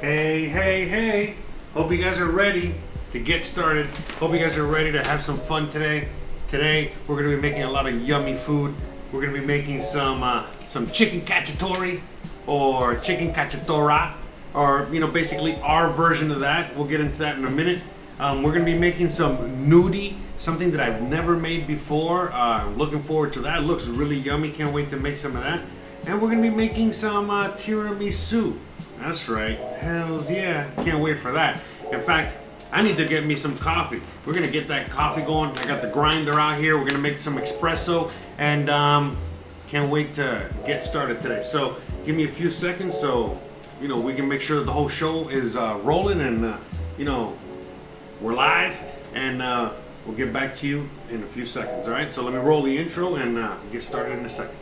Hey, hey, hey. Hope you guys are ready to get started. Hope you guys are ready to have some fun today. Today, we're gonna be making a lot of yummy food. We're gonna be making some chicken cacciatore or chicken cacciatora, or you know, basically our version of that. We'll get into that in a minute. We're gonna be making some gnudi, something that I've never made before. Looking forward to that. It looks really yummy. Can't wait to make some of that. And we're gonna be making some tiramisu. That's right. Hells yeah. Can't wait for that. In fact, I need to get me some coffee. We're gonna get that coffee going. I got the grinder out here. We're gonna make some espresso, and can't wait to get started today. So give me a few seconds so you know we can make sure that the whole show is rolling, and you know we're live, and we'll get back to you in a few seconds. All right. So let me roll the intro and get started in a second.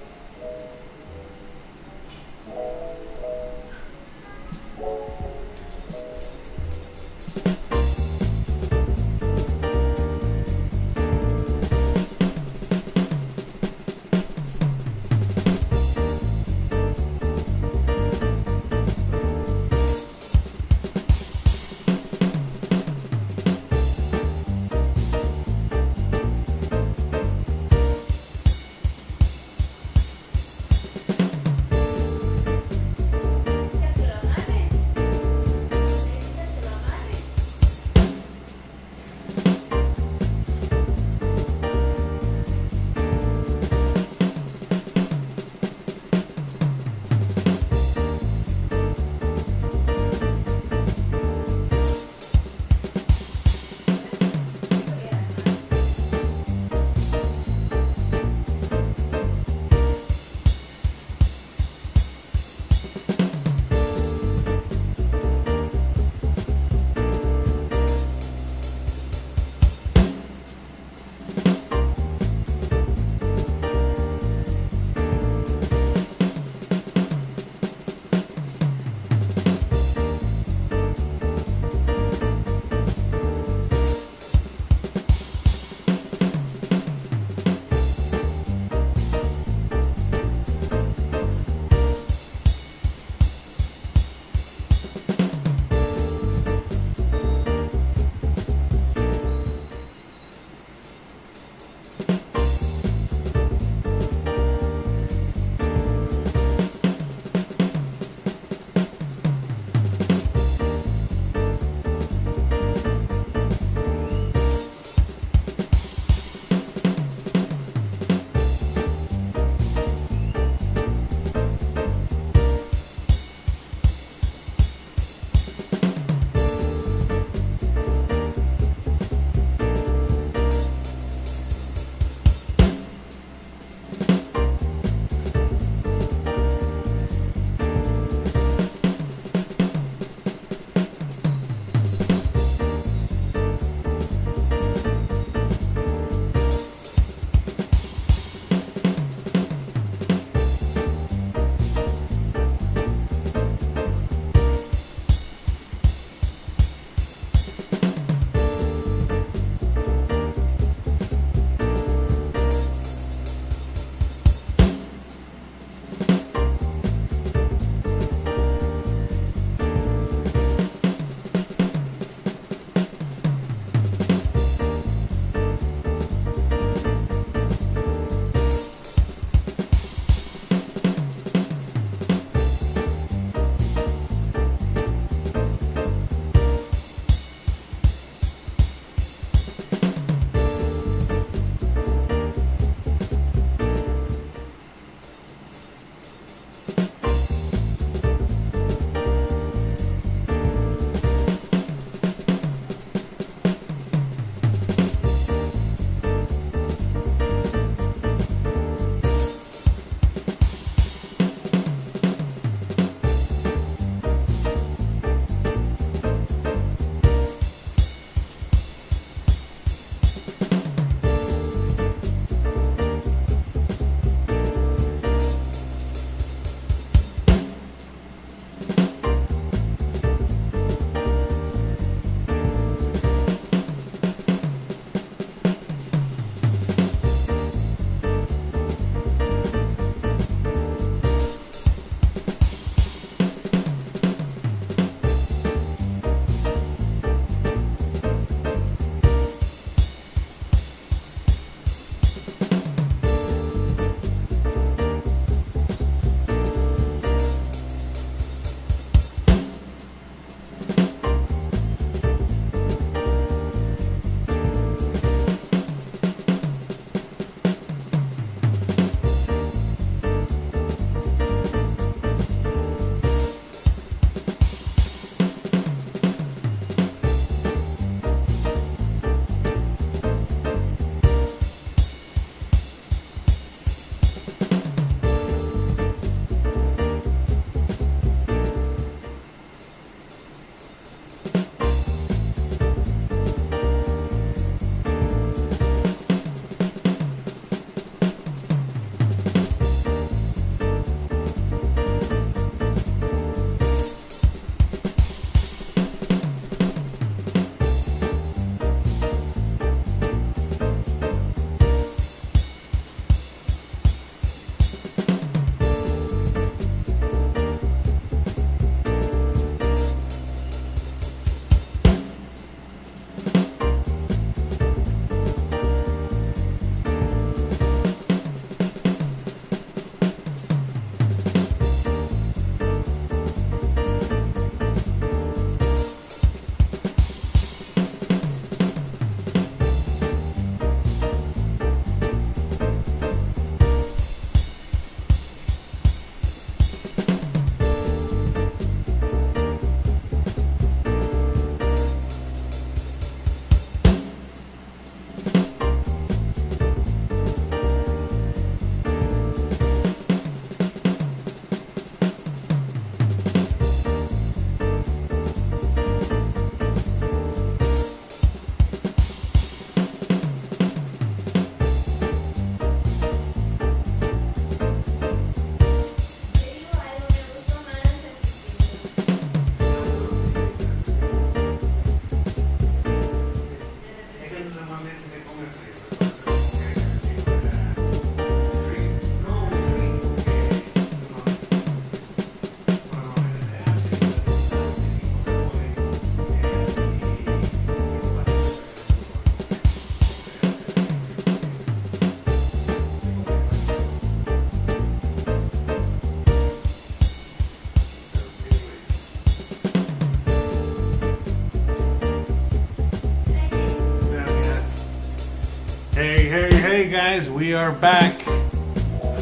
guys, we are back.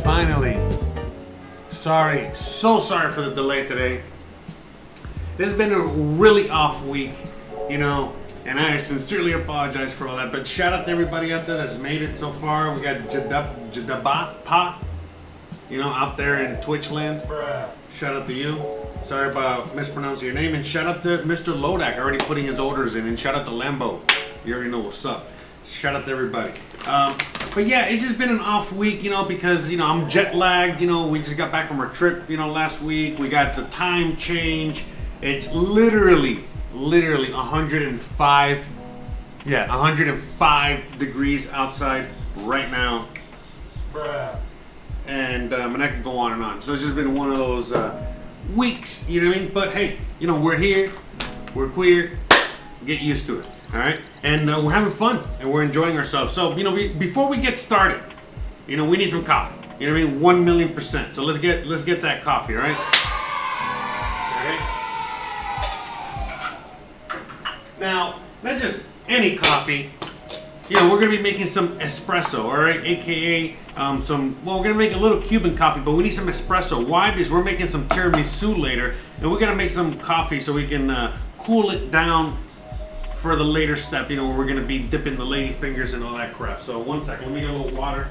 Finally. Sorry. So sorry for the delay today. This has been a really off week, you know, and I sincerely apologize for all that. But shout out to everybody out there that's made it so far. We got Jadaba, you know, out there in Twitch land. Shout out to you. Sorry about mispronouncing your name. And shout out to Mr. Lodak already putting his orders in. And shout out to Lambo. You already know what's up. Shout out to everybody. But yeah, it's just been an off week, you know, because, you know, I'm jet lagged. You know, we just got back from our trip, you know, last week. We got the time change. It's literally 105, yeah, 105 degrees outside right now. Bruh. And I could go on and on. So it's just been one of those weeks, you know what I mean? But hey, you know, we're here. We're queer. Get used to it. All right, and we're having fun and we're enjoying ourselves. So, you know, before we get started, you know, we need some coffee. You know what I mean? 1,000,000%. So let's get that coffee, all right? All right. Now, not just any coffee. You know, we're gonna be making some espresso, all right? AKA we're gonna make a little Cuban coffee, but we need some espresso. Why? Because we're making some tiramisu later, and we're gonna make some coffee so we can cool it down for the later step, you know, where we're gonna be dipping the lady fingers and all that crap. So one second, let me get a little water.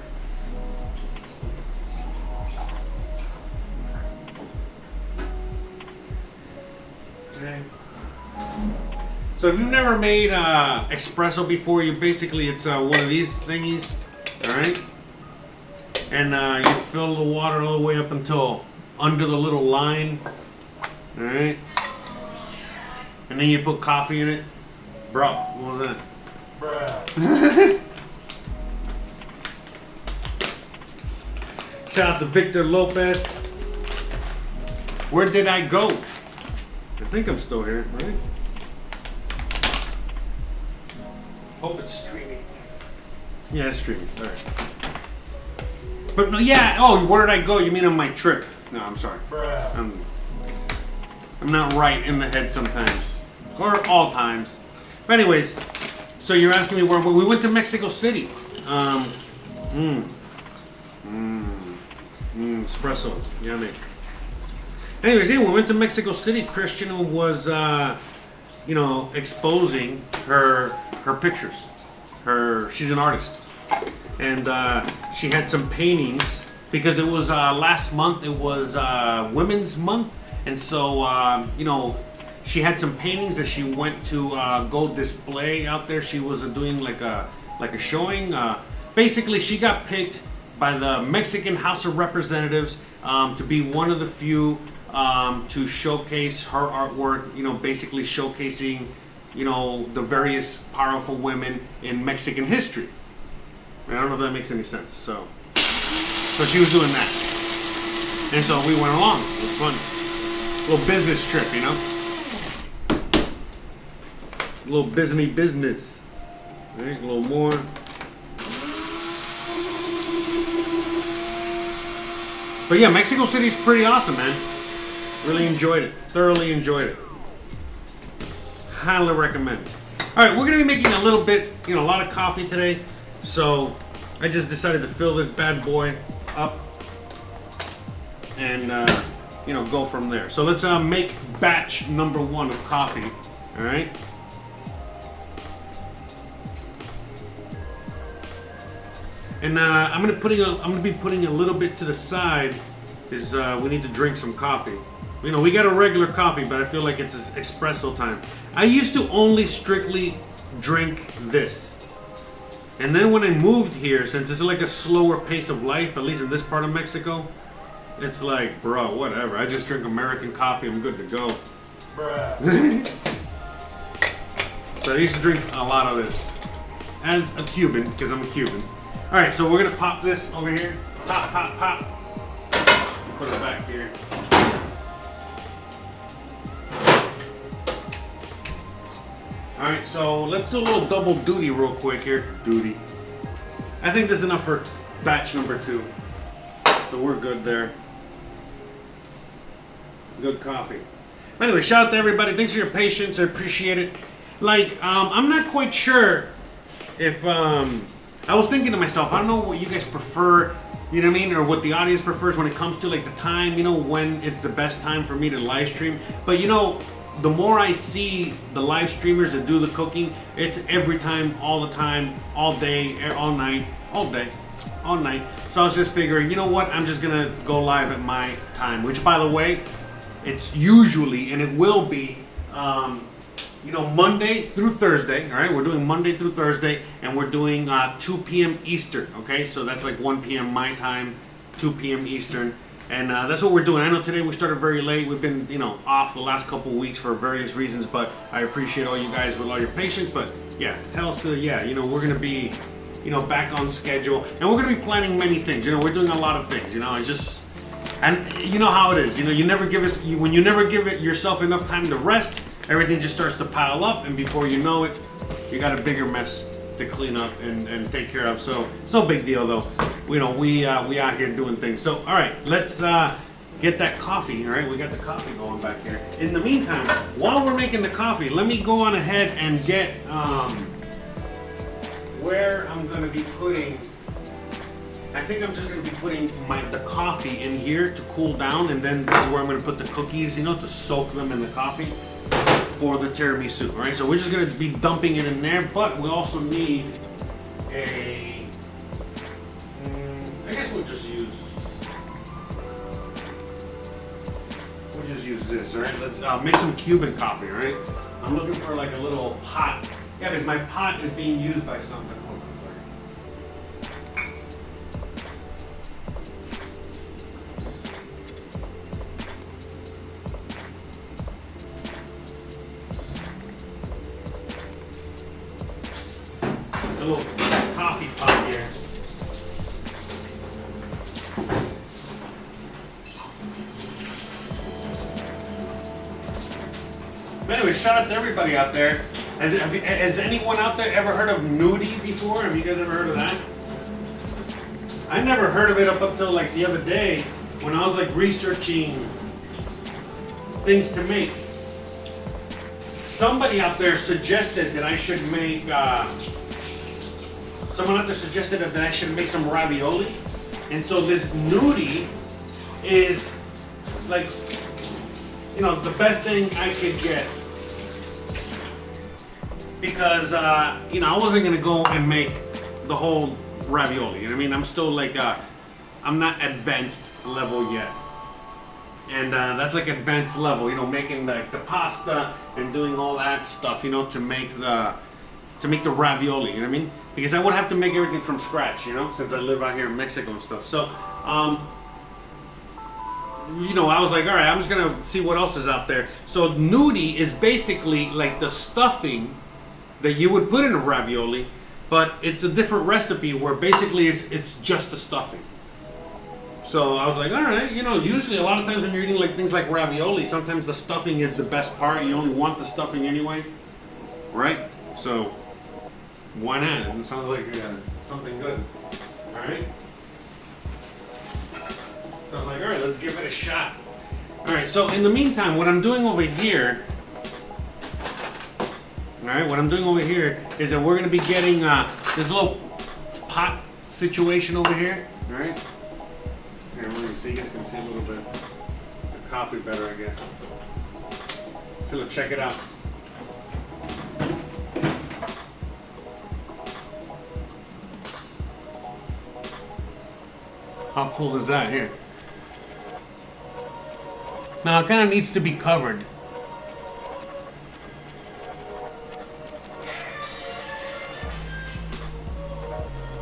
Okay. So if you've never made espresso before, you basically, it's one of these thingies, all right? And you fill the water all the way up until under the little line, all right? And then you put coffee in it. Bro, what was that? Bruh. Shout out to Victor Lopez. Where did I go? I think I'm still here, right? Hope it's streaming. Yeah, it's streaming. All right. But no, yeah. Oh, where did I go? You mean on my trip? No, I'm sorry. Bruh. I'm not right in the head sometimes, or all times. But anyways, so you're asking me where we went to Mexico City. Espresso, yummy. Anyways, yeah, we went to Mexico City. Christiane was, you know, exposing her pictures. She's an artist, and she had some paintings because it was last month. It was Women's Month, and so you know. She had some paintings that she went to go display out there. She was doing like a showing. Basically, she got picked by the Mexican House of Representatives to be one of the few to showcase her artwork. You know, basically showcasing, you know, the various powerful women in Mexican history. I don't know if that makes any sense. So she was doing that, and so we went along. It was fun, a little business trip, you know. A little Disney business. All right, a little more. But yeah, Mexico City's pretty awesome, man. Really enjoyed it. Thoroughly enjoyed it. Highly recommend. All right, we're gonna be making a little bit, you know, a lot of coffee today. So I just decided to fill this bad boy up and you know, go from there. So let's make batch number one of coffee. All right. And I'm gonna be putting a little bit to the side, is we need to drink some coffee. You know, we got a regular coffee, but I feel like it's espresso time. I used to only strictly drink this, and then when I moved here, since it's like a slower pace of life, at least in this part of Mexico, it's like, bro, whatever. I just drink American coffee. I'm good to go. Bruh. So I used to drink a lot of this as a Cuban, because I'm a Cuban. All right, so we're gonna pop this over here. Pop, pop, pop. Put it back here. All right, so let's do a little double duty real quick here. Duty. I think that's enough for batch number two. So we're good there. Good coffee. But anyway, shout out to everybody. Thanks for your patience. I appreciate it. Like, I'm not quite sure if I was thinking to myself, I don't know what you guys prefer, you know what I mean, or what the audience prefers when it comes to like the time, you know, when it's the best time for me to live stream. But you know, the more I see the live streamers that do the cooking, it's every time, all the time, all day, all night, all day, all night. So I was just figuring, you know what, I'm just gonna go live at my time, which by the way, it's usually, and it will be, you know, Monday through Thursday, all right? We're doing Monday through Thursday, and we're doing 2 p.m. Eastern, okay? So that's like 1 p.m. my time, 2 p.m. Eastern, and that's what we're doing. I know today we started very late. We've been, you know, off the last couple weeks for various reasons, but I appreciate all you guys with all your patience, but yeah, tell us to, yeah, you know, we're gonna be, you know, back on schedule, and we're gonna be planning many things. You know, we're doing a lot of things, you know, it's just, and you know how it is, you know, you never give us, when you never give it yourself enough time to rest, everything just starts to pile up, and before you know it, you got a bigger mess to clean up and take care of. So it's no big deal though. You know, we out here doing things. So all right, let's get that coffee. All right, we got the coffee going back here. In the meantime, while we're making the coffee, let me go on ahead and get where I'm gonna be putting. I think I'm just gonna be putting the coffee in here to cool down, and then this is where I'm gonna put the cookies, you know, to soak them in the coffee for the tiramisu. All right, so we're just gonna be dumping it in there, but we also need a, I guess we'll just use this. All right, let's make some Cuban coffee. All right, I'm looking for like a little pot. Yeah, because my pot is being used by something. Hold on a second. A little coffee pot here. But anyway, shout out to everybody out there. Has anyone out there ever heard of Gnudi before? Have you guys ever heard of that? I never heard of it up until like the other day when I was like researching things to make. Somebody out there suggested that I should make some ravioli, and so this Gnudi is like, you know, the best thing I could get because you know, I wasn't gonna go and make the whole ravioli. You know what I mean? I'm still like I'm not advanced level yet. And that's like advanced level, you know, making like the pasta and doing all that stuff, you know, to make the ravioli, you know what I mean? Because I would have to make everything from scratch, you know, since I live out here in Mexico and stuff. So, you know, I was like, all right, I'm just gonna see what else is out there. So Gnudi is basically like the stuffing that you would put in a ravioli, but it's a different recipe where basically it's just the stuffing. So I was like, all right, you know, usually a lot of times when you're eating like things like ravioli, sometimes the stuffing is the best part. You only want the stuffing anyway, right? So why not? It sounds like something good, all right? So I was like, all right, let's give it a shot. All right, so in the meantime, what I'm doing over here, all right, what I'm doing over here is that we're gonna be getting this little pot situation over here, all right? So you guys can see a little bit the coffee better, I guess. So let's check it out. How cool is that here? Now it kind of needs to be covered.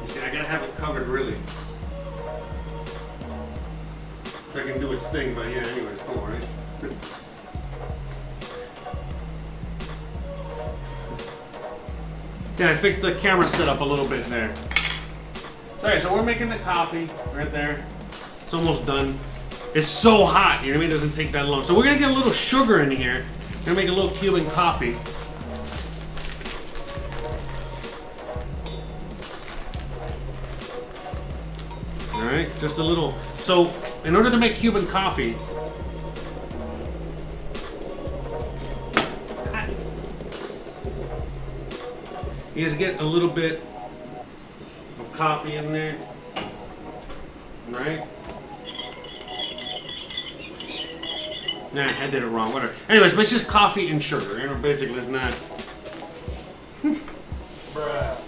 You see, I gotta have it covered really. So I can do its thing, but yeah, anyway, it's cool, right? Yeah, I fixed the camera setup a little bit there. Alright, so we're making the coffee right there. It's almost done. It's so hot, you know what I mean? It doesn't take that long. So we're gonna get a little sugar in here. We're gonna make a little Cuban coffee. Alright, just a little. So, in order to make Cuban coffee, you just get a little bit coffee in there, right? Nah, I did it wrong, whatever. Anyways, but it's just coffee and sugar, you know, basically it's not. Bruh.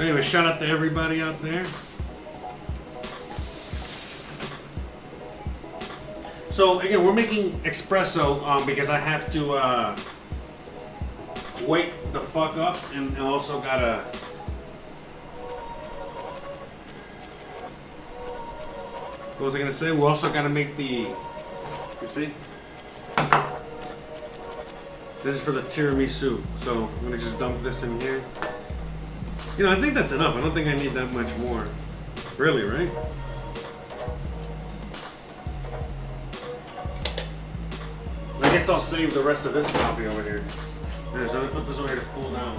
Anyway, shout out to everybody out there. So again, we're making espresso because I have to wake the fuck up, and also gotta what was I gonna say? We also gotta make the. You see? This is for the tiramisu, so I'm gonna just dump this in here. You know, I think that's enough. I don't think I need that much more. Really, right? I guess I'll save the rest of this coffee over here. Here, so I'm gonna put this over here to cool down.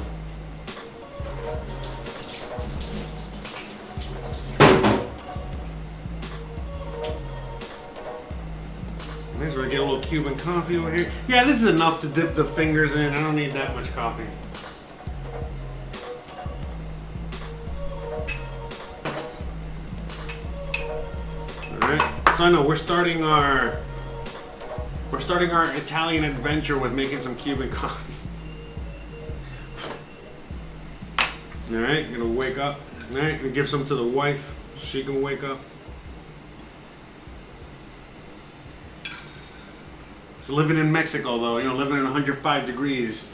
Might as well get a little Cuban coffee over here. Yeah, this is enough to dip the fingers in. I don't need that much coffee. So I know we're starting our Italian adventure with making some Cuban coffee. All right, gonna wake up. All right, gonna give some to the wife. She can wake up. So living in Mexico, though, you know, living in 105 degrees.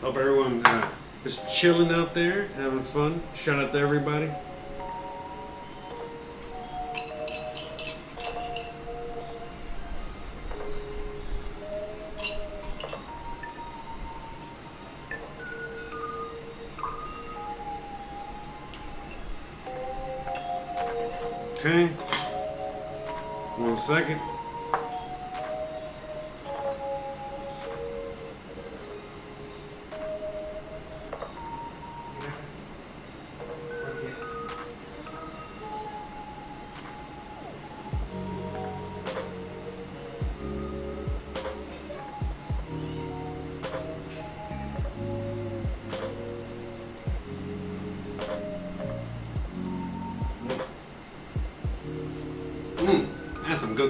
Hope everyone. Just chilling out there, having fun. Shout out to everybody. Okay. 1 second.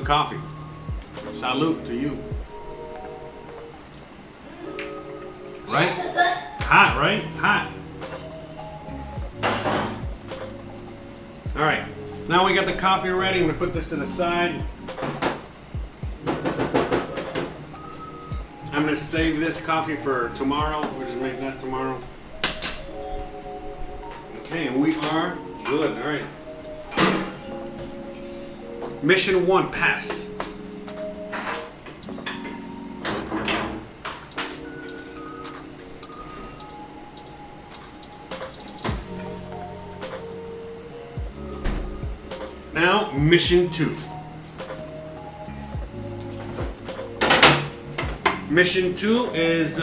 Coffee. Salute to you. Right? It's hot, right? It's hot. Alright. Now we got the coffee ready. I'm going to put this to the side. I'm going to save this coffee for tomorrow. We'll just make that tomorrow. Okay, and we are good. Alright. Mission 1 passed. Now, mission 2. Mission 2 is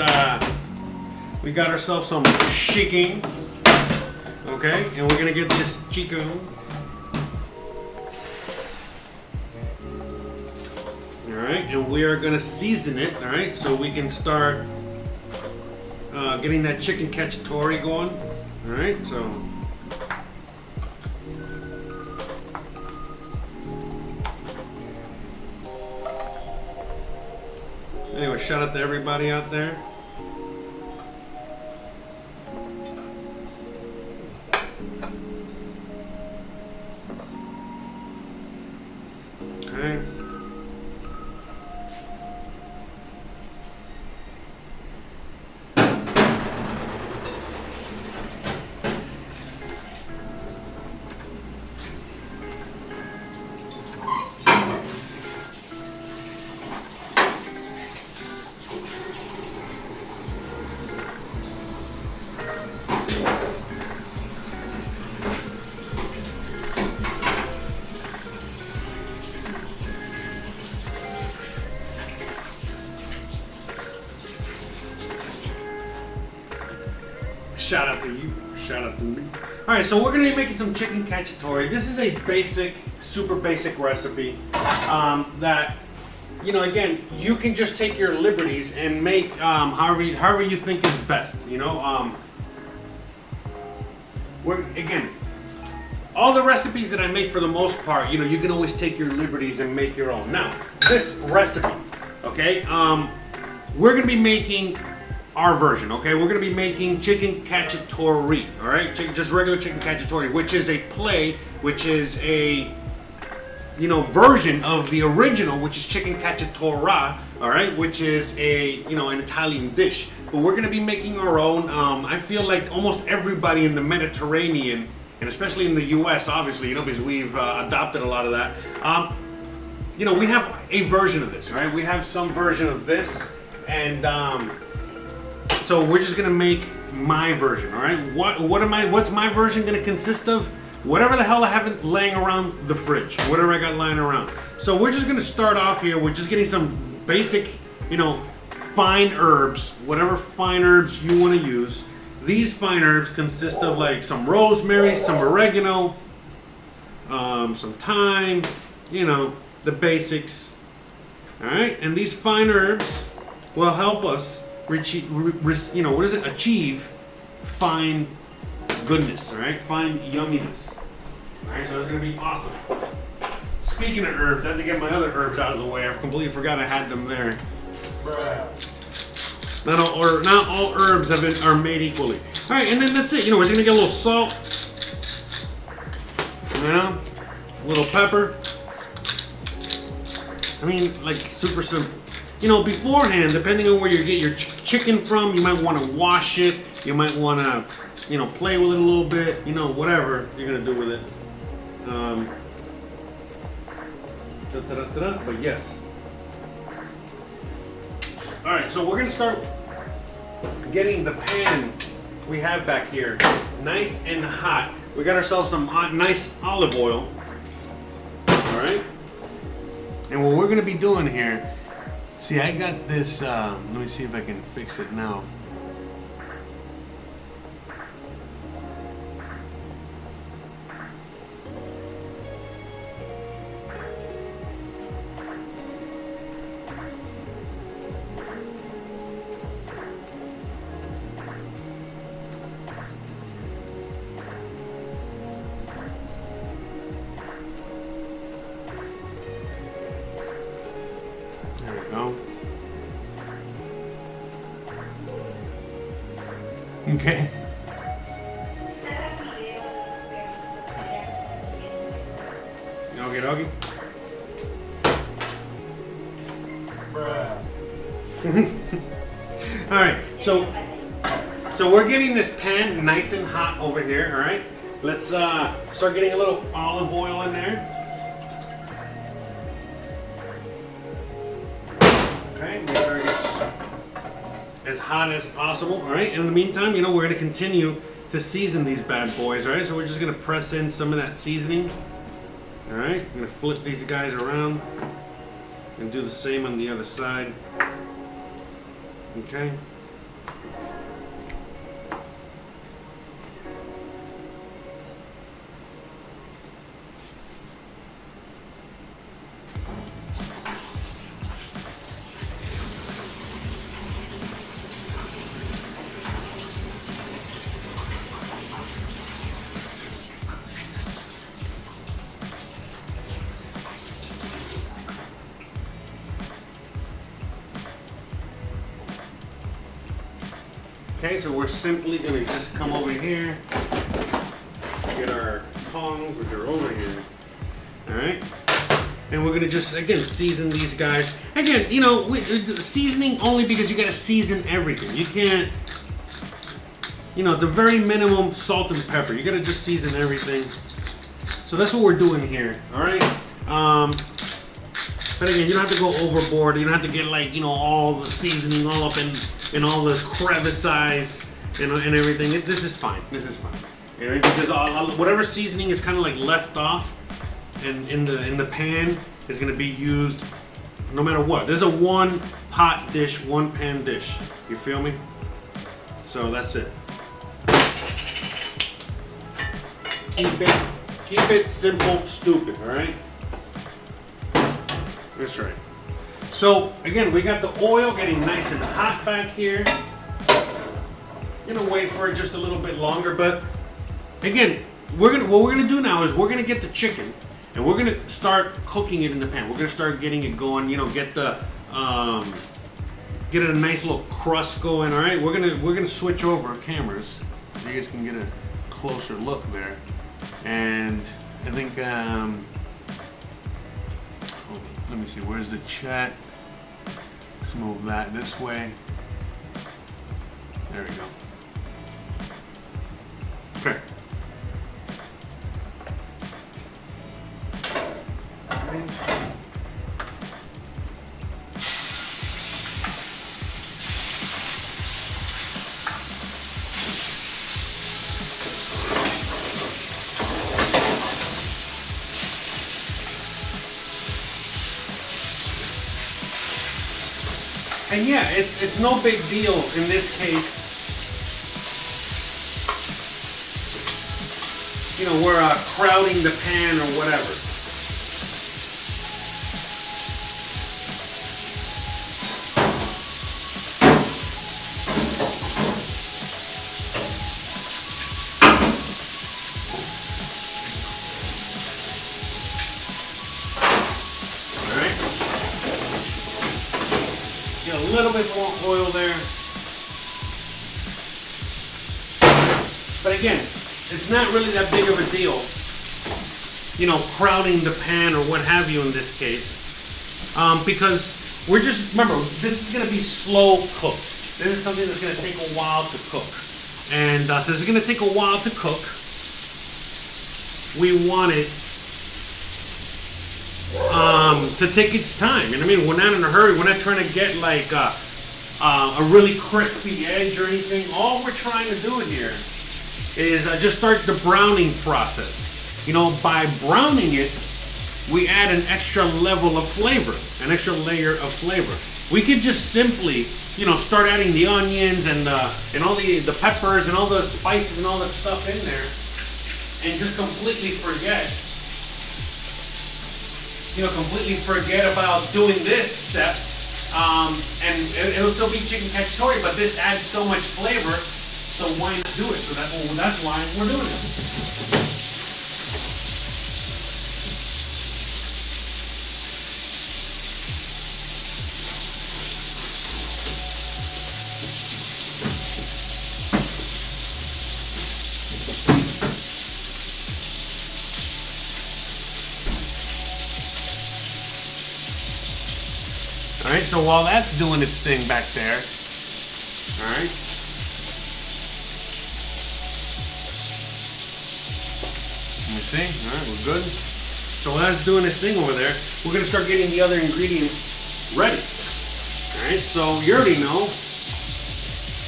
we got ourselves some chicken, okay? And we're gonna get this chicken. And we are gonna season it, all right? So we can start getting that chicken cacciatore going, all right? So, anyway, shout out to everybody out there. Shout out to you. Shout out to me. All right, so we're gonna be making some chicken cacciatore. This is a basic, super basic recipe that, you know, again, you can just take your liberties and make however you think is best. You know, all the recipes that I make for the most part, you know, you can always take your liberties and make your own. Now, this recipe, okay, we're gonna be making our version, okay? We're gonna be making chicken cacciatore, all right? Just regular chicken cacciatore, which is a play, which is a, you know, version of the original, which is chicken cacciatora, all right? Which is a, you know, an Italian dish. But we're gonna be making our own. I feel like almost everybody in the Mediterranean, and especially in the U.S., obviously, you know, because we've adopted a lot of that. You know, we have a version of this, all right? We have some version of this, and so we're just gonna make my version, all right? What's my version gonna consist of? Whatever the hell I have laying around the fridge, whatever I got lying around. So we're just gonna start off here. We're just getting some basic, you know, fine herbs, whatever fine herbs you wanna use. These fine herbs consist of like some rosemary, some oregano, some thyme, you know, the basics. All right, and these fine herbs will help us achieve fine goodness, all right? Fine yumminess. All right, so it's gonna be awesome. Speaking of herbs, I had to get my other herbs out of the way. I completely forgot I had them there. Bruh. Not all herbs are made equally. All right, and then that's it. You know, we're gonna get a little salt, you know, a little pepper. I mean, like, super simple. You know, beforehand, depending on where you get your chicken from, you might want to wash it. You might want to, you know, play with it a little bit. You know, whatever you're gonna do with it. But yes. All right, so we're gonna start getting the pan we have back here nice and hot. We got ourselves some nice olive oil, all right? And what we're gonna be doing here, see, I got this, let me see if I can fix it now. Okay. Okie dokie. Bruh. All right, so we're getting this pan nice and hot over here. All right, let's start getting a little olive oil in there. Okay. As hot as possible, all right? In the meantime, you know, we're gonna continue to season these bad boys, all right? So we're just gonna press in some of that seasoning, all right? I'm gonna flip these guys around and do the same on the other side, okay? Okay, so we're simply gonna just come over here, get our tongs, which are over here, all right? And we're gonna just, again, season these guys. Again, you know, seasoning only because you gotta season everything. You can't, you know, the very minimum salt and pepper. You gotta just season everything. So that's what we're doing here, all right? But again, you don't have to go overboard. You don't have to get, like, you know, all the seasoning all up in all the crevice size and everything. This is fine. This is fine. You know, because whatever seasoning is kind of like left off and in the pan is going to be used no matter what. There's a one-pot dish, one-pan dish. You feel me? So that's it. Keep it simple, stupid, all right? That's right. So again, we got the oil getting nice and hot back here. I'm gonna wait for it just a little bit longer, but again, what we're gonna do now is we're gonna get the chicken and we're gonna start cooking it in the pan. We're gonna start getting it going, you know, get a nice little crust going. All right, we're gonna switch over our cameras. You guys can get a closer look there, and I think let me see, where's the chat? Let's move that this way. There we go. Okay. And yeah, it's no big deal in this case. You know, we're crowding the pan or whatever. Oil there, but again, it's not really that big of a deal, you know, crowding the pan or what have you in this case, because we're just, remember, this is going to be slow cooked. This is something that's going to take a while to cook, and so this is going to take a while to cook. We want it to take its time, and I mean, we're not in a hurry. We're not trying to get like a really crispy edge or anything. All we're trying to do here is just start the browning process. You know, by browning it, we add an extra level of flavor, an extra layer of flavor. We could just simply, you know, start adding the onions and all the peppers and all the spices and all that stuff in there, and just completely forget. You know, completely forget about doing this step. And it'll still be chicken cacciatore, but this adds so much flavor, so why not do it? So that's why we're doing it. All right, so while that's doing its thing back there, all right, let me see. All right, we're good. So while that's doing its thing over there, we're gonna start getting the other ingredients ready. All right, so you already know,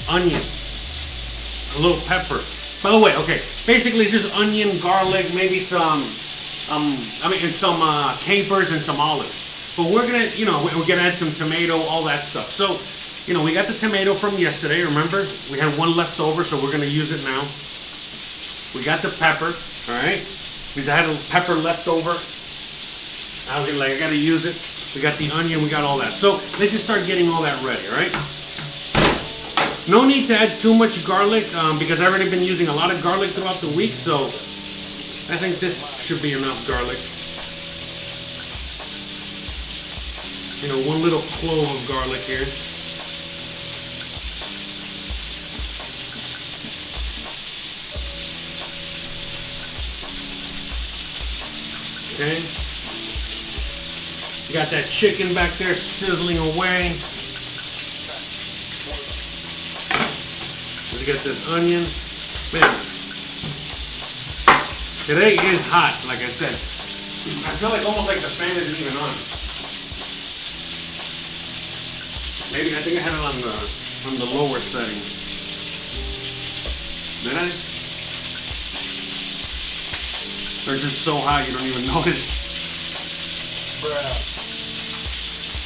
onion, a little pepper. By the way, okay, basically it's just onion, garlic, maybe some capers and some olives. But we're gonna, you know, we're gonna add some tomato, all that stuff. So, you know, we got the tomato from yesterday, remember? We had one left over, so we're gonna use it now. We got the pepper, all right? Because I had a pepper left over. I was like, I gotta use it. We got the onion, we got all that. So let's just start getting all that ready, all right? No need to add too much garlic because I've already been using a lot of garlic throughout the week, so I think this should be enough garlic. You know, one little clove of garlic here. Okay. You got that chicken back there sizzling away. We got this onion. Man, today is hot, like I said. I feel like almost like the fan isn't even on. Maybe, I think I had it on the lower setting. Did I? They're just so hot you don't even notice. Crap.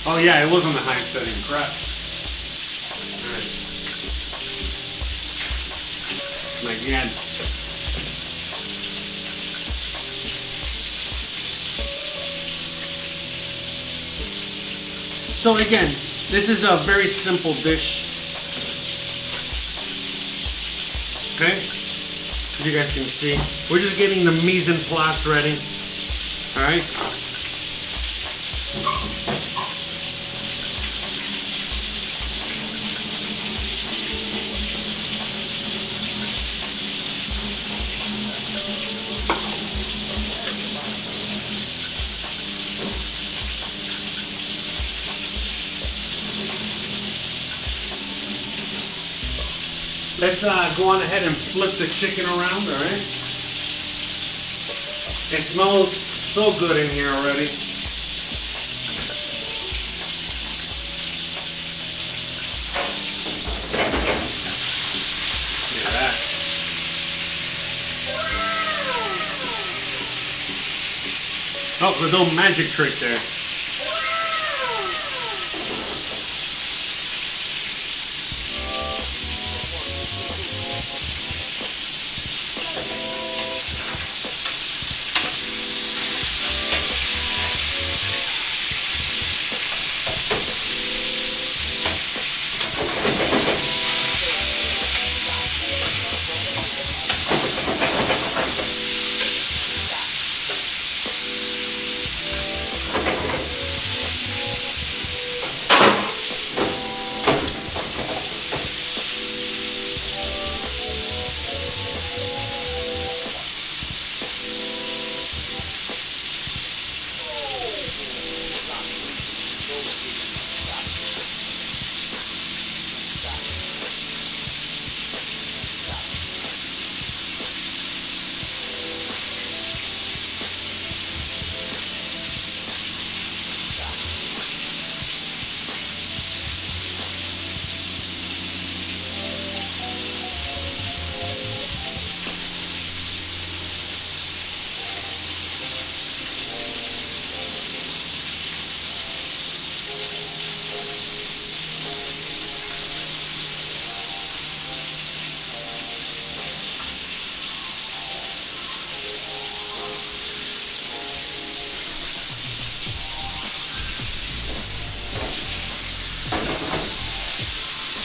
Oh yeah, it was on the high setting. Crap. Alright. Like, yeah. So again, this is a very simple dish. Okay, as you guys can see, we're just getting the mise en place ready. All right. Let's go on ahead and flip the chicken around, all right? It smells so good in here already. Look at that. Oh, there's no magic trick there.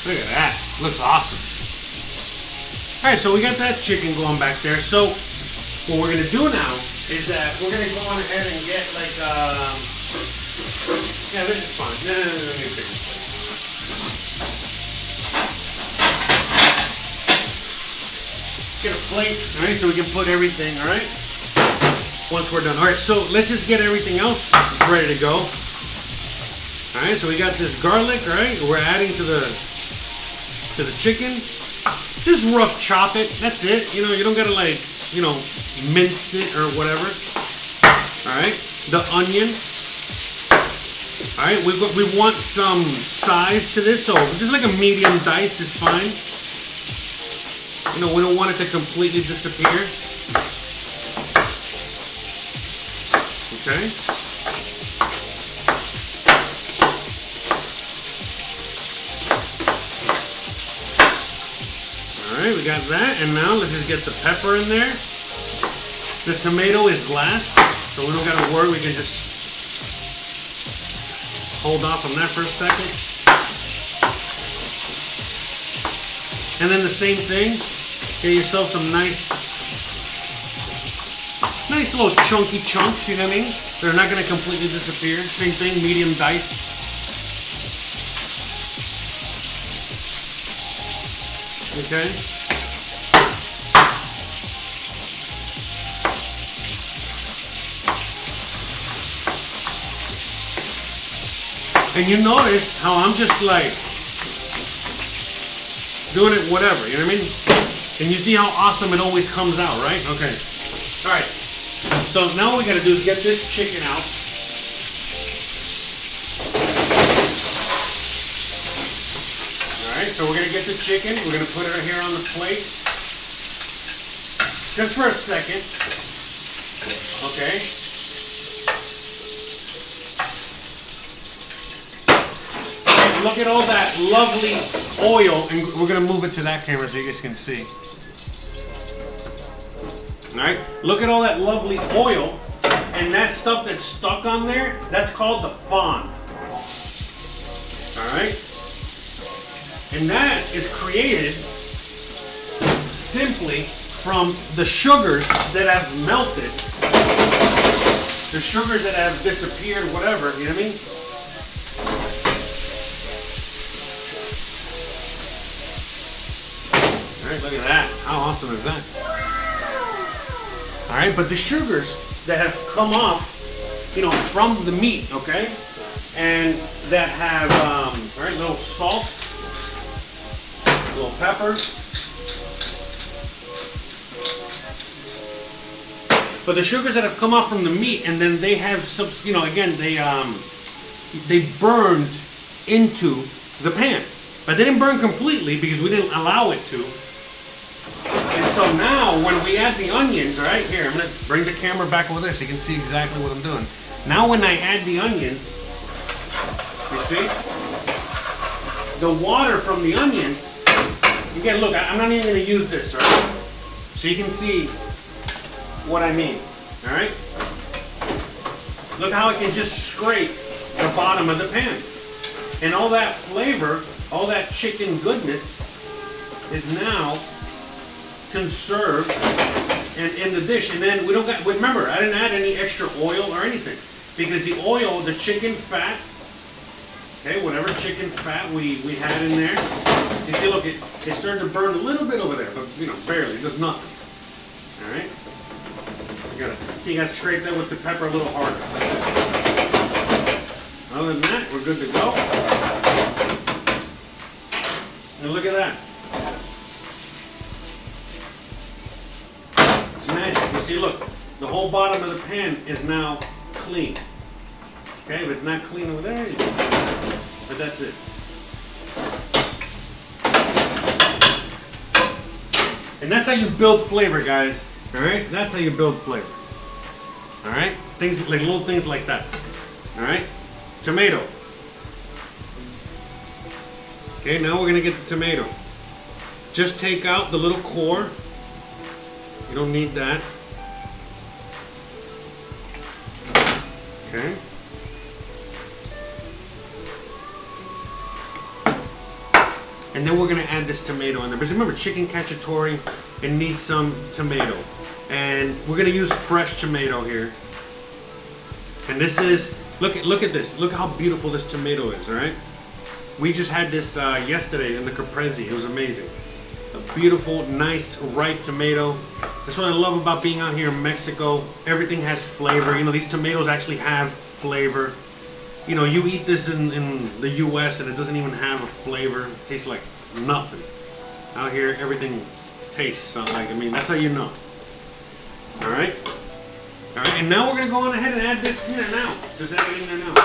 Look at that, looks awesome. All right, so we got that chicken going back there. So what we're gonna do now is that we're gonna go on ahead and get like, yeah, this is fine. No. Get a plate, all right, so we can put everything, all right? Once we're done. All right, so let's just get everything else ready to go. All right, so we got this garlic, all right? We're adding to the chicken. Just rough chop it, that's it. You know, you don't gotta like, you know, mince it or whatever. All right, the onion. All right, we want some size to this, so just like a medium dice is fine. You know, we don't want it to completely disappear. Okay. Alright, we got that, and now let's just get the pepper in there. The tomato is last, so we don't gotta worry, we can just hold off on that for a second. And then the same thing, get yourself some nice little chunky chunks, you know what I mean? They're not gonna completely disappear. Same thing, medium dice. Okay. And you notice how I'm just like doing it whatever, you know what I mean? And you see how awesome it always comes out, right? Okay. All right. So now what we gotta do is get this chicken out. So we're going to get the chicken, we're going to put it here on the plate, just for a second, okay. Look at all that lovely oil, and we're going to move it to that camera so you guys can see. Alright, look at all that lovely oil, and that stuff that's stuck on there, that's called the fond. right? And that is created simply from the sugars that have melted, the sugars that have disappeared, whatever, you know what I mean? Alright, look at that. How awesome is that? Alright, but the sugars that have come off, you know, from the meat, okay? And that have, alright, little salt, little peppers. But the sugars that have come off from the meat, and then they have some, you know, again, they burned into the pan. But they didn't burn completely because we didn't allow it to. And so now, when we add the onions, right here, I'm going to bring the camera back over there so you can see exactly what I'm doing. Now when I add the onions, you see? The water from the onions, again, look, I'm not even going to use this, right? So you can see what I mean, all right? Look how it can just scrape the bottom of the pan. And all that flavor, all that chicken goodness is now conserved and in the dish. And then we don't got, remember, I didn't add any extra oil or anything because the oil, the chicken fat, okay, whatever chicken fat we had in there, you see, look, it started to burn a little bit over there, but, you know, barely, just nothing, all right? So you gotta scrape that with the pepper a little harder. Other than that, we're good to go. And look at that. It's magic. You see, look, the whole bottom of the pan is now clean. Okay, if it's not clean over there, but that's it. And that's how you build flavor, guys. All right, that's how you build flavor. All right, things like little things like that. All right, tomato. Okay, now we're gonna get the tomato. Just take out the little core. You don't need that. Okay. And then we're gonna add this tomato in there. Because remember, chicken cacciatore, it needs some tomato. And we're gonna use fresh tomato here. And this is, look at this. Look how beautiful this tomato is, all right? We just had this yesterday in the Caprese. It was amazing. A beautiful, nice, ripe tomato. That's what I love about being out here in Mexico. Everything has flavor. You know, these tomatoes actually have flavor. You know, you eat this in the U.S. and it doesn't even have a flavor. It tastes like nothing. Out here, everything tastes something like, I mean, that's how you know. All right? All right, and now we're going to go on ahead and add this in there now. Just add it in there now.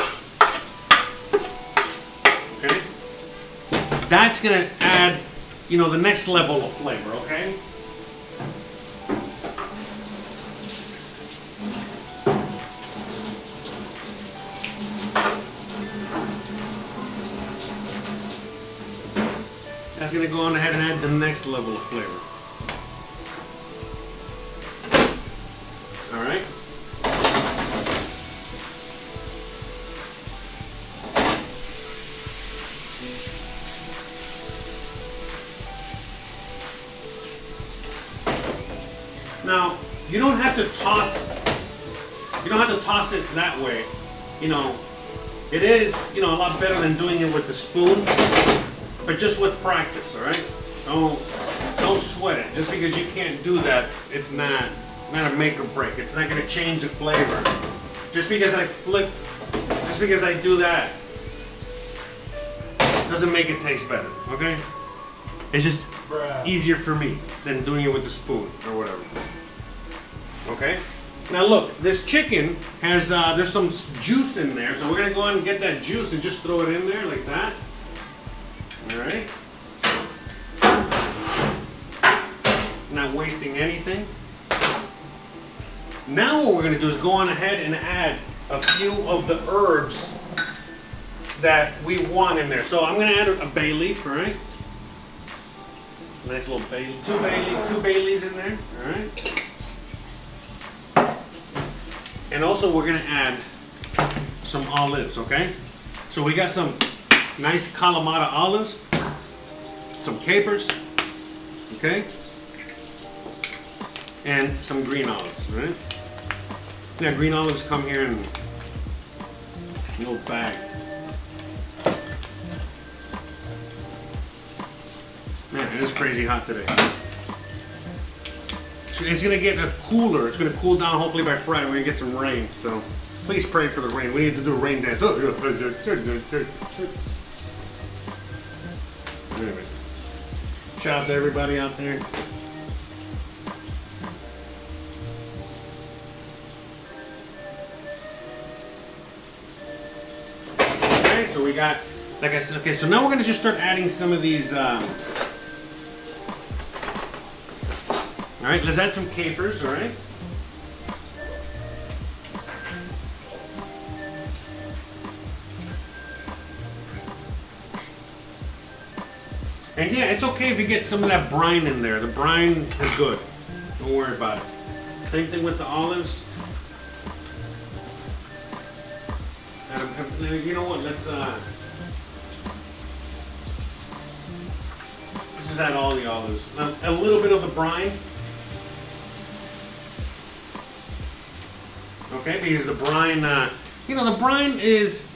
Okay? That's going to add, you know, the next level of flavor, okay? That's going to go on ahead and add the next level of flavor. All right. Now, you don't have to toss it that way. You know, it is, you know, a lot better than doing it with the spoon, but just with practice, all right? Don't sweat it. Just because you can't do that, it's not a make or break. It's not gonna change the flavor. Just because I do that, doesn't make it taste better, okay? It's just easier for me than doing it with a spoon or whatever, okay? Now look, this chicken has, there's some juice in there, so we're gonna go ahead and get that juice and just throw it in there like that. All right, not wasting anything. Now what we're going to do is go on ahead and add a few of the herbs that we want in there. So I'm going to add a bay leaf, all right? Nice little bay leaf, two bay leaves in there, all right? And also we're going to add some olives, okay? So we got some nice Kalamata olives, some capers, okay, and some green olives, right? Now green olives come here in an old bag. Man, it is crazy hot today. So it's gonna get cooler. It's gonna cool down hopefully by Friday. We're gonna get some rain, so please pray for the rain. We need to do a rain dance. Anyways, shout out to everybody out there. Okay, so we got, like I said, okay, so now we're gonna just start adding some of these, all right, let's add some capers, all right? And yeah, it's okay if you get some of that brine in there. The brine is good. Don't worry about it. Same thing with the olives. And you know what, let's just add all the olives. Now, a little bit of the brine. Okay, because the brine, you know, the brine is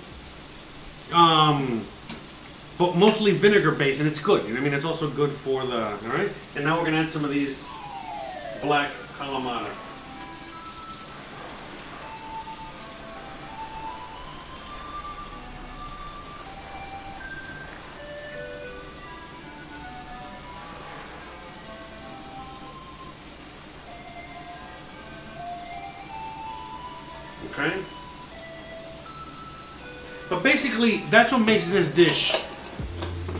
but mostly vinegar based, and it's good. You know what I mean? It's also good for the, all right? And now we're gonna add some of these black Kalamata. Okay. But basically, that's what makes this dish,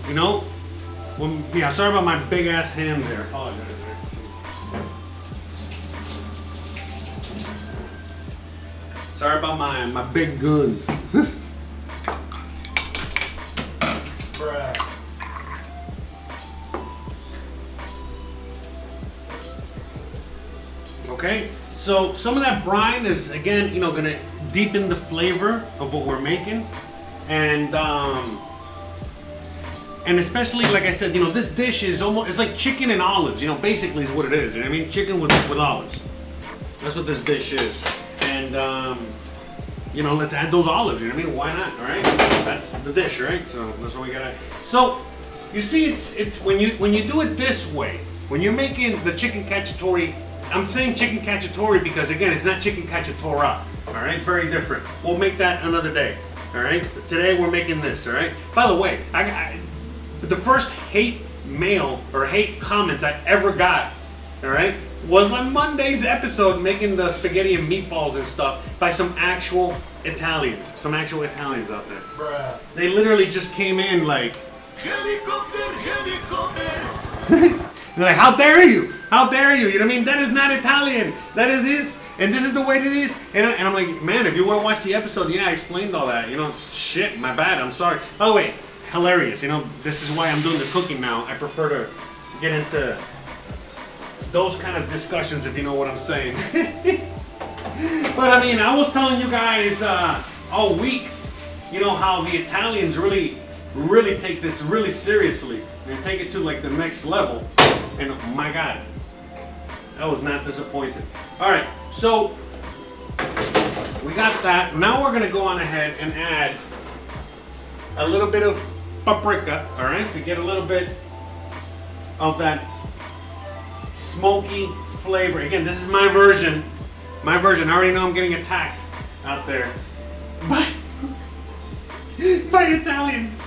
you know? When, yeah, sorry about my big ass hand there. Oh, no, no. Sorry about my big guns. Okay, so some of that brine is, again, you know, gonna deepen the flavor of what we're making. And especially, like I said, you know, this dish is almost, it's like chicken and olives, you know, basically is what it is. You know what I mean? Chicken with olives. That's what this dish is. And, you know, let's add those olives, you know what I mean? Why not, all right? That's the dish, right? So that's what we gotta. So, you see, it's when you do it this way, when you're making the chicken cacciatore, I'm saying chicken cacciatore because, again, it's not chicken cacciatora, all right? Very different. We'll make that another day, all right? But today we're making this, all right? By the way, the first hate mail or hate comments I ever got, all right, was on Monday's episode making the spaghetti and meatballs and stuff by some actual Italians out there. Bruh. They literally just came in like, helicopter, helicopter. They're like, how dare you? How dare you? You know what I mean? That is not Italian. That is this, and this is the way it is. And I'm like, man, if you want to watch the episode, yeah, I explained all that. You know, shit, my bad. I'm sorry. By the way, hilarious. You know, this is why I'm doing the cooking now. I prefer to get into those kind of discussions, if you know what I'm saying. But, I mean, I was telling you guys all week, you know, how the Italians really take this really seriously and take it to like the next level. And oh my God, I was not disappointed. All right, so we got that. Now we're gonna go on ahead and add a little bit of paprika, all right, to get a little bit of that smoky flavor. Again, this is my version. My version. I already know I'm getting attacked out there by Italians.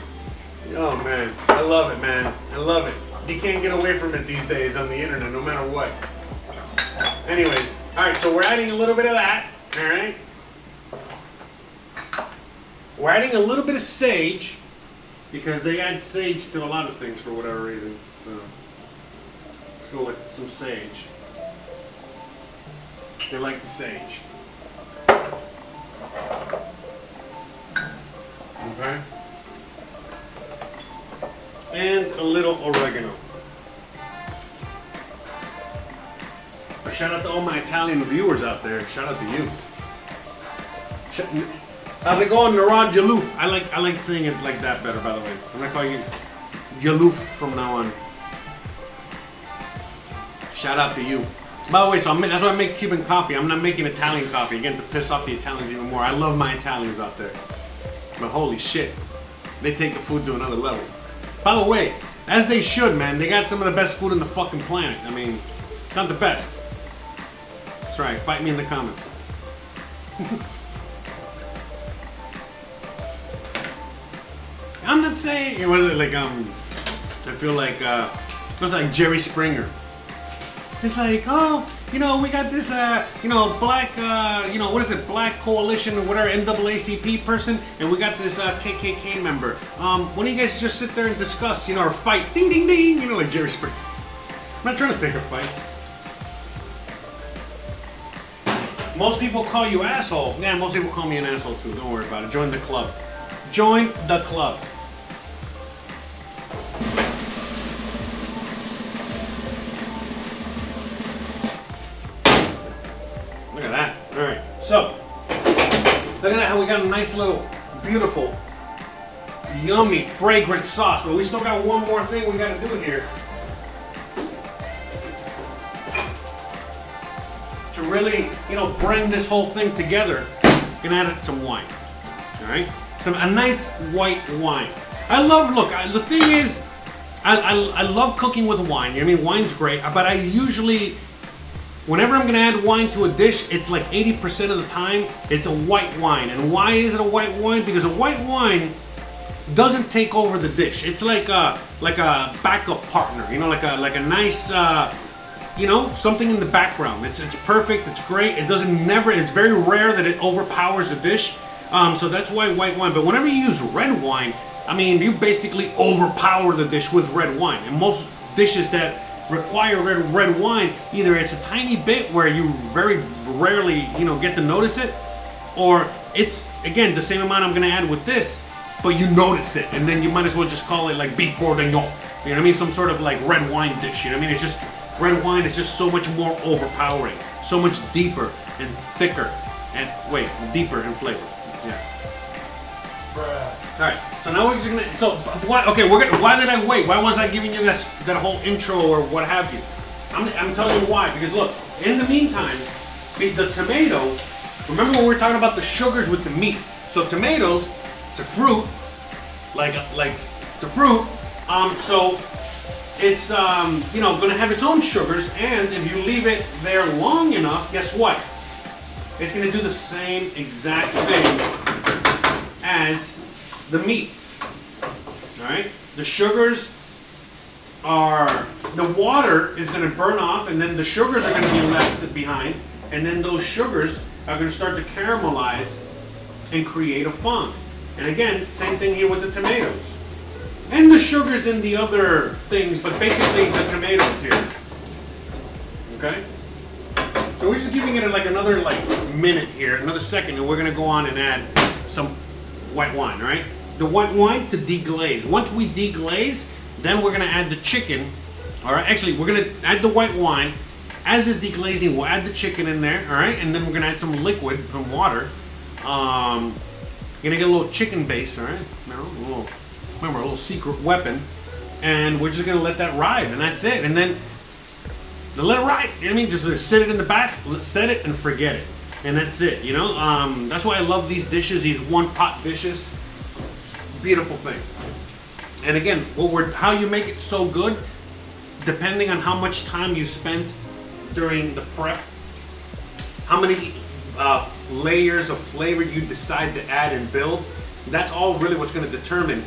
Oh man, I love it, man. I love it. You can't get away from it these days on the internet, no matter what. Anyways, all right, so we're adding a little bit of that, all right? We're adding a little bit of sage, because they add sage to a lot of things for whatever reason. So, let's go with some sage. They like the sage. Okay? And a little oregano. Shout out to all my Italian viewers out there. Shout out to you. How's it going, Narod Jaloof? I like saying it like that better, by the way. I'm gonna call you Jaloof from now on. Shout out to you. By the way, so that's why I make Cuban coffee. I'm not making Italian coffee, again, to piss off the Italians even more. I love my Italians out there. But holy shit, they take the food to another level. By the way, as they should, man, they got some of the best food on the fucking planet. I mean, it's not the best. That's right, fight me in the comments. I'm not saying, it was like, I feel like, it was like Jerry Springer. It's like, oh, you know, we got this, you know, black, you know, what is it, black coalition or whatever, NAACP person, and we got this KKK member. Why don't you guys just sit there and discuss, you know, or fight? Ding, ding, ding, you know, like Jerry Springer. I'm not trying to pick a fight. Most people call you asshole. Yeah, most people call me an asshole too. Don't worry about it. Join the club. Join the club. Look at that. Alright, so look at that, how we got a nice little beautiful yummy fragrant sauce. But we still got one more thing we gotta do here to really, you know, bring this whole thing together, and add some wine. Alright? Some a nice white wine. I love, look, the thing is, I love cooking with wine. You know what I mean? Wine's great, but I usually, whenever I'm going to add wine to a dish, it's like 80% of the time, it's a white wine. And why is it a white wine? Because a white wine doesn't take over the dish. It's like a backup partner, you know, like a nice, you know, something in the background. It's perfect. It's great. It doesn't never. It's very rare that it overpowers a dish. So that's why white wine. But whenever you use red wine, I mean, you basically overpower the dish with red wine. And most dishes that require red wine, either it's a tiny bit where you very rarely, you know, get to notice it, or it's, again, the same amount I'm going to add with this, but you notice it, and then you might as well just call it like beef bourguignon, you know what I mean, some sort of like red wine dish, you know what I mean, it's just, red wine is just so much more overpowering, so much deeper and thicker, and, wait, deeper in flavor, yeah. All right, so now we're just gonna. So why? Okay, we're gonna. Why did I wait? Why was I giving you that whole intro or what have you? I'm telling you why. Because look, in the meantime, the tomato. Remember when we were talking about the sugars with the meat? So tomatoes, it's a fruit, like it's a fruit. So it's you know, gonna have its own sugars, and if you leave it there long enough, guess what? It's gonna do the same exact thing as the meat. All right, the sugars are, the water is going to burn off, and then the sugars are going to be left behind, and then those sugars are going to start to caramelize and create a fond. And again, same thing here with the tomatoes and the sugars in the other things, but basically the tomatoes here. Okay, so we're just giving it like another minute here, another second, and we're going to go on and add some white wine, right? The white wine to deglaze. Once we deglaze, then we're gonna add the chicken. All right, actually, we're gonna add the white wine. As it's deglazing, we'll add the chicken in there, all right? And then we're gonna add some liquid, some water. Gonna get a little chicken base, all right? Remember, a little secret weapon. And we're just gonna let that ride, and that's it. And then, let it ride, you know what I mean? Just sit it in the back, set it, and forget it. And that's it, you know? That's why I love these dishes, these one-pot dishes. Beautiful thing. And again, how you make it so good, depending on how much time you spent during the prep, how many layers of flavor you decide to add and build, that's all really what's gonna determine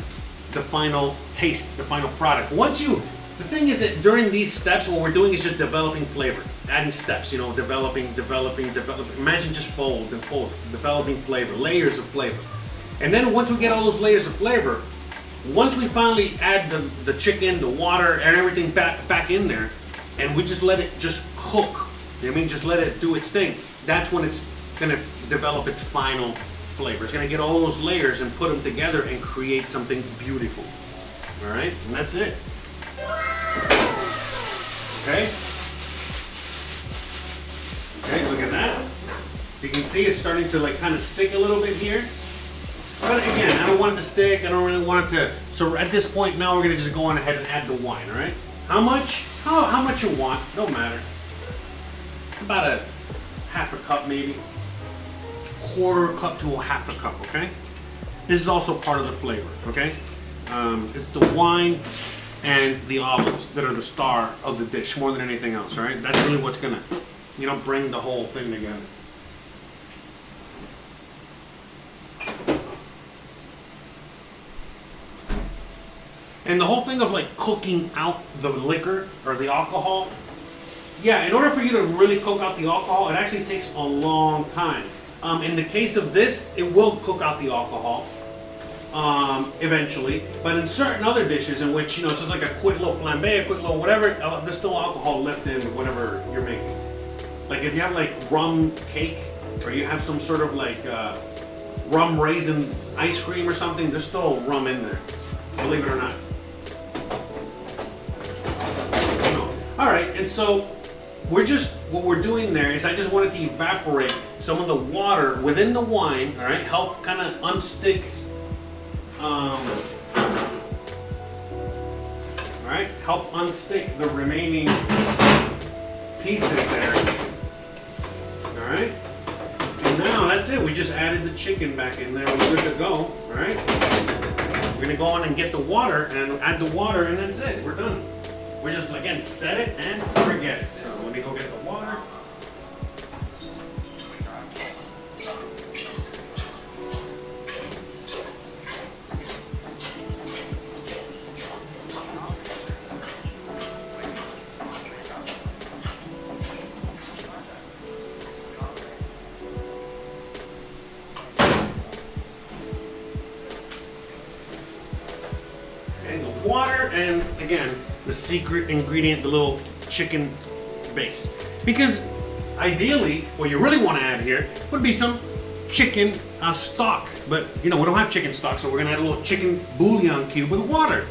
the final taste, the final product. The thing is that during these steps, what we're doing is just developing flavor, adding steps, you know, developing. Imagine just folds and folds, developing flavor, layers of flavor. And then once we get all those layers of flavor, once we finally add the chicken, the water, and everything back in there, and we just let it just cook, you know what I mean, just let it do its thing, that's when it's going to develop its final flavor. It's going to get all those layers and put them together and create something beautiful. All right, and that's it. Okay, look at that. You can see it's starting to like kind of stick a little bit here. But again, I don't want it to stick. I don't really want it to. So at this point now, we're gonna just go on ahead and add the wine. All right. How much? How much you want? Don't matter. It's about a half a cup, maybe quarter cup to a half a cup. Okay. This is also part of the flavor. Okay. It's the wine and the olives that are the star of the dish more than anything else. All right. That's really what's gonna, you know, bring the whole thing together. And the whole thing of like cooking out the liquor or the alcohol, yeah, in order for you to really cook out the alcohol, it actually takes a long time. In the case of this, it will cook out the alcohol eventually, but in certain other dishes in which, you know, it's just like a quick little flambe, a quick little whatever, there's still alcohol left in whatever you're making. Like if you have like rum cake or you have some sort of like rum raisin ice cream or something, there's still rum in there, believe it or not. All right, and so we're just, what we're doing there is I just wanted to evaporate some of the water within the wine, all right, help kind of unstick, all right, help unstick the remaining pieces there, all right. And now that's it, we just added the chicken back in there, we're good to go, all right. We're gonna go on and get the water and add the water and that's it, we're done. We're just, again, set it and forget it. So let me go get the water. Okay, the water, and again, the secret ingredient, the little chicken base. Because ideally, what you really want to add here would be some chicken stock. But, you know, we don't have chicken stock, so we're going to add a little chicken bouillon cube with water.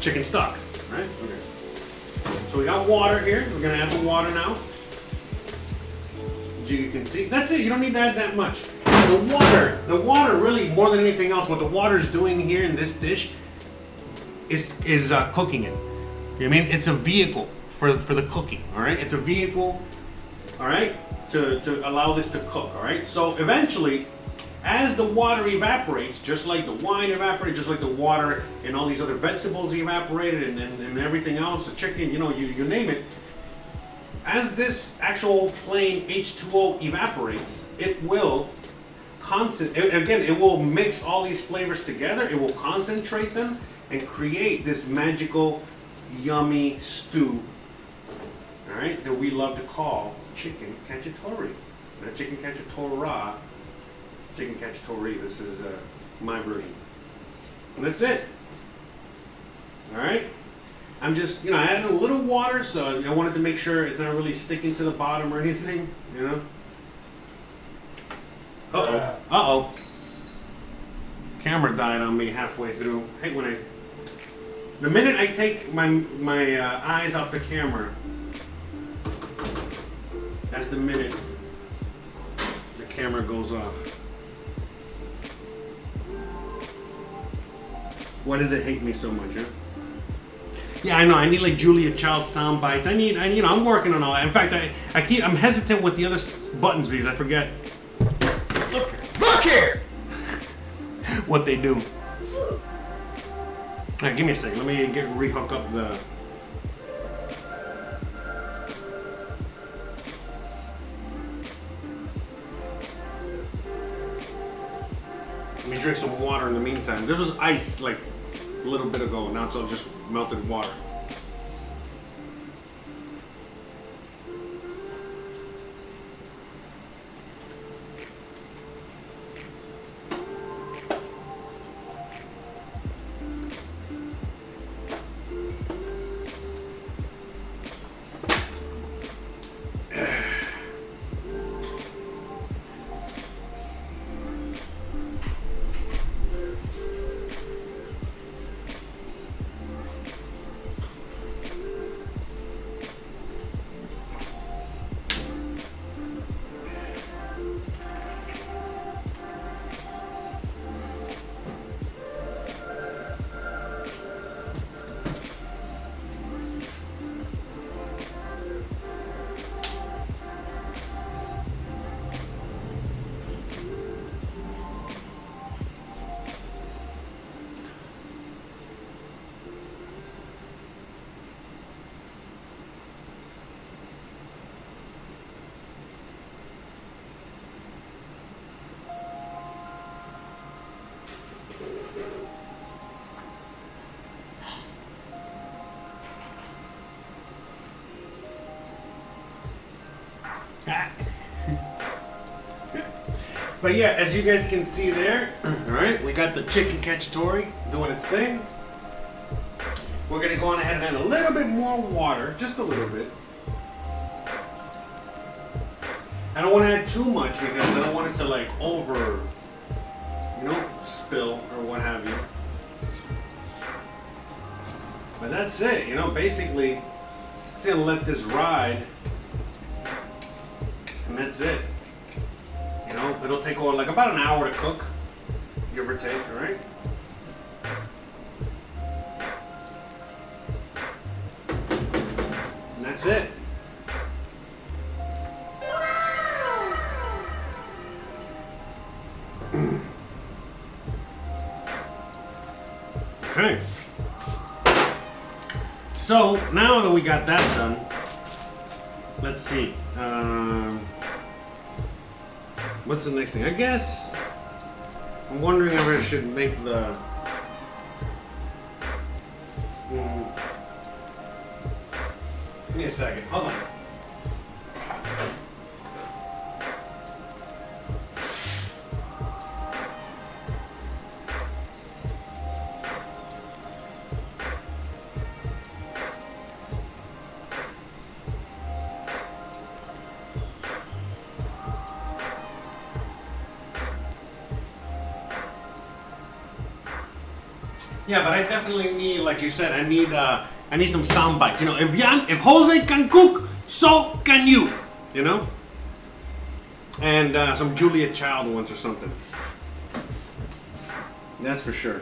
Chicken stock, right? Okay. So we got water here. We're going to add the water now. As you can see, that's it. You don't need to add that much. The water really, more than anything else, what the water's doing here in this dish is cooking it. You know what I mean? It's a vehicle for the cooking, all right? It's a vehicle, all right, to allow this to cook, all right? So eventually, as the water evaporates, just like the wine evaporated, just like the water and all these other vegetables evaporated and everything else, the chicken, you know, you name it, as this actual plain H2O evaporates, it will, again, it will mix all these flavors together, it will concentrate them and create this magical, yummy stew, all right, that we love to call chicken cacciatore. Chicken cacciatora, chicken cacciatore, this is my version. And that's it, all right? I'm just, you know, I added a little water, so I wanted to make sure it's not really sticking to the bottom or anything, you know? Uh-oh, uh-oh. Camera died on me halfway through. I hate when I... The minute I take my eyes off the camera, that's the minute the camera goes off. Why does it hate me so much, huh? Yeah, I know. I need like Julia Child sound bites. I you know, I'm working on all that. In fact, I'm hesitant with the other buttons because I forget. Look here, what they do. All right, give me a second. Let me get re-hook up the... Let me drink some water in the meantime. This was ice like a little bit ago. Now it's all just melted water. But yeah, as you guys can see there, alright, we got the chicken cacciatore doing its thing. We're going to go on ahead and add a little bit more water, just a little bit. I don't want to add too much because I don't want it to like over, you know, spill or what have you. But that's it, you know, basically, it's going to let this ride. And that's it. You know, it'll take all, like about an hour to cook, give or take, all right? And that's it. Okay. So, now that we got that done, let's see. What's the next thing? I guess I'm wondering if I should make the give me a second. Hold on. Yeah, but I definitely need, like you said, I need some sound bites. You know, if Jose can cook, so can you. You know, and some Julia Child ones or something. That's for sure.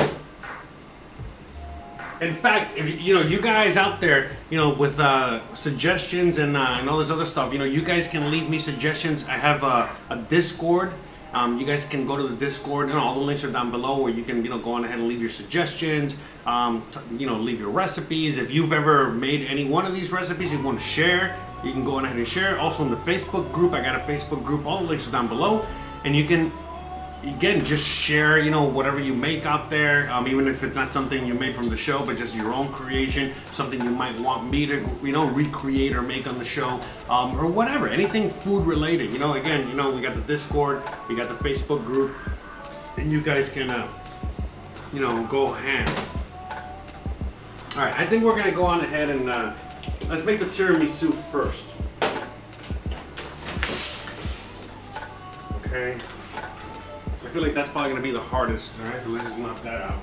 In fact, if you know, you guys out there, you know, with suggestions and all this other stuff, you know, you guys can leave me suggestions. I have a Discord. You guys can go to the Discord, and all the links are down below where you can, you know, go on ahead and leave your suggestions, you know, leave your recipes. If you've ever made any one of these recipes you want to share, you can go on ahead and share. Also in the Facebook group, I got a Facebook group, all the links are down below. And you can, again, just share, you know, whatever you make out there, even if it's not something you made from the show, but just your own creation, something you might want me to, you know, recreate or make on the show, or whatever, anything food related, you know. Again, you know, we got the Discord, we got the Facebook group, and you guys can, you know, go ham. All right, I think we're gonna go on ahead and let's make the tiramisu first. Okay. I feel like that's probably going to be the hardest, all right? So let's just knock that out.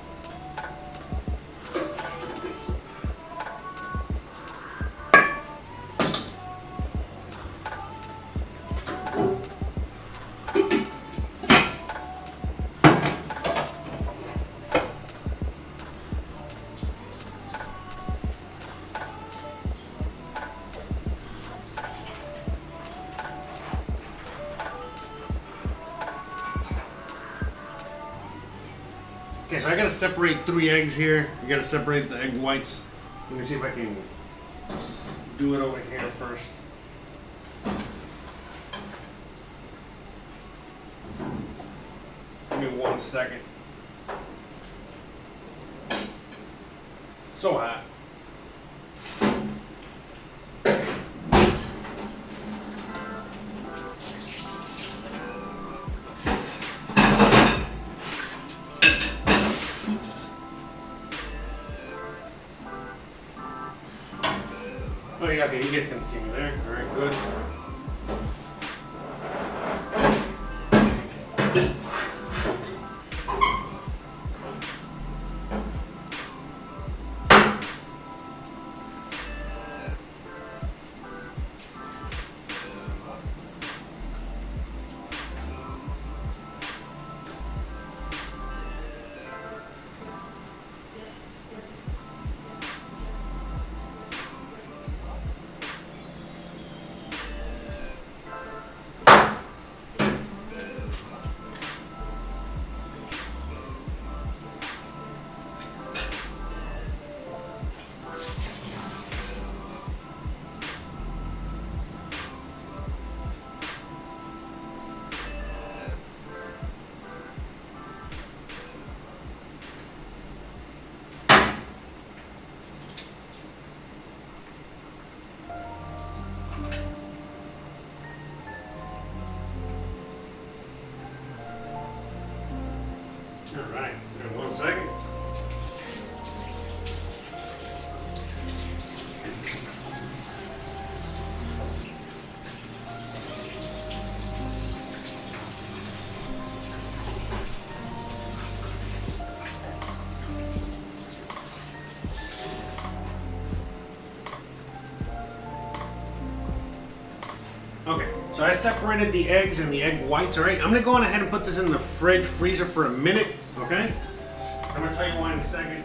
Okay, so I gotta separate 3 eggs here. You gotta separate the egg whites. Let me see if I can do it over here first. Give me one second. It's so hot. Okay, you guys can see me there. All right, good. Okay, so I separated the eggs and the egg whites, all right? I'm gonna go on ahead and put this in the fridge freezer for a minute, okay? I'm gonna tell you why in a second.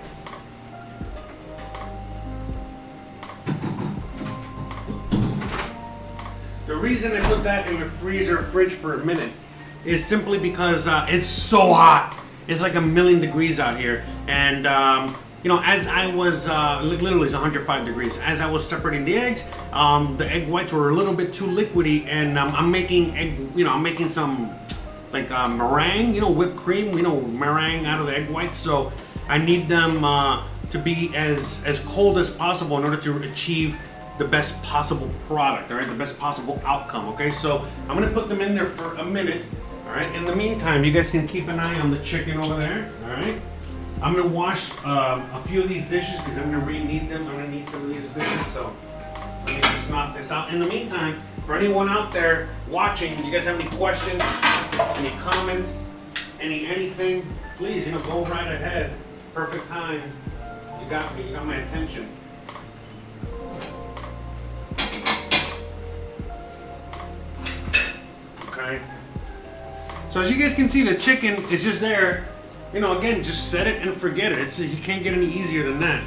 The reason I put that in the fridge for a minute is simply because it's so hot. It's like 1,000,000 degrees out here. And, you know, as I was, literally it's 105 degrees. As I was separating the eggs, the egg whites were a little bit too liquidy. And I'm making I'm making some, like, meringue, you know, whipped cream, you know, meringue out of the egg whites. So I need them to be as cold as possible in order to achieve the best possible product, all right? The best possible outcome, okay? So I'm gonna put them in there for a minute. All right, in the meantime, you guys can keep an eye on the chicken over there, all right? I'm gonna wash a few of these dishes because I'm gonna really need them. I'm gonna need some of these dishes, so let me just knock this out. In the meantime, for anyone out there watching, you guys have any questions, any comments, anything, please, you know, go right ahead. Perfect time, you got me, you got my attention. Okay. So as you guys can see, the chicken is just there, you know, again, just set it and forget it. It's, you can't get any easier than that.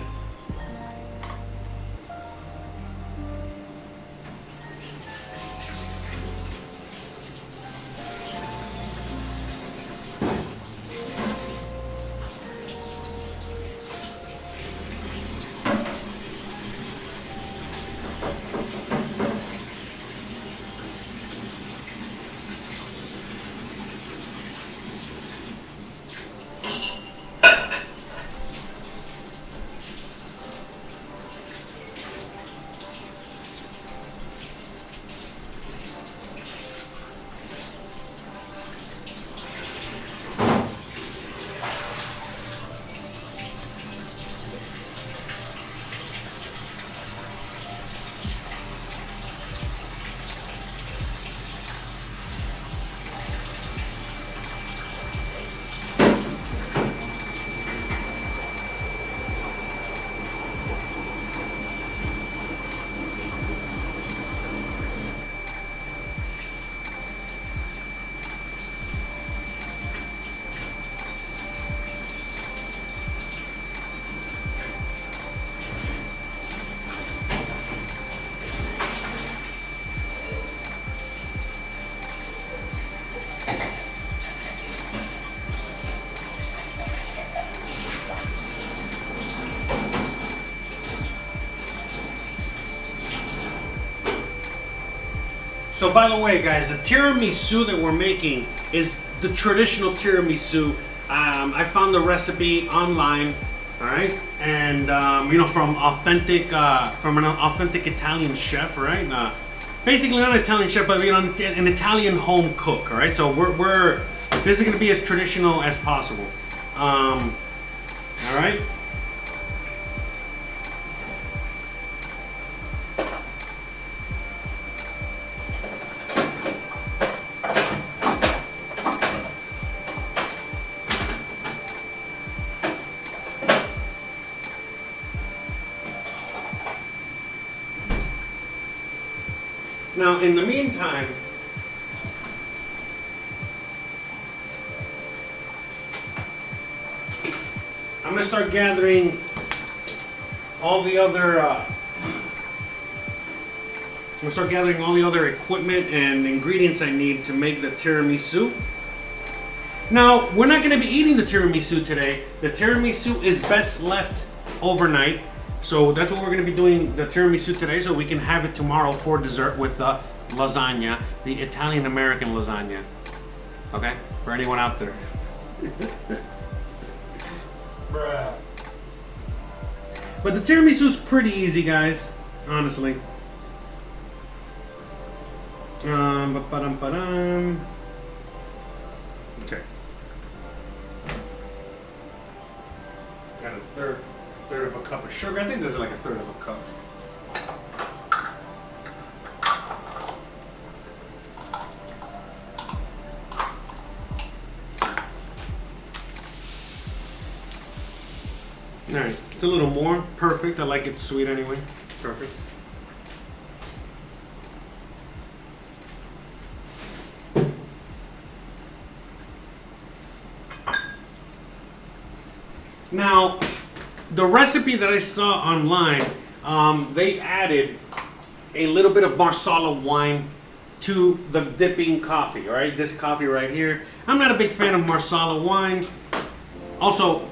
So by the way, guys, the tiramisu that we're making is the traditional tiramisu. I found the recipe online, all right, and you know, from an authentic Italian chef, right? Basically, not an Italian chef, but you know, an Italian home cook, all right. So this is going to be as traditional as possible, all right. Now, in the meantime, I'm gonna start gathering all the other equipment and ingredients I need to make the tiramisu. Now, we're not gonna be eating the tiramisu today. The tiramisu is best left overnight. So that's what we're going to be doing, the tiramisu today, so we can have it tomorrow for dessert with the lasagna, the Italian-American lasagna. Okay? For anyone out there. Bruh. But the tiramisu is pretty easy, guys. Honestly. Okay. Got a third of a cup of sugar. I think this is like a third of a cup. All right, it's a little more. Perfect. I like it sweet anyway. Perfect. Now, the recipe that I saw online, they added a little bit of Marsala wine to the dipping coffee, all right? This coffee right here. I'm not a big fan of Marsala wine. Also,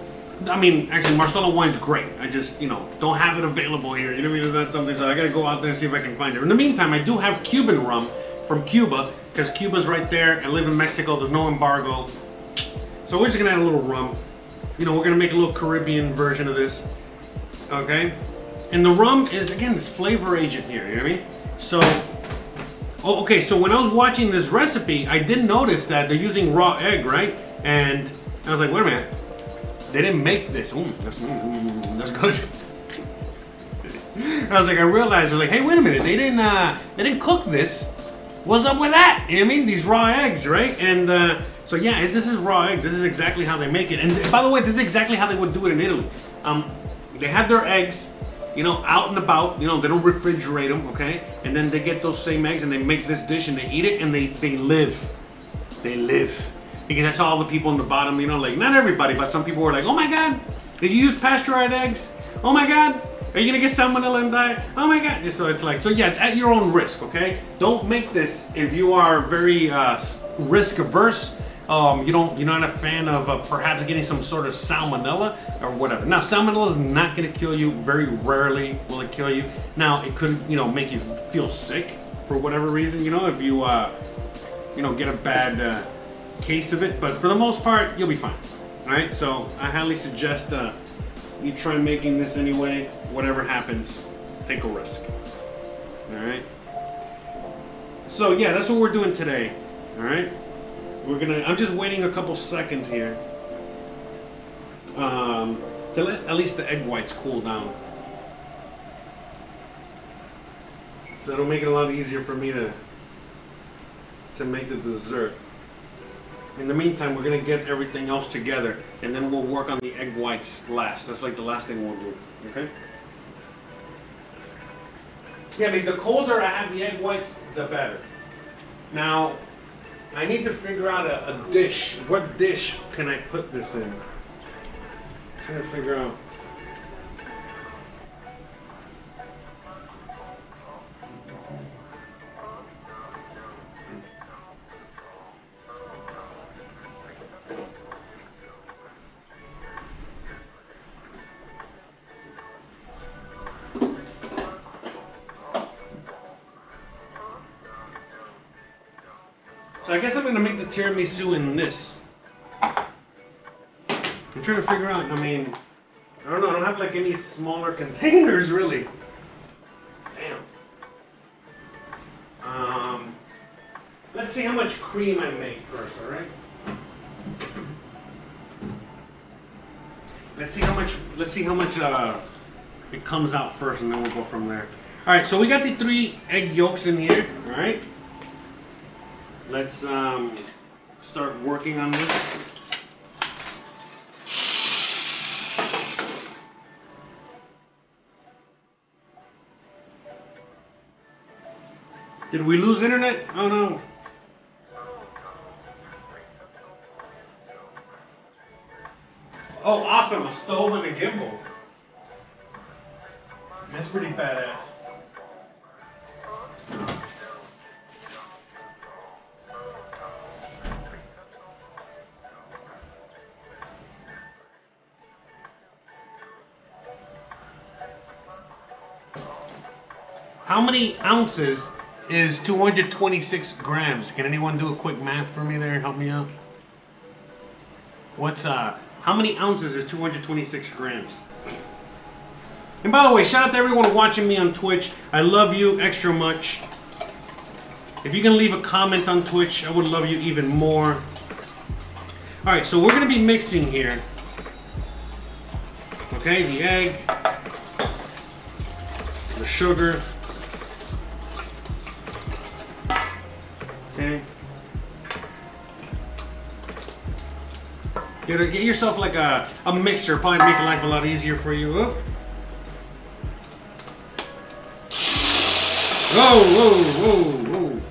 I mean, actually, Marsala wine's great. I just, you know, don't have it available here. You know what I mean? It's not something, so I gotta go out there and see if I can find it. In the meantime, I do have Cuban rum from Cuba, because Cuba's right there. I live in Mexico, there's no embargo. So we're just gonna add a little rum. You know, we're gonna make a little Caribbean version of this, okay? And the rum is, again, this flavor agent here, you know what I mean? So, oh, okay, so when I was watching this recipe, I did notice that they're using raw egg, right? And I was like, wait a minute. They didn't make this. Ooh, that's good. I was like, I realized, I was like, hey, wait a minute, they didn't cook this. What's up with that? You know what I mean? These raw eggs, right? And so yeah, this is raw egg. This is exactly how they make it. And by the way, this is exactly how they would do it in Italy. They have their eggs, you know, out and about. You know, they don't refrigerate them, okay? And then they get those same eggs and they make this dish and they eat it and they live. They live. Because that's all the people in the bottom, you know, like, not everybody, but some people were like, oh my God, did you use pasteurized eggs? Oh my God, are you gonna get salmonella and die? Oh my God. So it's like, so yeah, at your own risk, okay? Don't make this if you are very risk averse. You're not a fan of perhaps getting some sort of salmonella or whatever. Now, salmonella is not gonna kill you. Very rarely will it kill you. Now, it could, you know, make you feel sick for whatever reason, you know, if you, you know, get a bad, case of it, but for the most part you'll be fine. All right, so I highly suggest you try making this anyway. Whatever happens, take a risk. All right, so yeah, that's what we're doing today. All right, we're gonna, I'm just waiting a couple seconds here to let at least the egg whites cool down, so that'll make it a lot easier for me to make the dessert. In the meantime, we're gonna get everything else together, and then we'll work on the egg whites last. That's like the last thing we'll do, okay? Yeah, because the colder I have the egg whites, the better. Now, I need to figure out a dish. What dish can I put this in? I'm trying to figure out. So I guess I'm going to make the tiramisu in this. I'm trying to figure out, I mean, I don't know, I don't have like any smaller containers really. Damn. Let's see how much cream I make first, alright? Let's see how much it comes out first, and then we'll go from there. Alright, so we got the 3 egg yolks in here, alright? Let's start working on this. Did we lose internet? Oh no. Oh, awesome, a stove and a gimbal. That's pretty badass. How many ounces is 226 grams? Can anyone do a quick math for me there? Help me out. What's how many ounces is 226 grams? And by the way, shout out to everyone watching me on Twitch. I love you extra much. If you can leave a comment on Twitch, I would love you even more. All right, so we're gonna be mixing here. Okay, the egg, the sugar. Okay. Get yourself like a mixer. Probably make life a lot easier for you. Whoa, whoa, whoa, whoa.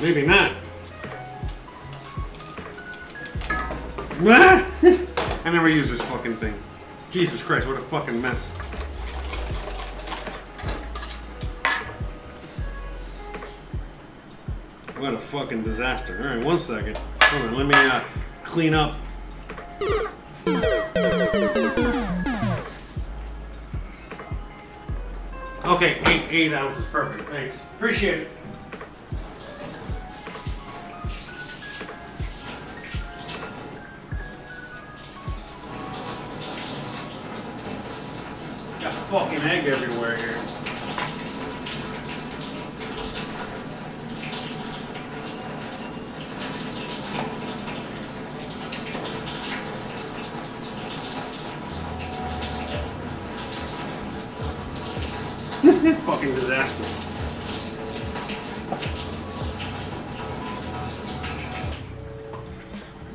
Maybe not. I never use this fucking thing. Jesus Christ, what a fucking mess. What a fucking disaster. Alright, one second. Hold on, let me clean up. Okay, eight ounces, perfect. Thanks. Appreciate it. Got fucking egg everywhere here. Fucking disaster.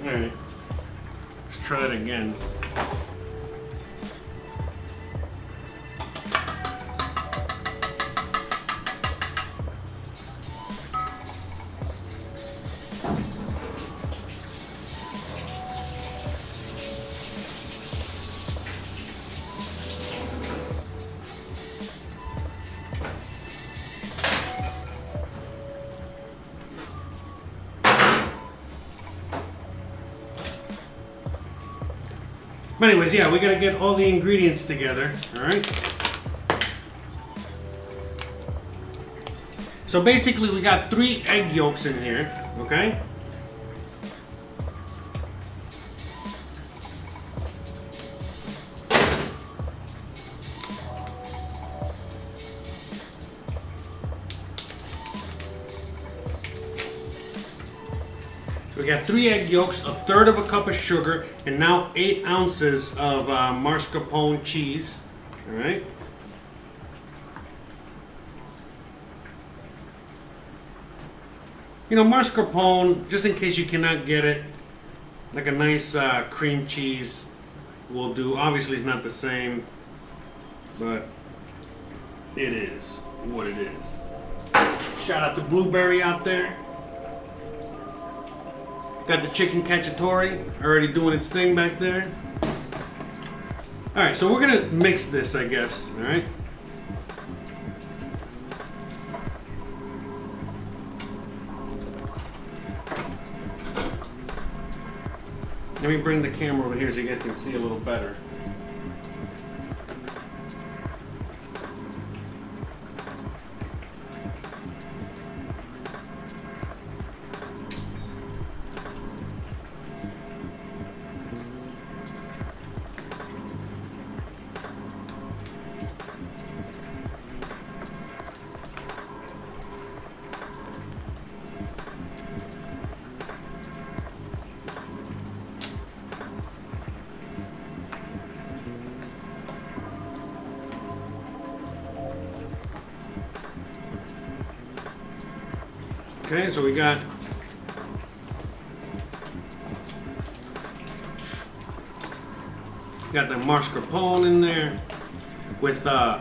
Alright. Let's try it again. But anyways, yeah, we gotta get all the ingredients together, all right? So basically we got 3 egg yolks in here, okay? We got 3 egg yolks, 1/3 of a cup of sugar, and now 8 ounces of mascarpone cheese. All right. You know, mascarpone, just in case you cannot get it, like a nice cream cheese will do. Obviously, it's not the same, but it is what it is. Shout out to Blueberry out there. Got the chicken cacciatore, already doing its thing back there. Alright, so we're gonna mix this, I guess, alright? Let me bring the camera over here so you guys can see a little better. Okay, so we got the mascarpone in there with the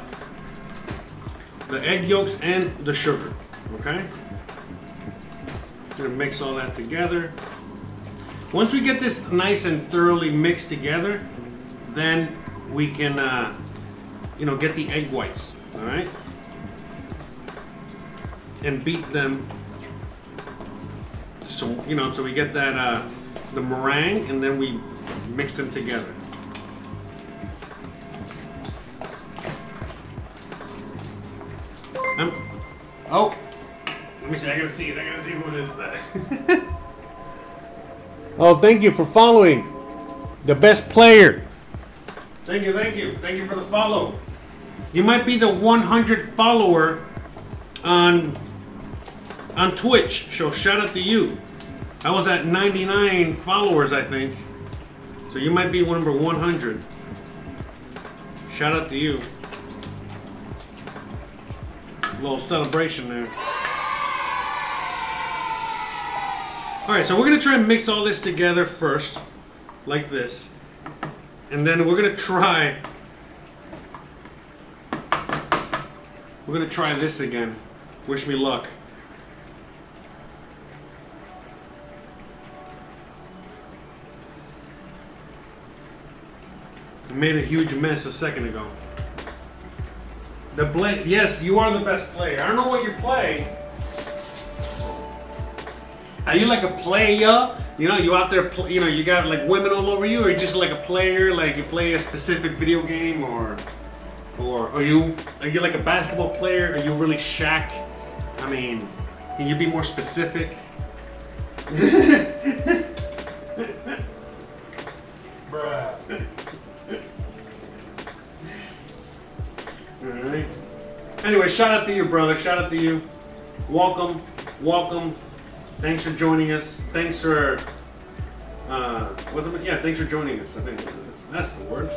egg yolks and the sugar. Okay, gonna mix all that together. Once we get this nice and thoroughly mixed together, then we can you know, get the egg whites. All right, and beat them. So, you know, so we get that, the meringue, and then we mix them together. Oh! Let me see, I gotta see it, I gotta see who it is. Oh, thank you for following. The best player. Thank you, thank you. Thank you for the follow. You might be the 100th follower on Twitch, so shout out to you. I was at 99 followers, I think. So you might be number 100. Shout out to you. A little celebration there. Alright, so we're going to try and mix all this together first. Like this. And then we're going to try... we're going to try this again. Wish me luck. You made a huge mess a second ago. The play, yes, you are the best player. I don't know what you play. Are you like a player? You know, you out there, you know, you got like women all over you, or you just like a player, like you play a specific video game, or are you like a basketball player? Are you really Shaq? I mean, can you be more specific? Bruh. All right. Anyway, shout out to you, brother. Shout out to you. Welcome, welcome. Thanks for joining us. Thanks for, yeah, thanks for joining us. I think that's the word.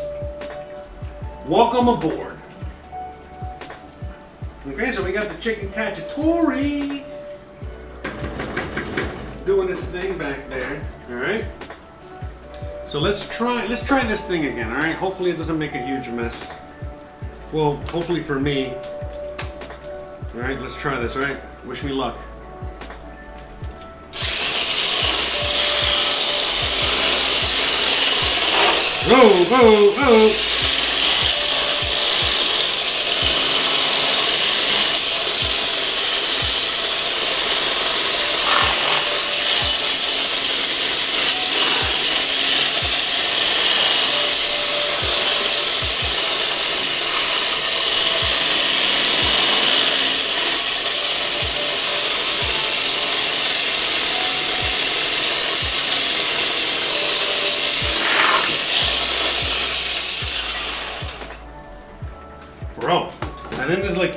Welcome aboard. Okay, so we got the chicken cacciatore doing this thing back there. All right. So let's try this thing again. All right. Hopefully it doesn't make a huge mess. Well, hopefully for me. All right. Let's try this. All right. Wish me luck. Oh, oh, oh.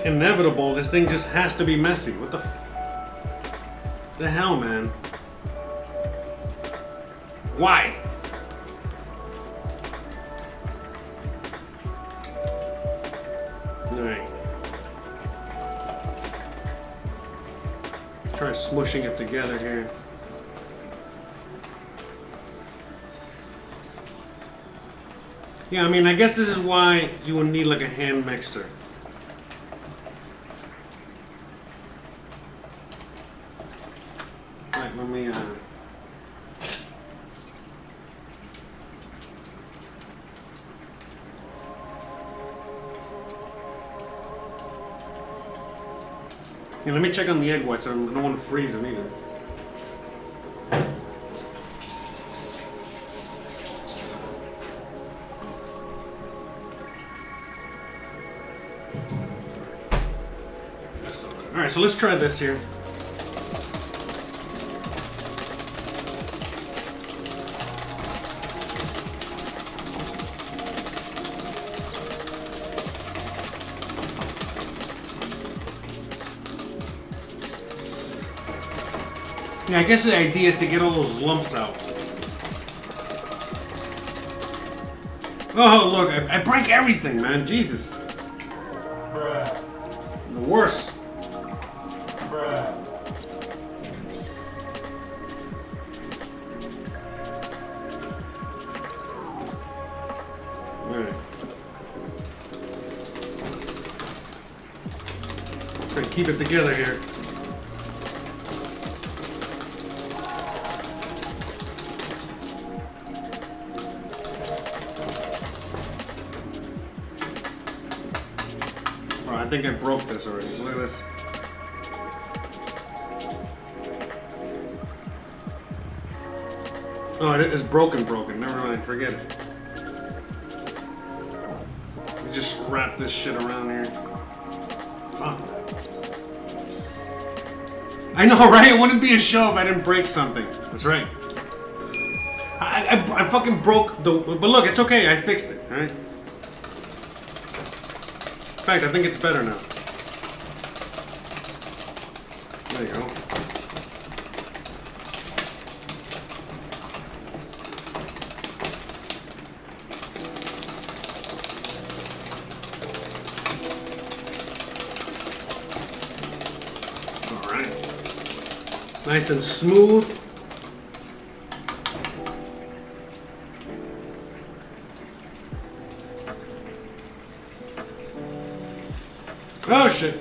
Inevitable, this thing just has to be messy. What the the hell, man? Why? Alright. Try smushing it together here. Yeah, I mean, I guess this is why you would need like a hand mixer. Yeah, let me check on the egg whites. I don't want to freeze them either. All right, so let's try this here. Yeah, I guess the idea is to get all those lumps out. Oh, look, I break everything, man. Jesus. Bruh. The worst. Bruh. All right. Try to keep it together here. I think I broke this already. Look at this. Oh, it is broken. Never mind, forget it. We just wrap this shit around here. Fuck. I know, right? It wouldn't be a show if I didn't break something. That's right. I fucking broke the... But look, it's okay. I fixed it, all right? In fact, I think it's better now. There you go. All right. Nice and smooth. Oh shit.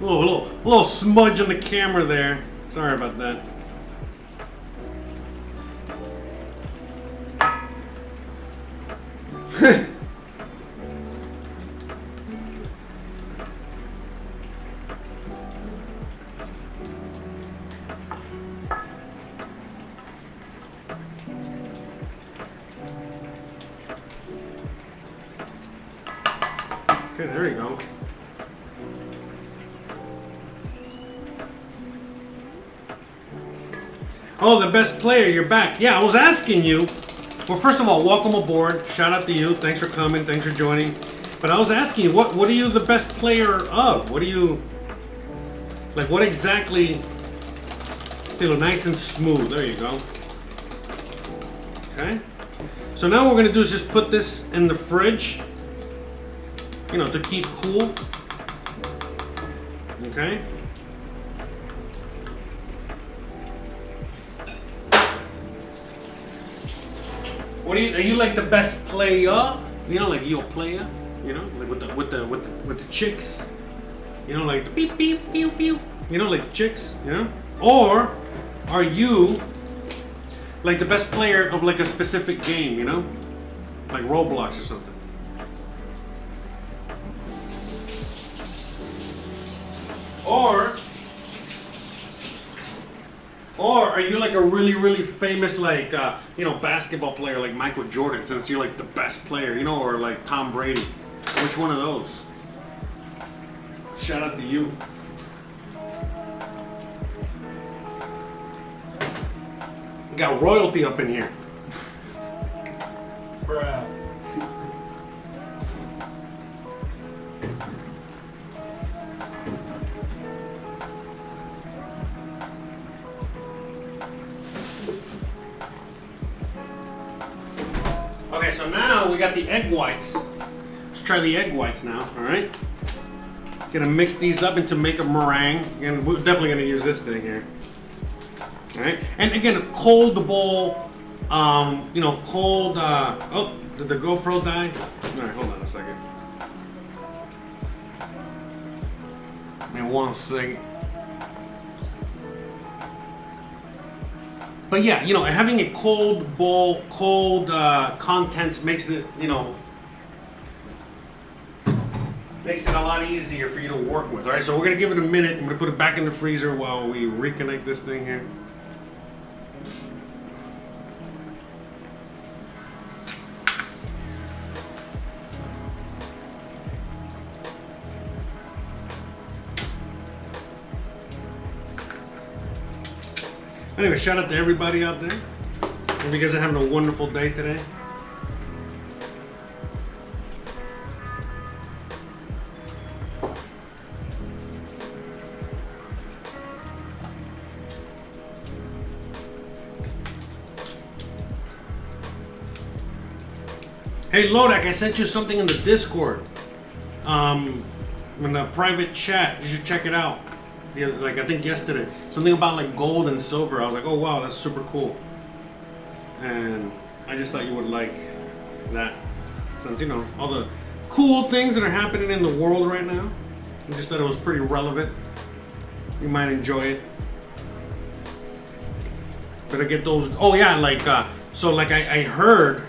A little smudge on the camera there. Sorry about that. Best player, you're back. Yeah, I was asking you. Well, first of all, welcome aboard. Shout out to you. Thanks for coming. Thanks for joining. But I was asking you, what are you the best player of? What are you like? What exactly? Feel nice and smooth. There you go. Okay. So now what we're gonna do is just put this in the fridge. You know, to keep cool. Okay. What are you like the best player? You know, like you're a player. You know, like with the chicks. You know, like the beep beep pew pew. You know, like chicks. You know, or are you like the best player of like a specific game? You know, like Roblox or something. Or are you like a really famous like you know, basketball player like Michael Jordan, since you're like the best player, you know, or like Tom Brady? Which one of those? Shout out to you. We got royalty up in here. Bruh. Okay, so now we got the egg whites. Let's try the egg whites now, all right? Gonna mix these up into make a meringue. And we're definitely gonna use this thing here. All right, and again, a cold bowl, you know, cold, oh, did the GoPro die? All right, hold on a second. Give me one second. But yeah, you know, having a cold bowl, cold contents makes it, you know, makes it a lot easier for you to work with. All right, so we're gonna give it a minute. I'm gonna put it back in the freezer while we reconnect this thing here. Anyway, shout out to everybody out there. Hope you guys are having a wonderful day today. Hey Lodak, I sent you something in the Discord. In the private chat, you should check it out. Yeah, like I think yesterday, something about like gold and silver. I was like, oh wow, that's super cool, and I just thought you would like that, since you know all the cool things that are happening in the world right now. I just thought it was pretty relevant. You might enjoy it. Better get those. Oh yeah, like so like I heard,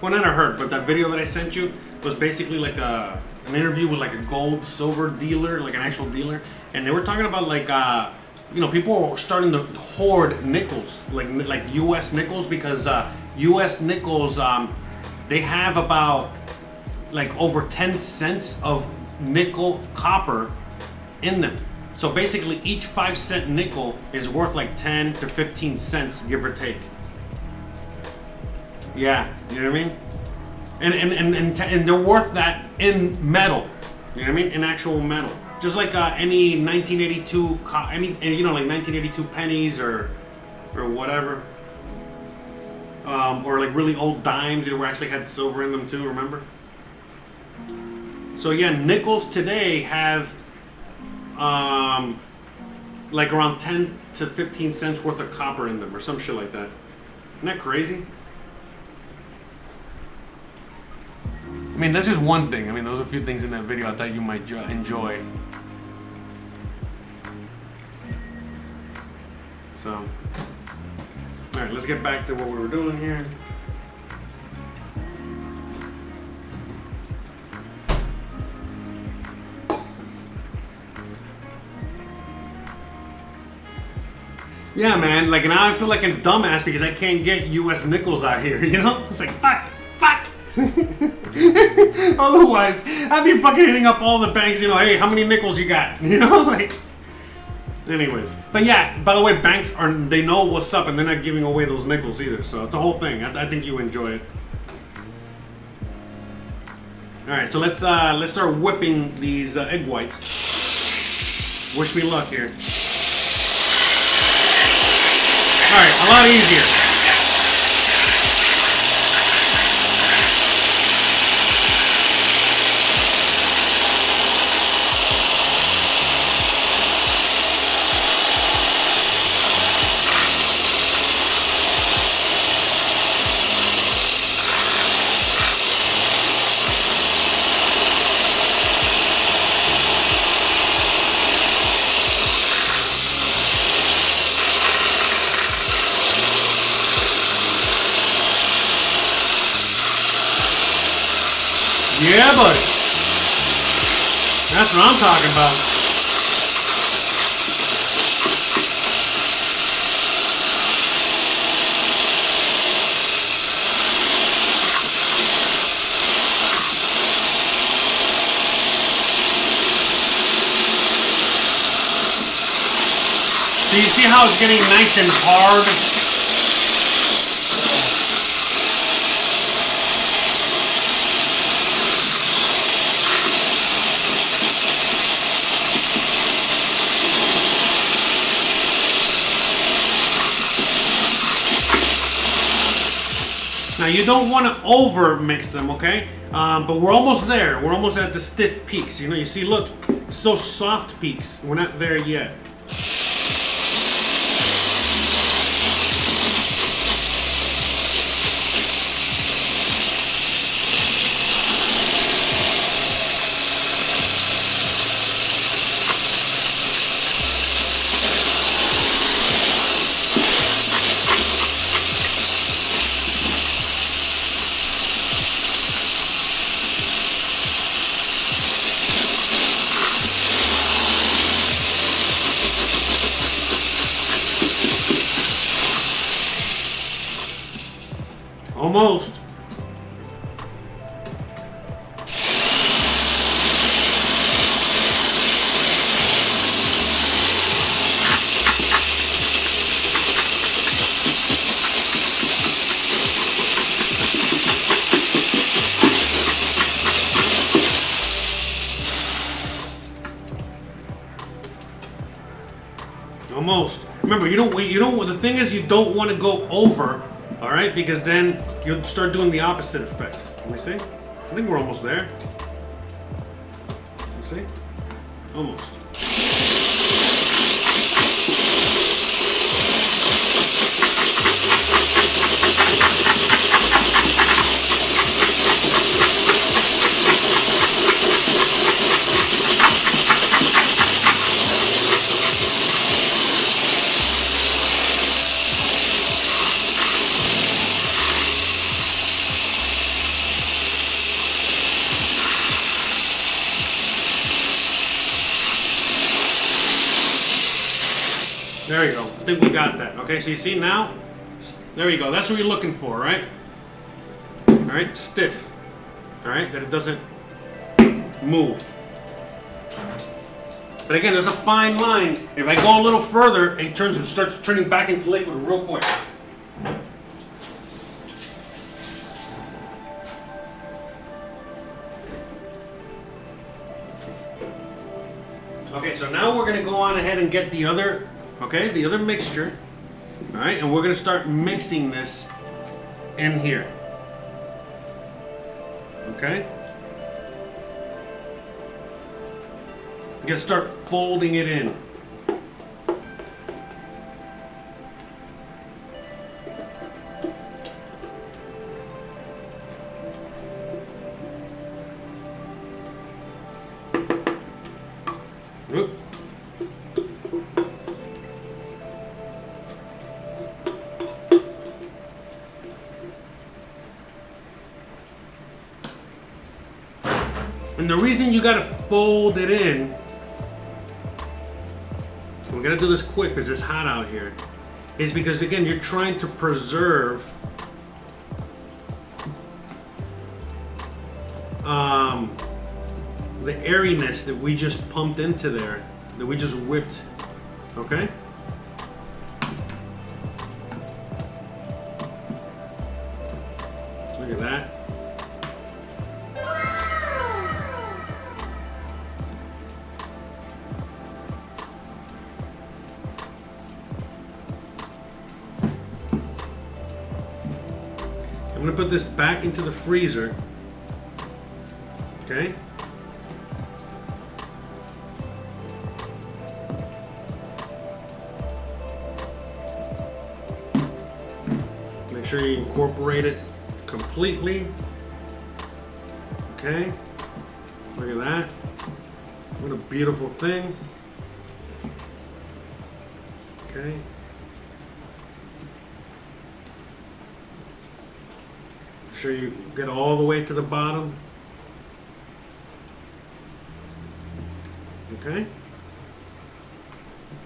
well not I heard, but that video that I sent you was basically like an interview with like a gold silver dealer, like an actual dealer. And they were talking about like, you know, people are starting to hoard nickels, like U.S. nickels, because U.S. nickels, they have about like over 10 cents of nickel copper in them. So basically each 5-cent nickel is worth like 10 to 15 cents, give or take. Yeah, you know what I mean? And they're worth that in metal, you know what I mean? In actual metal. Just like any 1982, you know, like 1982 pennies or whatever, or like really old dimes that actually had silver in them too. Remember? So yeah, nickels today have like around 10 to 15 cents worth of copper in them, or some shit like that. Isn't that crazy? I mean, that's just one thing. I mean, there was a few things in that video I thought you might enjoy. So, all right, let's get back to what we were doing here. Yeah, man, like now I feel like a dumbass because I can't get U.S. nickels out here, you know? It's like, fuck, fuck! Otherwise, I'd be fucking hitting up all the banks, you know, hey, how many nickels you got? You know, like... Anyways, but yeah, by the way, banks, are they know what's up and they're not giving away those nickels either, so it's a whole thing. I think you enjoy it. Alright, so let's start whipping these egg whites. Wish me luck here. Alright, a lot easier. Yeah, buddy. That's what I'm talking about. Do you see how it's getting nice and hard? Now you don't want to over mix them, okay? But we're almost there. We're almost at the stiff peaks. You know, you see, look, so soft peaks. We're not there yet. Almost. Almost. Remember, you don't the thing is you don't want to go over. All right, because then you'll start doing the opposite effect. Let me see. I think we're almost there. Let me see. Almost. There you go. I think we got that. Okay, so you see now? There you go. That's what you're looking for, right? Alright, stiff. Alright, that it doesn't move. But again, there's a fine line. If I go a little further, it turns and starts turning back into liquid real quick. Okay, so now we're going to go on ahead and get the other... Okay, the other mixture, all right, and we're going to start mixing this in here, okay? We're going to start folding it in. And the reason you gotta fold it in, we're gonna do this quick because it's hot out here, is because again, you're trying to preserve the airiness that we just pumped into there, that we just whipped, okay? Look at that. I'm gonna put this back into the freezer, okay? Make sure you incorporate it completely. Okay, look at that. What a beautiful thing. Okay. Make sure you get all the way to the bottom. Okay.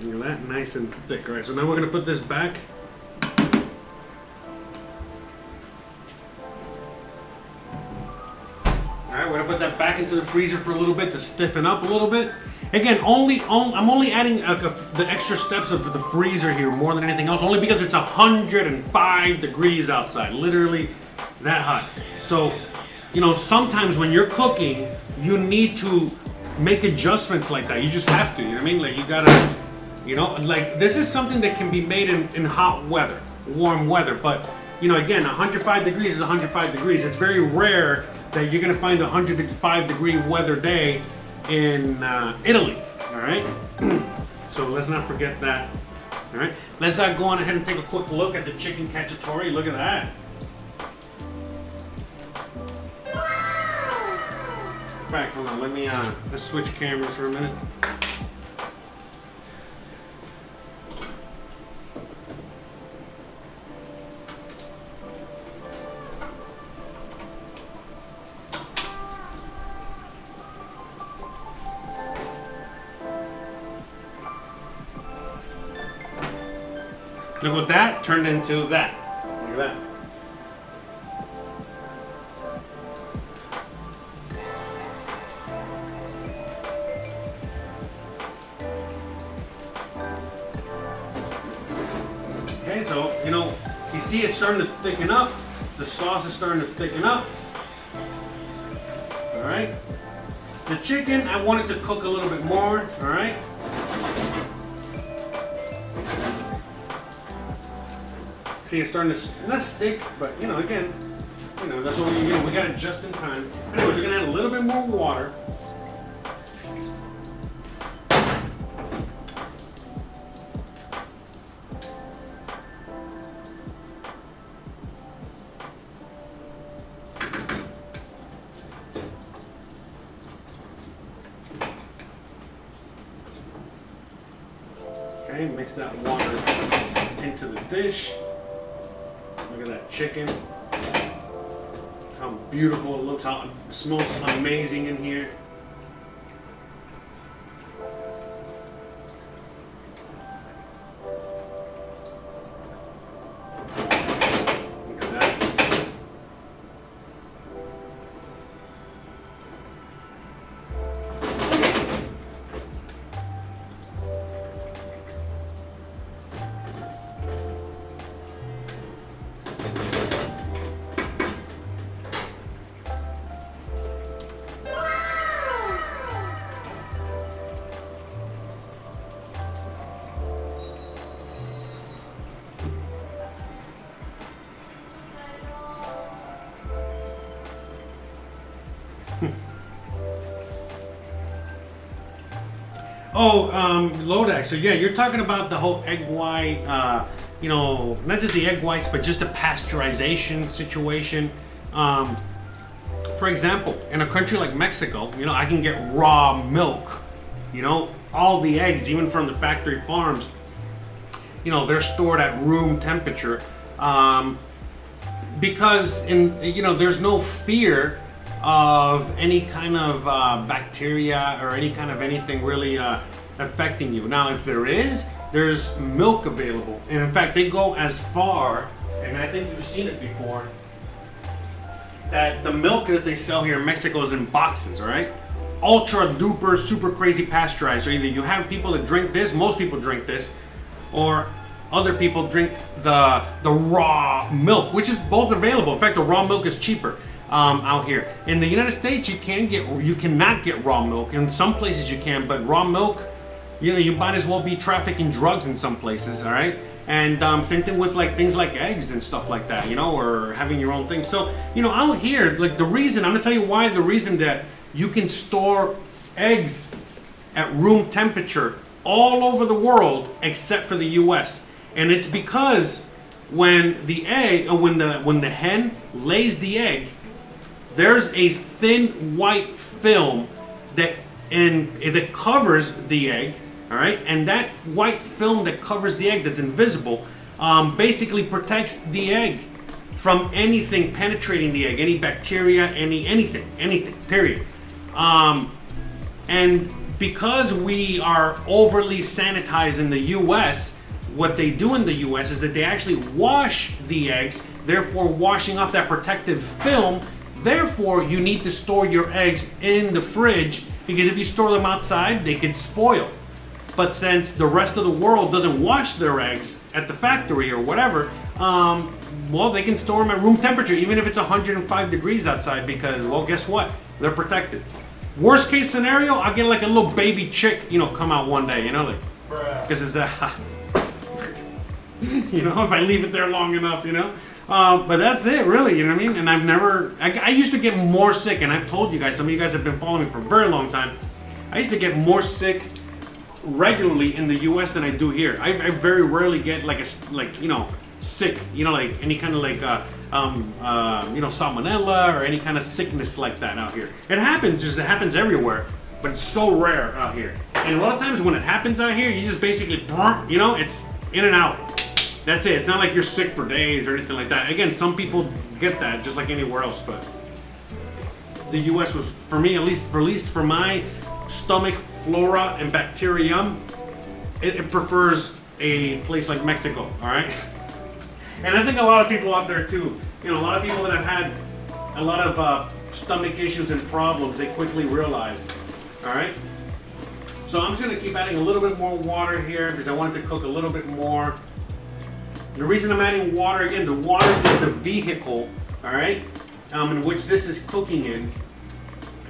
Look at that, nice and thick. All right, so now we're gonna put this back. Into the freezer for a little bit to stiffen up a little bit. Again, I'm only adding the extra steps of the freezer here more than anything else, only because it's 105 degrees outside, literally that hot. So, you know, sometimes when you're cooking, you need to make adjustments like that. You just have to, you know what I mean? Like you gotta, you know, like this is something that can be made in hot weather, warm weather, but you know, again, 105 degrees is 105 degrees. It's very rare that you're gonna find a 105 degree weather day in Italy, all right? So let's not forget that, all right? Let's go on ahead and take a quick look at the chicken cacciatore. Look at that. In fact, hold on, let's switch cameras for a minute. Look what that turned into that. Look at that. Okay, so, you know, you see it's starting to thicken up. The sauce is starting to thicken up. All right. The chicken, I wanted to cook a little bit more, all right? See, it's starting to not stick, but you know, again, you know, that's what we, you know, we got it just in time. Anyways, we're gonna add a little bit more water. Okay, mix that water into the dish. Look at that chicken, how beautiful it looks, how it smells amazing in here. Look at that. Oh, Lodak, so yeah, you're talking about the whole egg white, you know, not just the egg whites, but just the pasteurization situation. For example, in a country like Mexico, you know, I can get raw milk, you know, all the eggs, even from the factory farms, you know, they're stored at room temperature because, you know, there's no fear of any kind of bacteria or any kind of anything really affecting you. Now, if there is, there's milk available. And in fact, they go as far, and I think you've seen it before, that the milk that they sell here in Mexico is in boxes, all right? Ultra duper, super crazy pasteurized. So either you have people that drink this, most people drink this, or other people drink the raw milk, which is both available. In fact, the raw milk is cheaper out here. In the United States, you cannot get raw milk. In some places you can, but raw milk, you know, you might as well be trafficking drugs in some places, all right? And same thing with like things like eggs and stuff like that, you know, or having your own thing. So, you know, out here, like the reason, I'm gonna tell you why the reason that you can store eggs at room temperature all over the world except for the US. And it's because when the egg, when the hen lays the egg, there's a thin white film that covers the egg, all right? And that white film that covers the egg, that's invisible, basically protects the egg from anything penetrating the egg, any bacteria, anything, period. And because we are overly sanitized in the US, what they do in the US is that they actually wash the eggs, therefore washing off that protective film. Therefore, you need to store your eggs in the fridge, because if you store them outside, they could spoil. But since the rest of the world doesn't wash their eggs at the factory or whatever, well, they can store them at room temperature, even if it's 105 degrees outside, because, well, guess what? They're protected. Worst case scenario, I'll get like a little baby chick, you know, come out one day, you know, like, because it's that hot. You know, if I leave it there long enough, you know, but that's it really, you know what I mean? And I've never, I used to get more sick, and I've told you guys, some of you guys have been following me for a very long time. I used to get more sick regularly in the US than I do here. I very rarely get like, you know, sick, you know, like any kind of like, you know, salmonella or any kind of sickness like that out here. It happens, it happens everywhere, but it's so rare out here. And a lot of times when it happens out here, you just basically, you know, it's in and out. That's it. It's not like you're sick for days or anything like that. Again, some people get that just like anywhere else, but the US was, for me at least for my stomach flora and bacterium, it prefers a place like Mexico, all right? And I think a lot of people out there too, you know, a lot of people that have had a lot of stomach issues and problems, they quickly realize, all right? So I'm just gonna keep adding a little bit more water here because I want it to cook a little bit more. The reason I'm adding water, again, the water is the vehicle, all right, in which this is cooking in.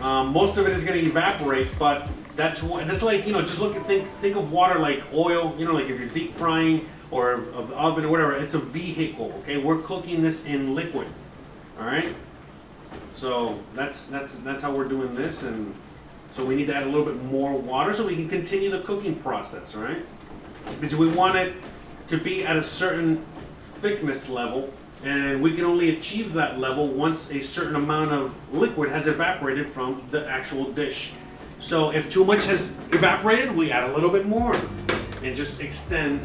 Most of it is going to evaporate, but that's like, you know, just look at, think of water like oil, you know, like if you're deep frying or of the oven or whatever, it's a vehicle, okay? We're cooking this in liquid, all right? So that's how we're doing this, and so we need to add a little bit more water so we can continue the cooking process, all right? Because we want it to be at a certain thickness level, and we can only achieve that level once a certain amount of liquid has evaporated from the actual dish. So if too much has evaporated, we add a little bit more and just extend,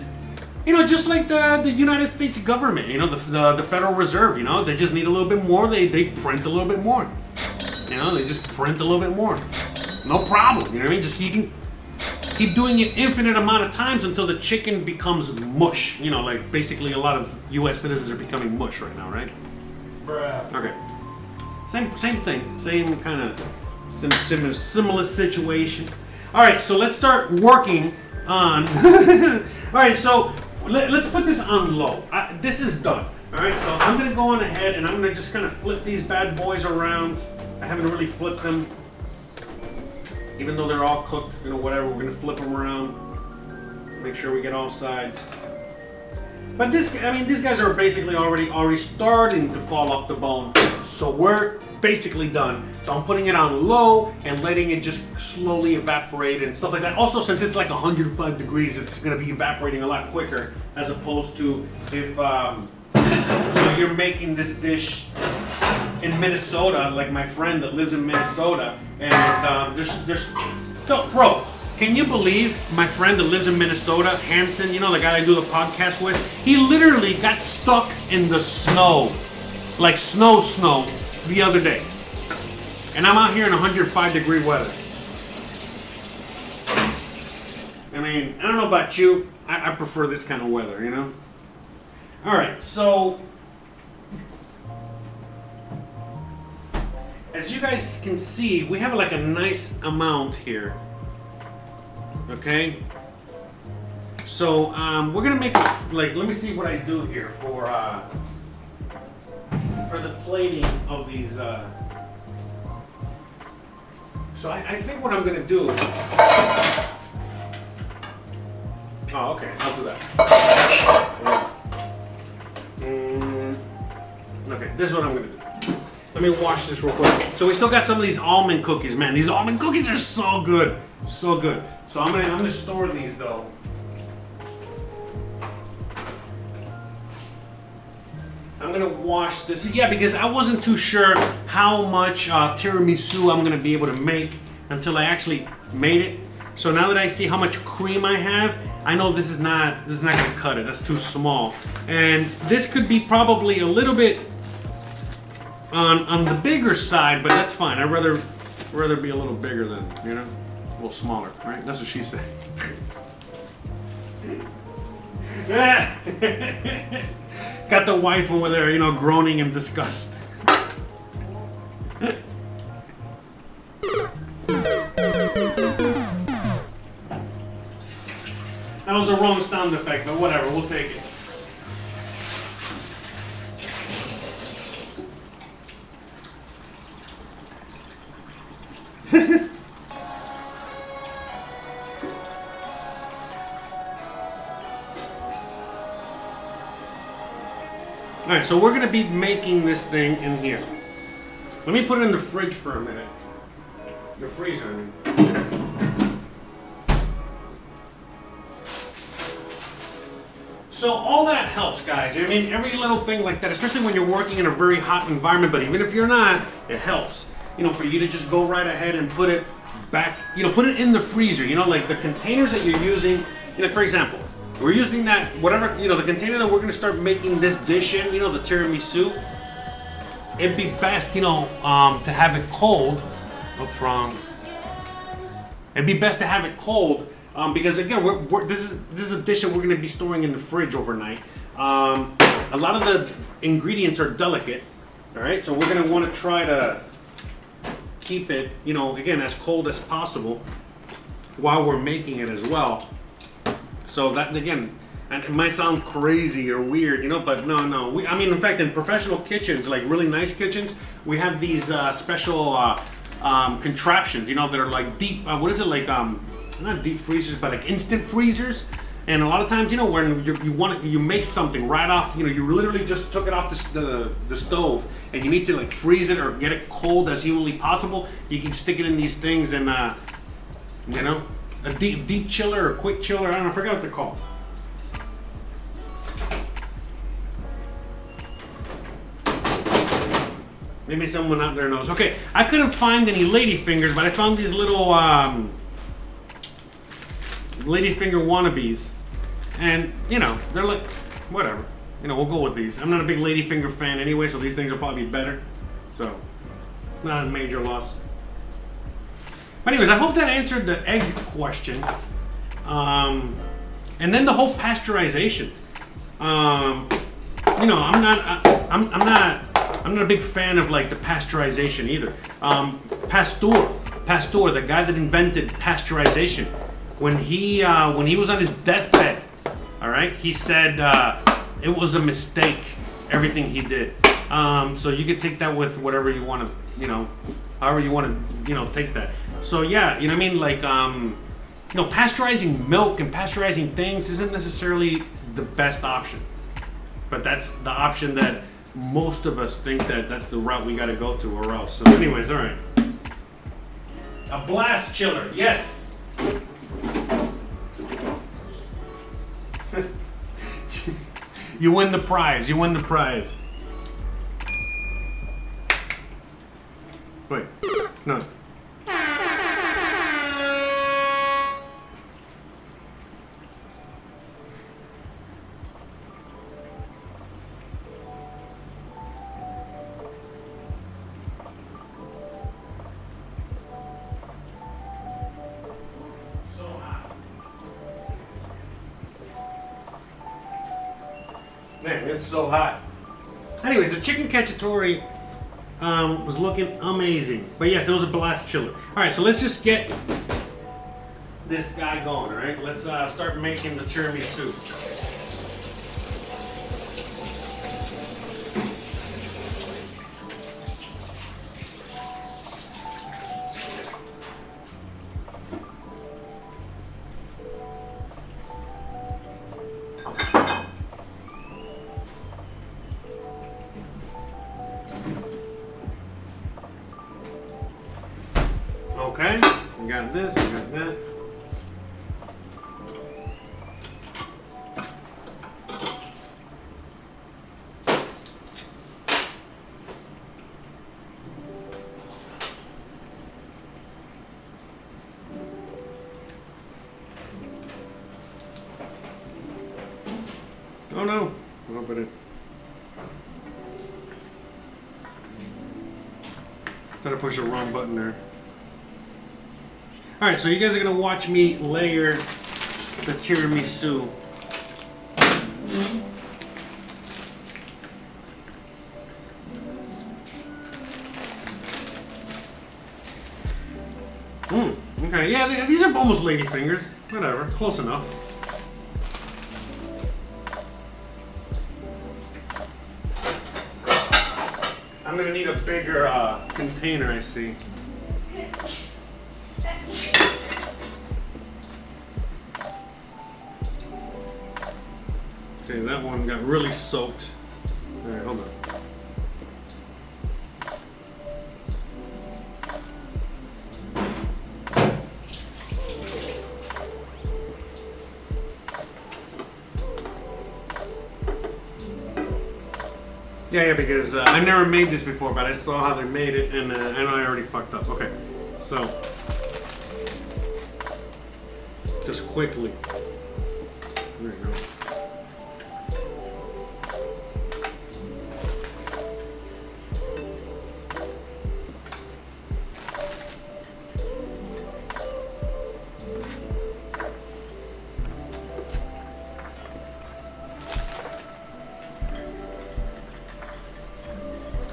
you know, just like the United States government, you know, the Federal Reserve, you know, they just need a little bit more, they print a little bit more, you know, they just print a little bit more, no problem, you know what I mean? Just keep doing it infinite amount of times until the chicken becomes mush. You know, like basically a lot of U.S. citizens are becoming mush right now, right? Bruh. Okay. Same thing. Same kind of similar situation. All right, so let's start working on. All right, so let's put this on low. This is done. All right, so I'm gonna go on ahead and I'm gonna just kind of flip these bad boys around. I haven't really flipped them. Even though they're all cooked, you know, whatever, we're gonna flip them around, make sure we get all sides. But this, I mean, these guys are basically already starting to fall off the bone, so we're basically done. So I'm putting it on low and letting it just slowly evaporate and stuff like that. Also, since it's like 105 degrees, it's gonna be evaporating a lot quicker as opposed to if you're making this dish in Minnesota, like my friend that lives in Minnesota, and so, bro, can you believe my friend that lives in Minnesota, Hanson, you know, the guy I do the podcast with, he literally got stuck in the snow, like snow the other day. And I'm out here in 105-degree weather. I mean, I don't know about you. I prefer this kind of weather, you know? All right, so as you guys can see, we have like a nice amount here, okay? So we're gonna make, like, let me see what I do here for the plating of these. So I think what I'm gonna do, oh, okay, I'll do that. Okay, this is what I'm gonna do. Let me wash this real quick. So we still got some of these almond cookies, man. These almond cookies are so good, so good. So I'm gonna store these though. I'm gonna wash this, yeah, because I wasn't too sure how much tiramisu I'm gonna be able to make until I actually made it. So now that I see how much cream I have, I know this is not gonna cut it. That's too small, and this could be probably a little bit. On the bigger side, but that's fine. I'd rather be a little bigger than, you know, a little smaller, right? That's what she said. Got the wife over there, you know, groaning in disgust. That was the wrong sound effect, but whatever, we'll take it. Alright, so we're going to be making this thing in here. Let me put it in the fridge for a minute. The freezer, I mean. So all that helps, guys. I mean, every little thing like that, especially when you're working in a very hot environment, but even if you're not, it helps. You know, for you to just go right ahead and put it back, you know, put it in the freezer, you know, like the containers that you're using, you know, for example, we're using that, whatever, you know, the container that we're going to start making this dish in, you know, the tiramisu, it'd be best, you know, to have it cold. What's wrong? It'd be best to have it cold, because again, this is a dish that we're going to be storing in the fridge overnight. A lot of the ingredients are delicate, all right, so we're going to want to try to keep it, you know, again, as cold as possible while we're making it as well. So that, again, and it might sound crazy or weird, you know, but no. I mean, in fact, in professional kitchens, like really nice kitchens, we have these special contraptions, you know, that are like deep, what is it, like, not deep freezers, but like instant freezers. And a lot of times, you know, when you make something right off, you know, you literally just took it off the stove, and you need to like freeze it or get it cold as humanly possible. You can stick it in these things, and you know, a deep chiller or quick chiller. I don't know, I forgot what they're called. Maybe someone out there knows. Okay, I couldn't find any lady fingers, but I found these little. Ladyfinger wannabes, and you know, they're like, whatever, you know, we'll go with these. I'm not a big ladyfinger fan anyway, so these things are probably better, so not a major loss. But anyways, I hope that answered the egg question, and then the whole pasteurization. You know, I'm not a big fan of like the pasteurization either. Pasteur, the guy that invented pasteurization. When he was on his deathbed, all right, he said it was a mistake, everything he did. So you could take that with whatever you want to, you know, however you want to, you know, take that. So yeah, you know what I mean? Like, you know, pasteurizing milk and pasteurizing things isn't necessarily the best option. But that's the option that most of us think that that's the route we got to go to or else. So anyways, all right. A blast chiller, yes. You win the prize. You win the prize. Wait. No. Man, it's so hot. Anyways, the chicken cacciatore was looking amazing. But yes, it was a blast chiller. All right, so let's just get this guy going, all right? Let's start making the tiramisu. Okay, we got this, we got that. Oh no, open it. Better push the wrong button there. All right, so you guys are gonna watch me layer the tiramisu. Okay, yeah, these are almost lady fingers. Whatever, close enough. I'm gonna need a bigger container, I see. Okay, that one got really soaked. All right, hold on. Yeah, because I never made this before, but I saw how they made it, and I already fucked up. Okay, so just quickly. There you go.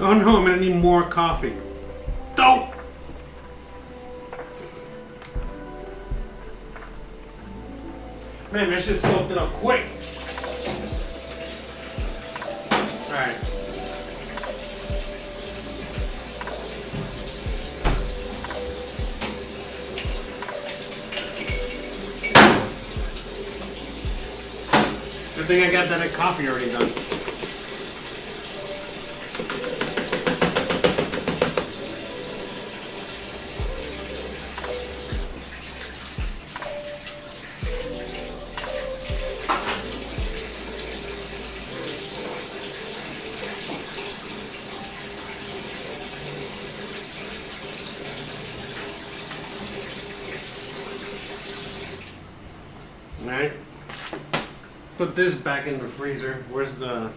Oh no, I'm gonna need more coffee. Dope! Man, that shit soaked it up quick. Alright. Good thing I got that coffee already done. Alright, put this back in the freezer. Where's the...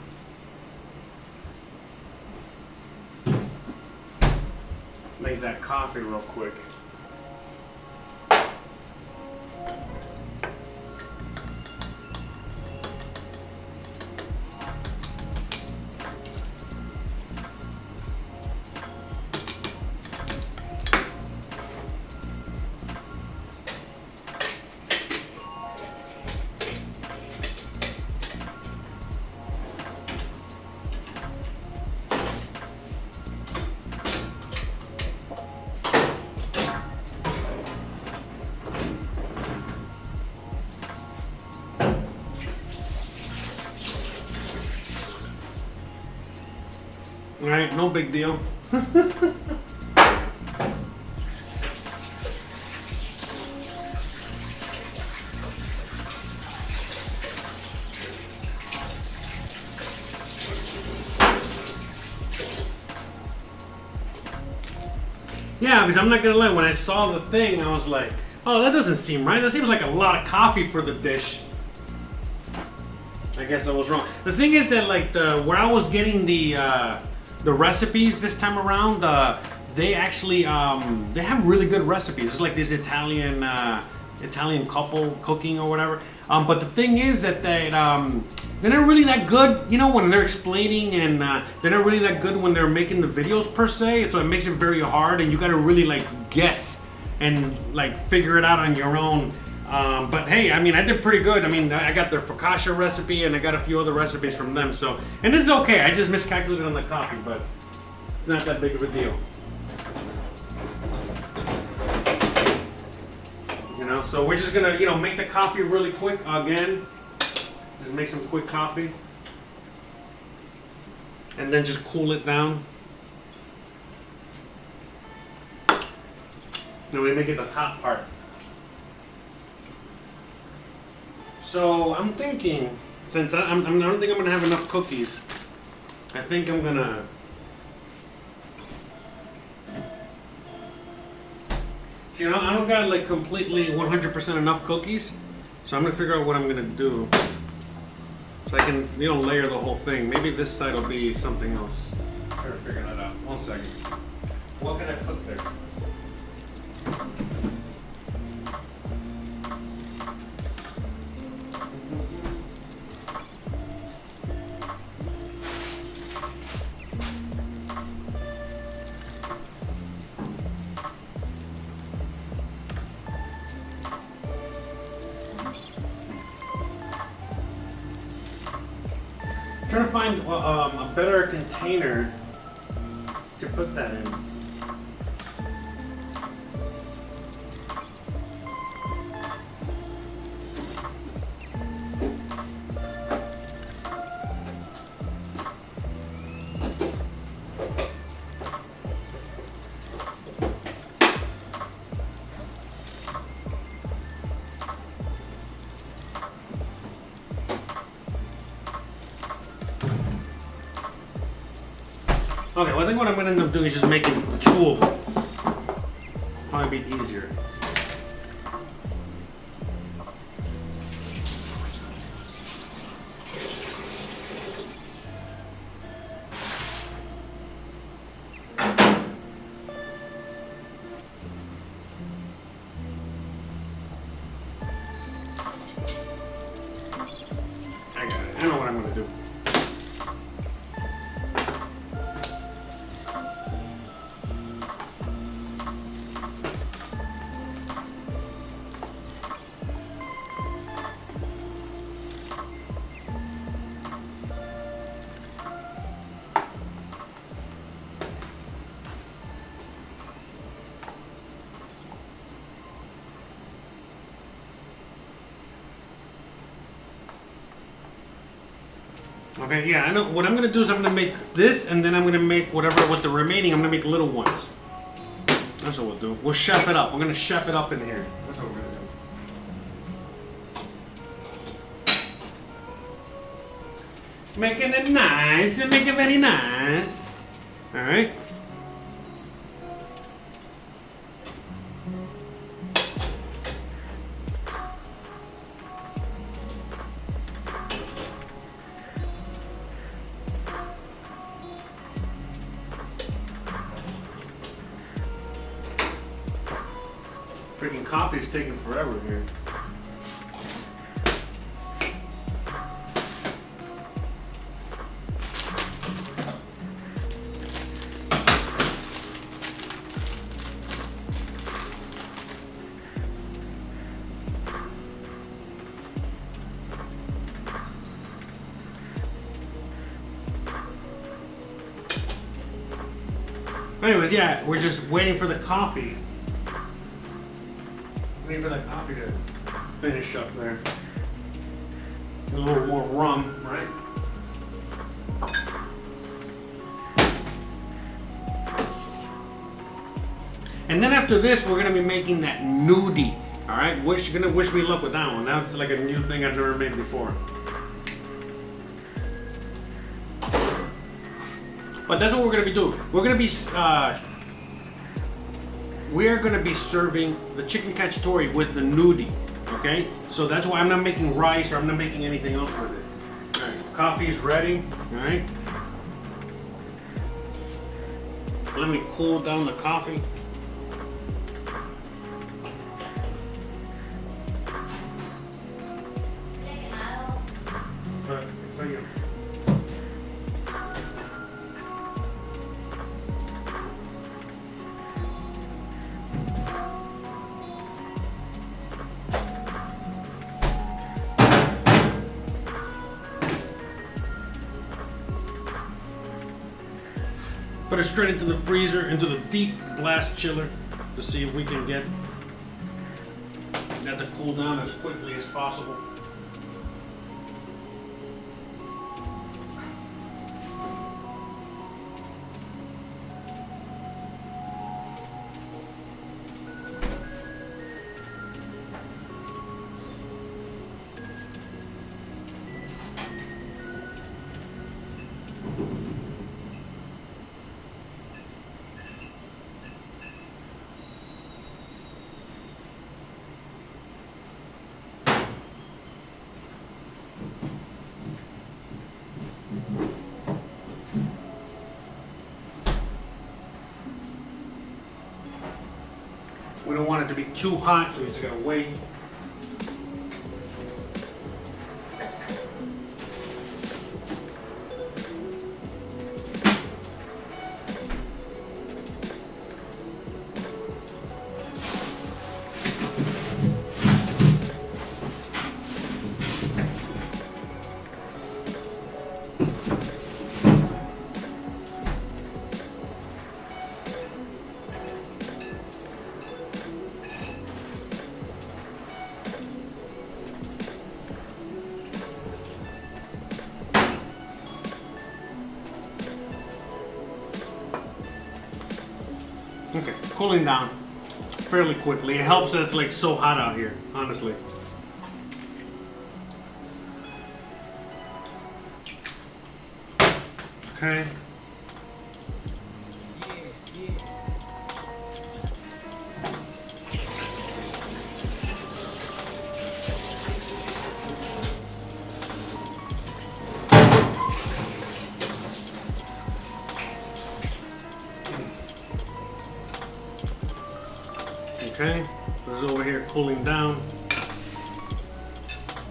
Make that coffee real quick. All right, no big deal. Yeah, because I'm not gonna lie, when I saw the thing, I was like, oh, that doesn't seem right. That seems like a lot of coffee for the dish. I guess I was wrong. The thing is that, like, where I was getting the recipes this time around, they actually, they have really good recipes. It's like this Italian Italian couple cooking or whatever. But the thing is that they're not really that good, you know, when they're explaining, and they're not really that good when they're making the videos per se. So it makes it very hard, and you gotta really like guess and like figure it out on your own. But hey, I mean, I did pretty good. I mean, I got their focaccia recipe and I got a few other recipes from them. So, and this is okay. I just miscalculated on the coffee, but it's not that big of a deal. You know, so we're just gonna, you know, make the coffee really quick again. Just make some quick coffee. And then just cool it down. Then we make it the top part. So I'm thinking, since I don't think I'm gonna have enough cookies, I think I'm gonna see, I don't got like completely 100% enough cookies, so I'm gonna figure out what I'm gonna do so I can, you know, layer the whole thing. Maybe this side will be something else. Try to figure that out. One second. What can I put there? Trying to find a better container to put that in. Okay, well, I think what I'm gonna end up doing is just making a tool. Probably be easier. I got it. I know what I'm gonna do. Okay, yeah, I know what I'm gonna do is I'm gonna make this, and then I'm gonna make whatever with the remaining. I'm gonna make little ones. That's what we'll do. We'll chef it up. We're gonna chef it up in here. That's what we're gonna do. Making it nice and make it very nice. All right. Freaking coffee is taking forever here. Anyways, yeah, we're just waiting for the coffee. For that coffee to finish up there. A little more rum, right? And then after this, we're gonna be making that gnudi. All right, wish me luck with that one. That's like a new thing I've never made before. But that's what we're gonna be doing. We're gonna be we're gonna be serving the chicken cacciatore with the gnudi, okay? So that's why I'm not making rice or I'm not making anything else with it. All right, coffee is ready, all right? Let me cool down the coffee. Put it straight into the freezer, into the deep blast chiller, to see if we can get that to cool down as quickly as possible. We don't want it to be too hot, so you just gotta wait. Okay, cooling down fairly quickly. It helps that it's like so hot out here, honestly. Okay. Okay, this is over here cooling down.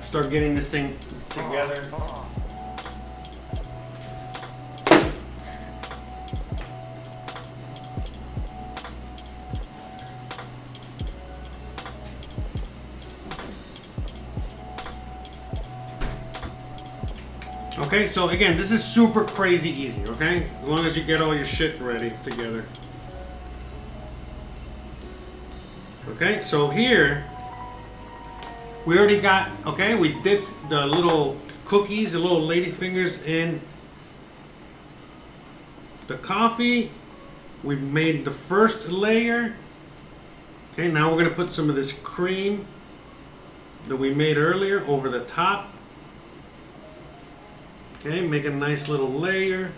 Start getting this thing together. Okay, so again, this is super crazy easy, okay? As long as you get all your shit ready together. Okay, so here we already got, okay, we dipped the little cookies, the little ladyfingers in the coffee. We made the first layer. Okay, now we're going to put some of this cream that we made earlier over the top. Okay, make a nice little layer.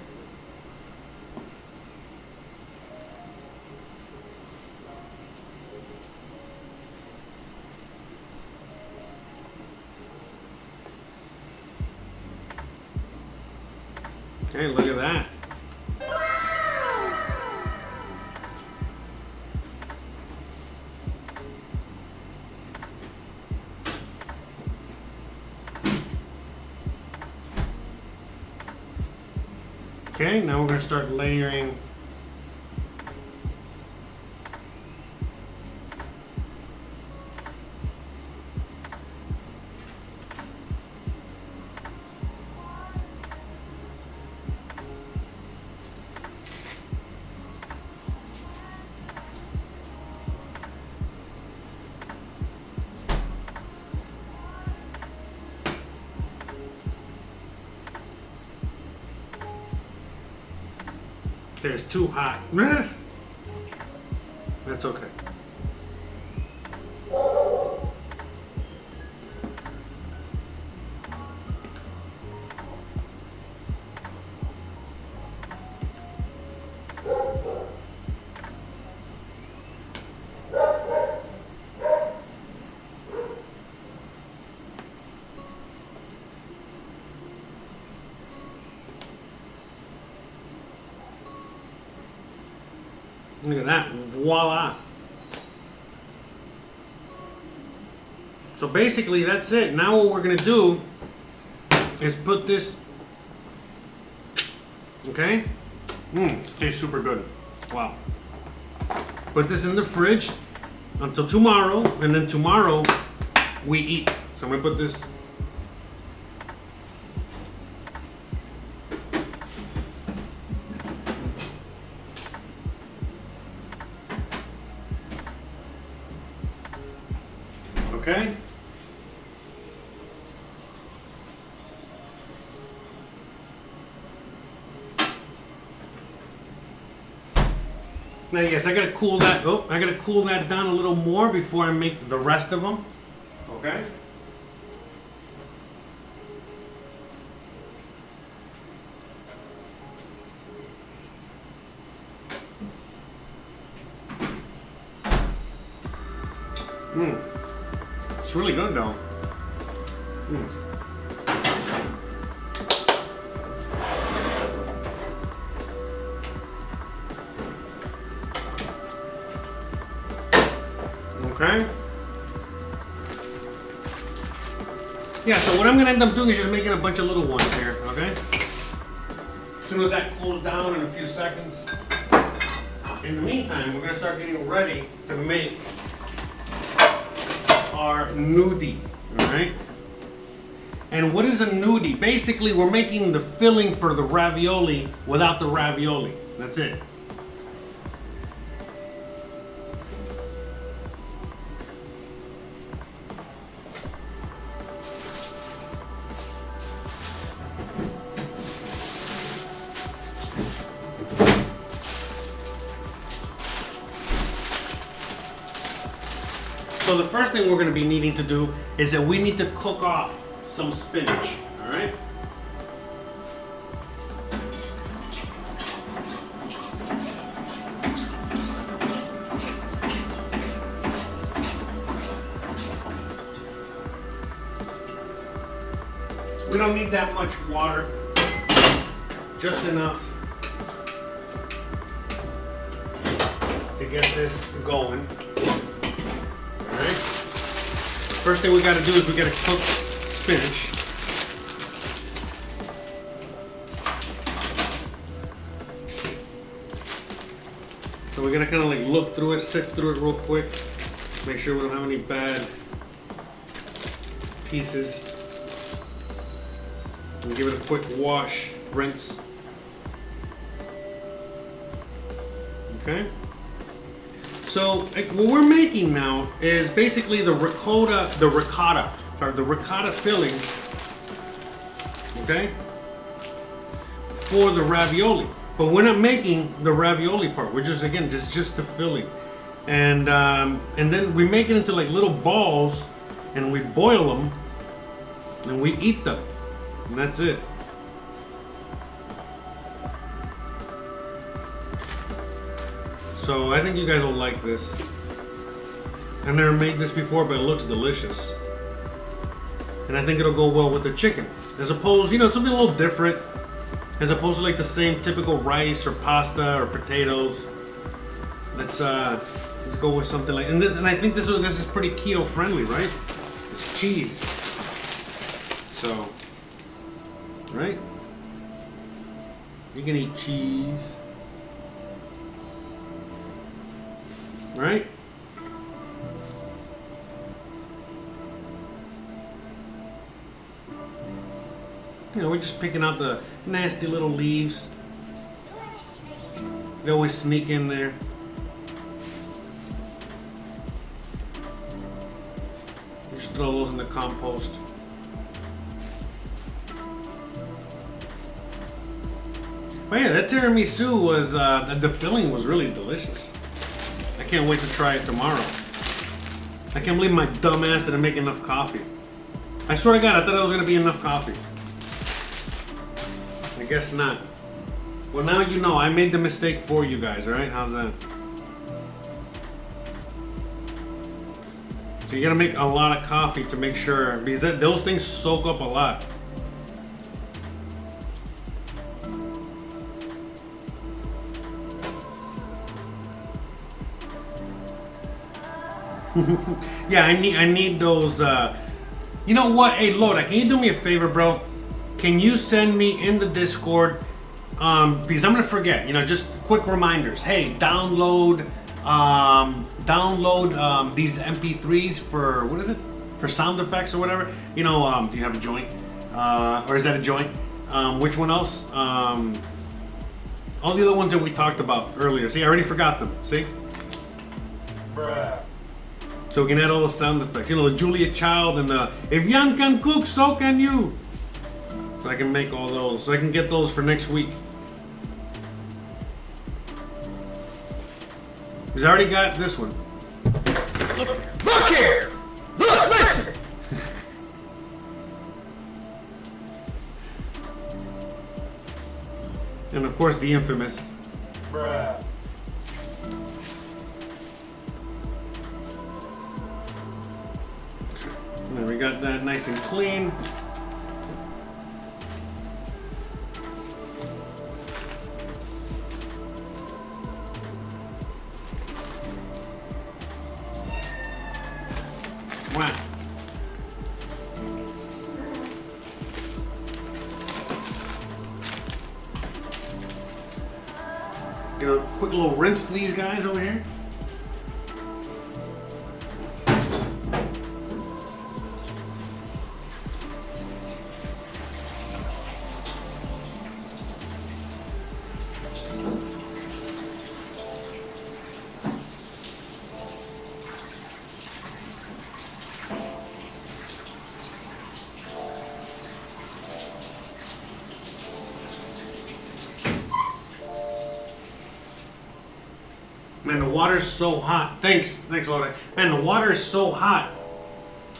Hey, look at that. Okay, now we're going to start layering . It's too hot. That's okay. Look at that, voila. So basically that's it. Now what we're gonna do is put this, okay? Tastes super good, wow. Put this in the fridge until tomorrow, and then tomorrow we eat. So I'm gonna put this Okay. Now, yes, I gotta cool that. Oh, I gotta cool that down a little more before I make the rest of them. Okay. It's really good though. Okay. Yeah, so what I'm gonna end up doing is just making a bunch of little ones here, okay? As soon as that cools down in a few seconds. In the meantime, we're gonna start getting ready to make our gnudi, all right? And what is a gnudi? Basically, we're making the filling for the ravioli without the ravioli. That's it. So the first thing we're going to be needing to do is that we need to cook off some spinach, all right? We don't need that much water, just enough to get this going. Right. First thing we got to do is we got to cook spinach. So we're gonna kind of like look through it, sift through it real quick, make sure we don't have any bad pieces. And give it a quick wash, rinse. Okay. So what we're making now is basically the ricotta filling, okay, for the ravioli. But we're not making the ravioli part. We're just, again, just the filling, and then we make it into like little balls, and we boil them, and we eat them, and that's it. So I think you guys will like this. I've never made this before, but it looks delicious. And I think it'll go well with the chicken. As opposed, you know, something a little different. As opposed to like the same typical rice or pasta or potatoes. Let's go with something like, and I think this is pretty keto friendly, right? It's cheese. So, right? You can eat cheese. Right? You know, we're just picking out the nasty little leaves. They always sneak in there. Just throw those in the compost. But yeah, that tiramisu was, the filling was really delicious. I can't wait to try it tomorrow. I can't believe my dumb ass didn't make enough coffee. I swear to God, I thought there was gonna be enough coffee. I guess not. Well, now you know, I made the mistake for you guys, all right? How's that? So you gotta make a lot of coffee to make sure, because those things soak up a lot. Yeah, I need those. You know what? Hey, Loda, can you do me a favor, bro? Can you send me in the Discord? Because I'm gonna forget. You know, just quick reminders. Hey, download these MP3s for what is it? For sound effects or whatever. You know, do you have a joint? Or is that a joint? Which one else? All the other ones that we talked about earlier. See, I already forgot them. See. Bruh. so we can add all the sound effects. You know, the Julia Child and the "If Jan can cook, so can you." So I can make all those. So I can get those for next week. Because I already got this one. Look here! Look, listen! And of course the infamous. Bruh. There, we got that nice and clean. Wow. Get a quick little rinse to these guys over here. Man, the water's so hot. Thanks, Lord. Man, the water is so hot.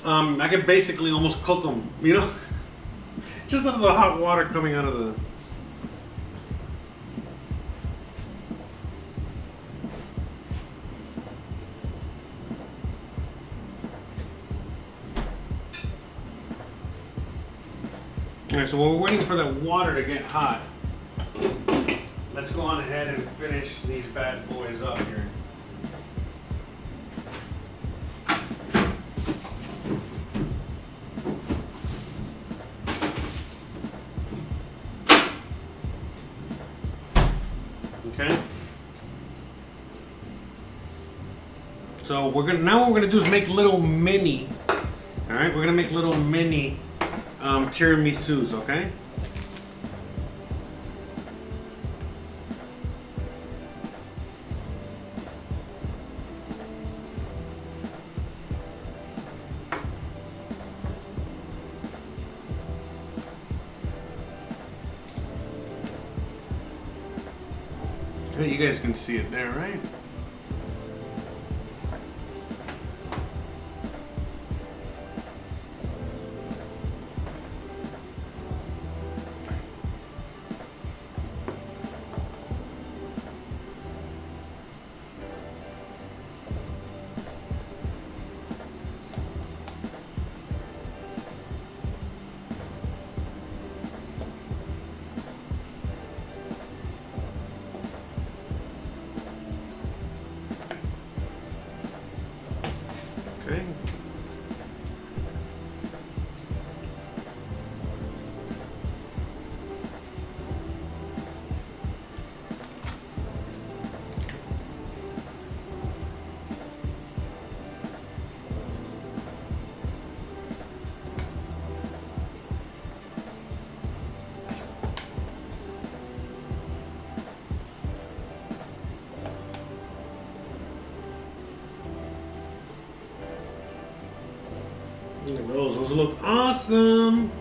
I could basically almost cook them, you know? Just out of the hot water coming out of the... All right, so while we're waiting for that water to get hot, let's go on ahead and finish these bad boys up here. Okay. So we're gonna now what we're gonna do is make little mini. All right, we're gonna make little mini tiramisus. Okay. You guys can see it there, right? Look at those. Those look awesome.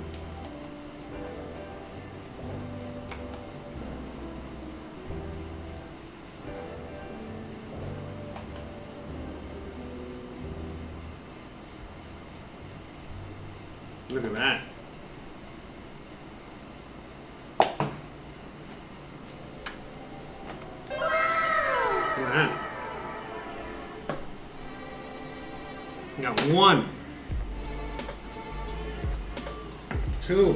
Look at that. Wow. Got one. Two. Okay,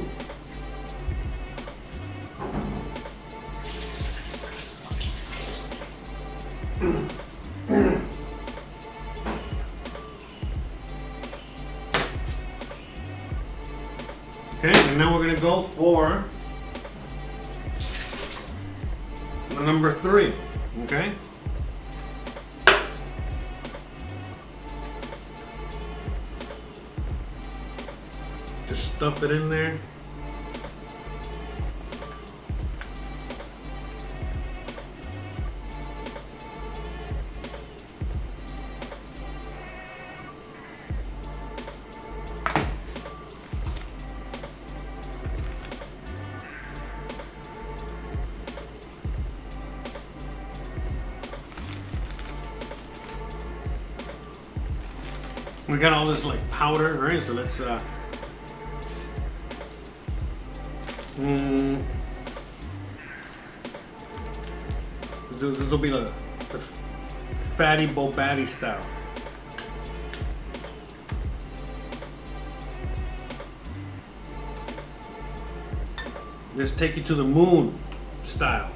and now we're going to go for the number three, okay? Just stuff it in there. We got all this like powder, all right? So let's this will be the fatty Bobatti style. Let's take you to the moon style.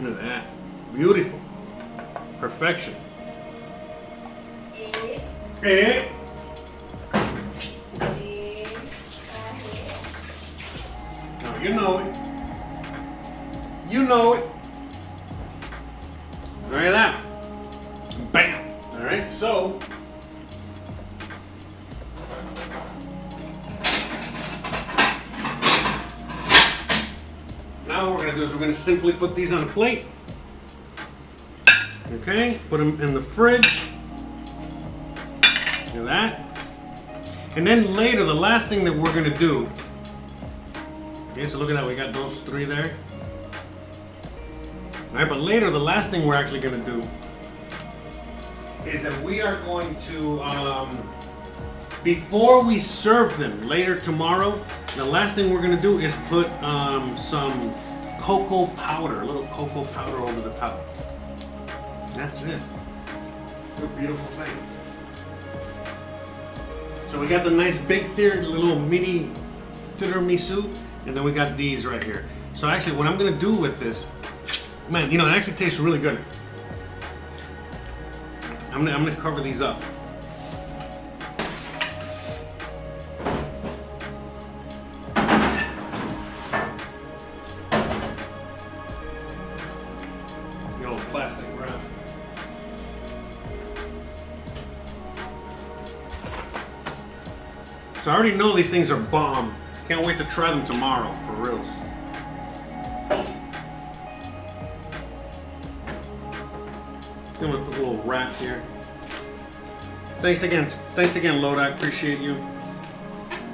Look at that. Beautiful. Perfection. Eh? Now you know it. You know it. Look at that. Bam! Alright, so now what we're going to do is we're going to simply put these on a plate. Okay, put them in the fridge. Look at that. And then later, the last thing that we're going to do. Okay, so look at that. We got those three there. All right, but later, the last thing we're actually going to do is that we are going to, before we serve them later tomorrow, the last thing we're going to do is put some cocoa powder, a little cocoa powder over the top. That's it. It's a beautiful thing. So we got the nice big theory, little mini tiramisu, and then we got these right here. So actually what I'm gonna do with this, man, you know, it actually tastes really good. I'm gonna cover these up. The old plastic wrap. So I already know these things are bomb. Can't wait to try them tomorrow, for reals. I'm gonna put a little wrap here. Thanks again, Loda. I appreciate you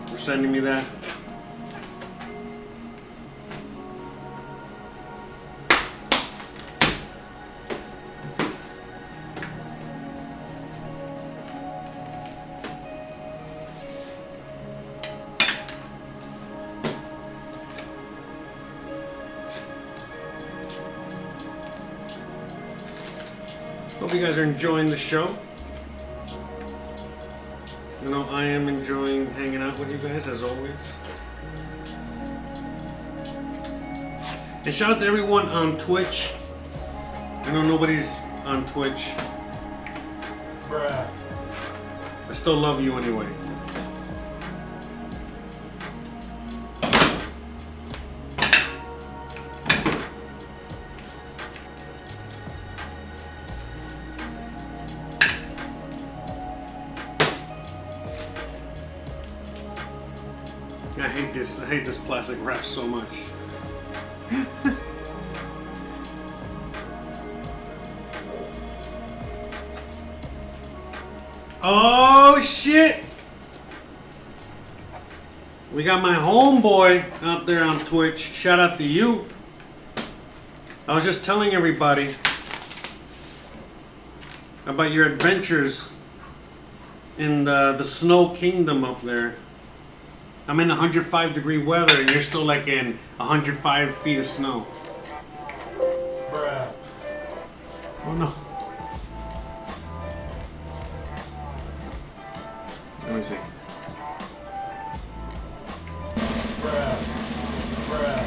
for sending me that. Hope you guys are enjoying the show. You know, I am enjoying hanging out with you guys, as always. And shout out to everyone on Twitch. I know nobody's on Twitch. Bruh. I still love you anyway. I hate this plastic wrap so much. Oh shit! We got my homeboy out there on Twitch. Shout out to you. I was just telling everybody about your adventures in the snow kingdom up there. I'm in 105 degree weather and you're still like in 105 feet of snow. Bruh. Oh no. Let me see. Bruh. Bruh.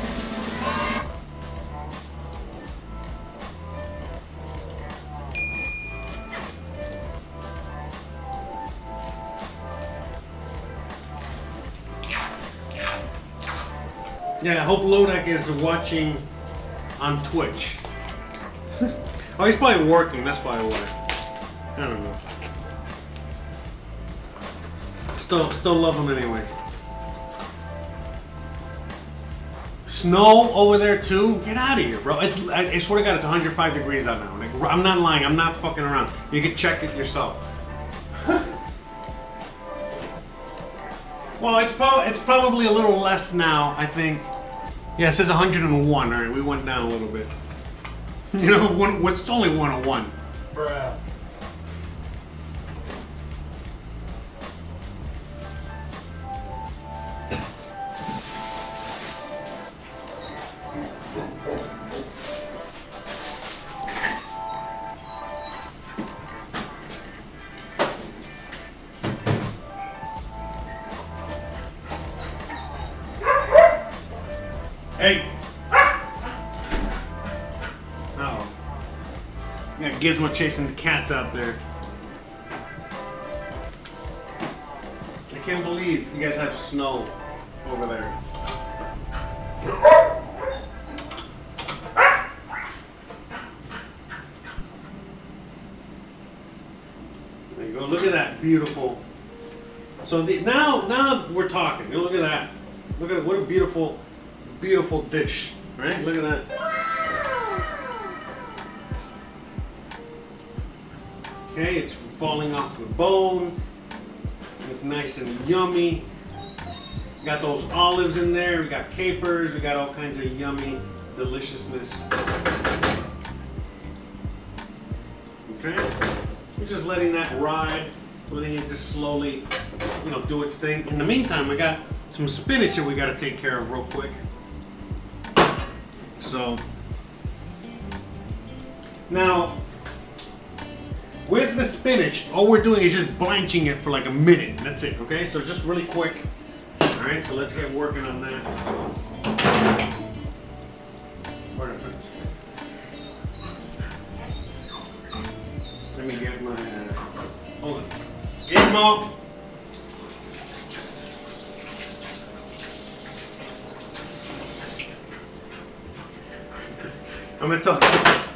Yeah, I hope Lodak is watching on Twitch. Oh, he's probably working. That's probably why. I don't know. Still love him anyway. Snow over there too? Get out of here, bro. It's, I swear to God, it's 105 degrees out now. Like, I'm not lying. I'm not fucking around. You can check it yourself. Well, it's probably a little less now, I think. Yeah, it says 101. All right, we went down a little bit. You know, it's only 101. Bruh. Hey! Uh-oh. You got Gizmo chasing the cats out there. I can't believe you guys have snow over there. There you go. Look at that. Beautiful. So now we're talking. Look at that. Look at what a beautiful... beautiful dish, right? Look at that. Okay, it's falling off the bone. It's nice and yummy. We got those olives in there. We got capers. We got all kinds of yummy deliciousness. Okay, we're just letting that ride, letting it just slowly, you know, do its thing. In the meantime, I got some spinach that we got to take care of real quick. So now with the spinach, all we're doing is just blanching it for like a minute. That's it, okay? So just really quick. All right, so let's get working on that. Where did I put this? Let me get my hold on. Gizmo. I'm gonna talk.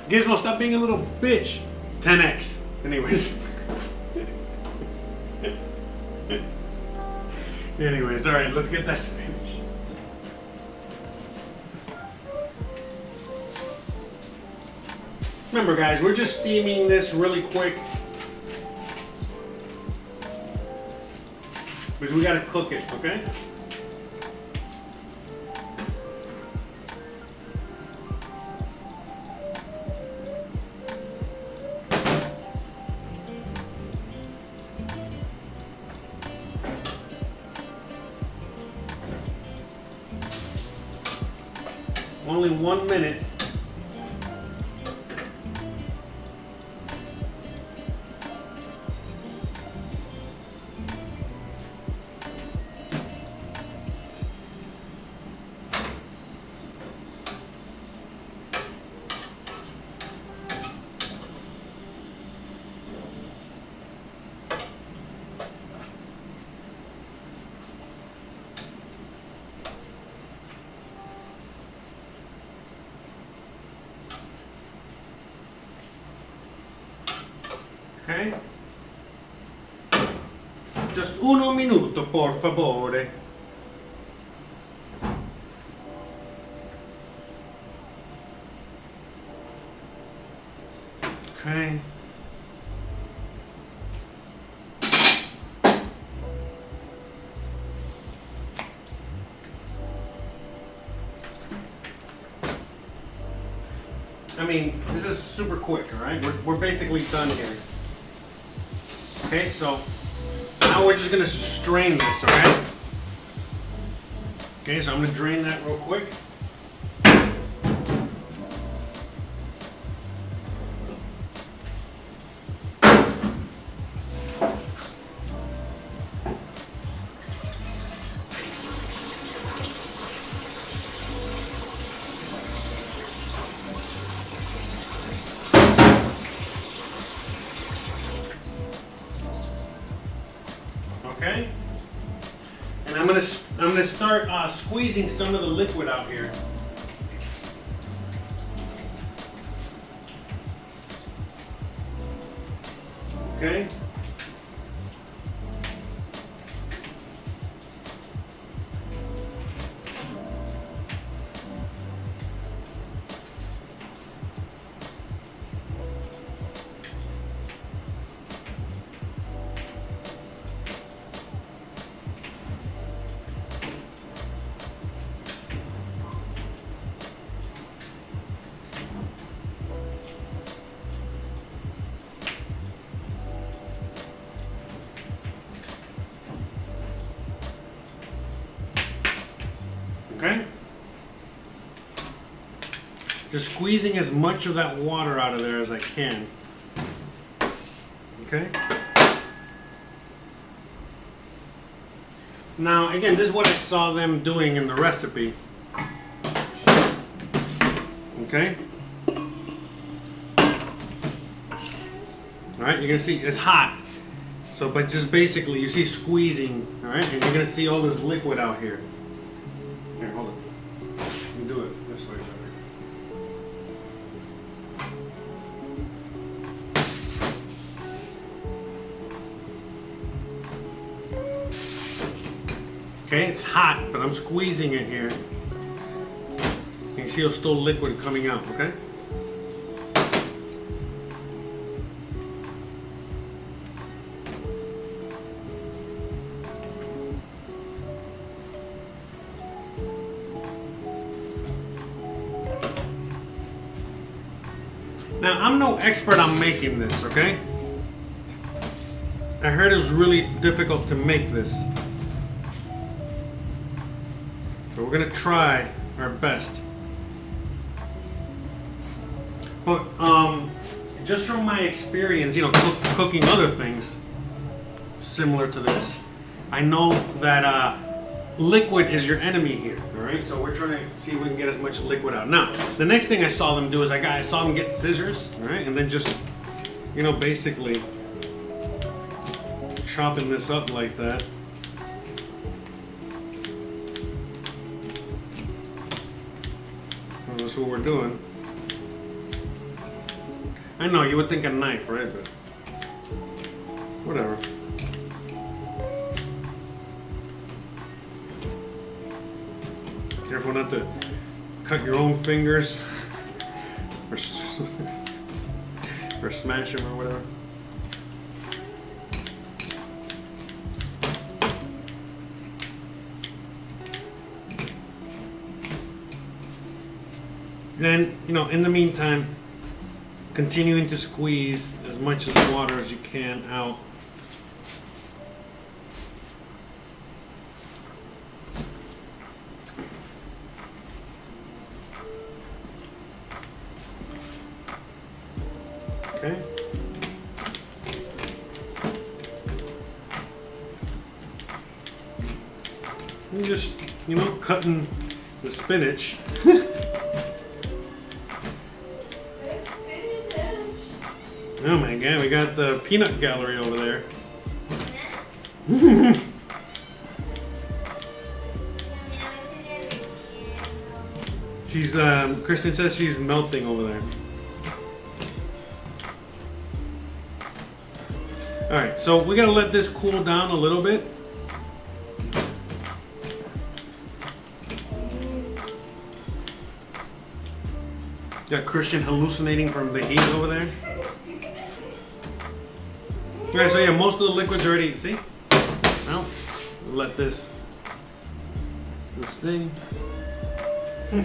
Gizmo, stop being a little bitch. 10x. Anyways. Anyways, alright, let's get that spinach. Remember, guys, we're just steaming this really quick. Because we gotta cook it, okay? Only 1 minute. Okay. Just uno minuto, por favore. Okay. I mean, this is super quick, all right? We're basically done here. Okay, so now we're just gonna strain this, all right? Okay, so I'm gonna drain that real quick. Okay, and I'm gonna start squeezing some of the liquid out here. Okay. Just squeezing as much of that water out of there as I can. Okay? Now, again, this is what I saw them doing in the recipe. Okay? Alright, you're gonna see it's hot. So, but just basically, you see squeezing, alright? And you're gonna see all this liquid out here. Here, hold it. You can do it this way. Okay, it's hot, but I'm squeezing it here. You can see there's still liquid coming out, okay? Now, I'm no expert on making this, okay? I heard it's really difficult to make this. But we're gonna try our best. But just from my experience, you know, cooking other things similar to this, I know that liquid is your enemy here. All right, so we're trying to see if we can get as much liquid out. Now, the next thing I saw them do is I saw them get scissors, all right, and then just, you know, basically chopping this up like that. That's what we're doing. I know you would think a knife, right? But whatever. Careful not to cut your own fingers or, or smash them or whatever. Then, you know, in the meantime, continuing to squeeze as much of the water as you can out. Okay. And just, you know, cutting the spinach. Oh my god, we got the peanut gallery over there. She's, Kristen says she's melting over there. Alright, so we gotta let this cool down a little bit. Got Christian hallucinating from the heat over there. Okay, so yeah, most of the liquid's already, see? Well, let this thing. All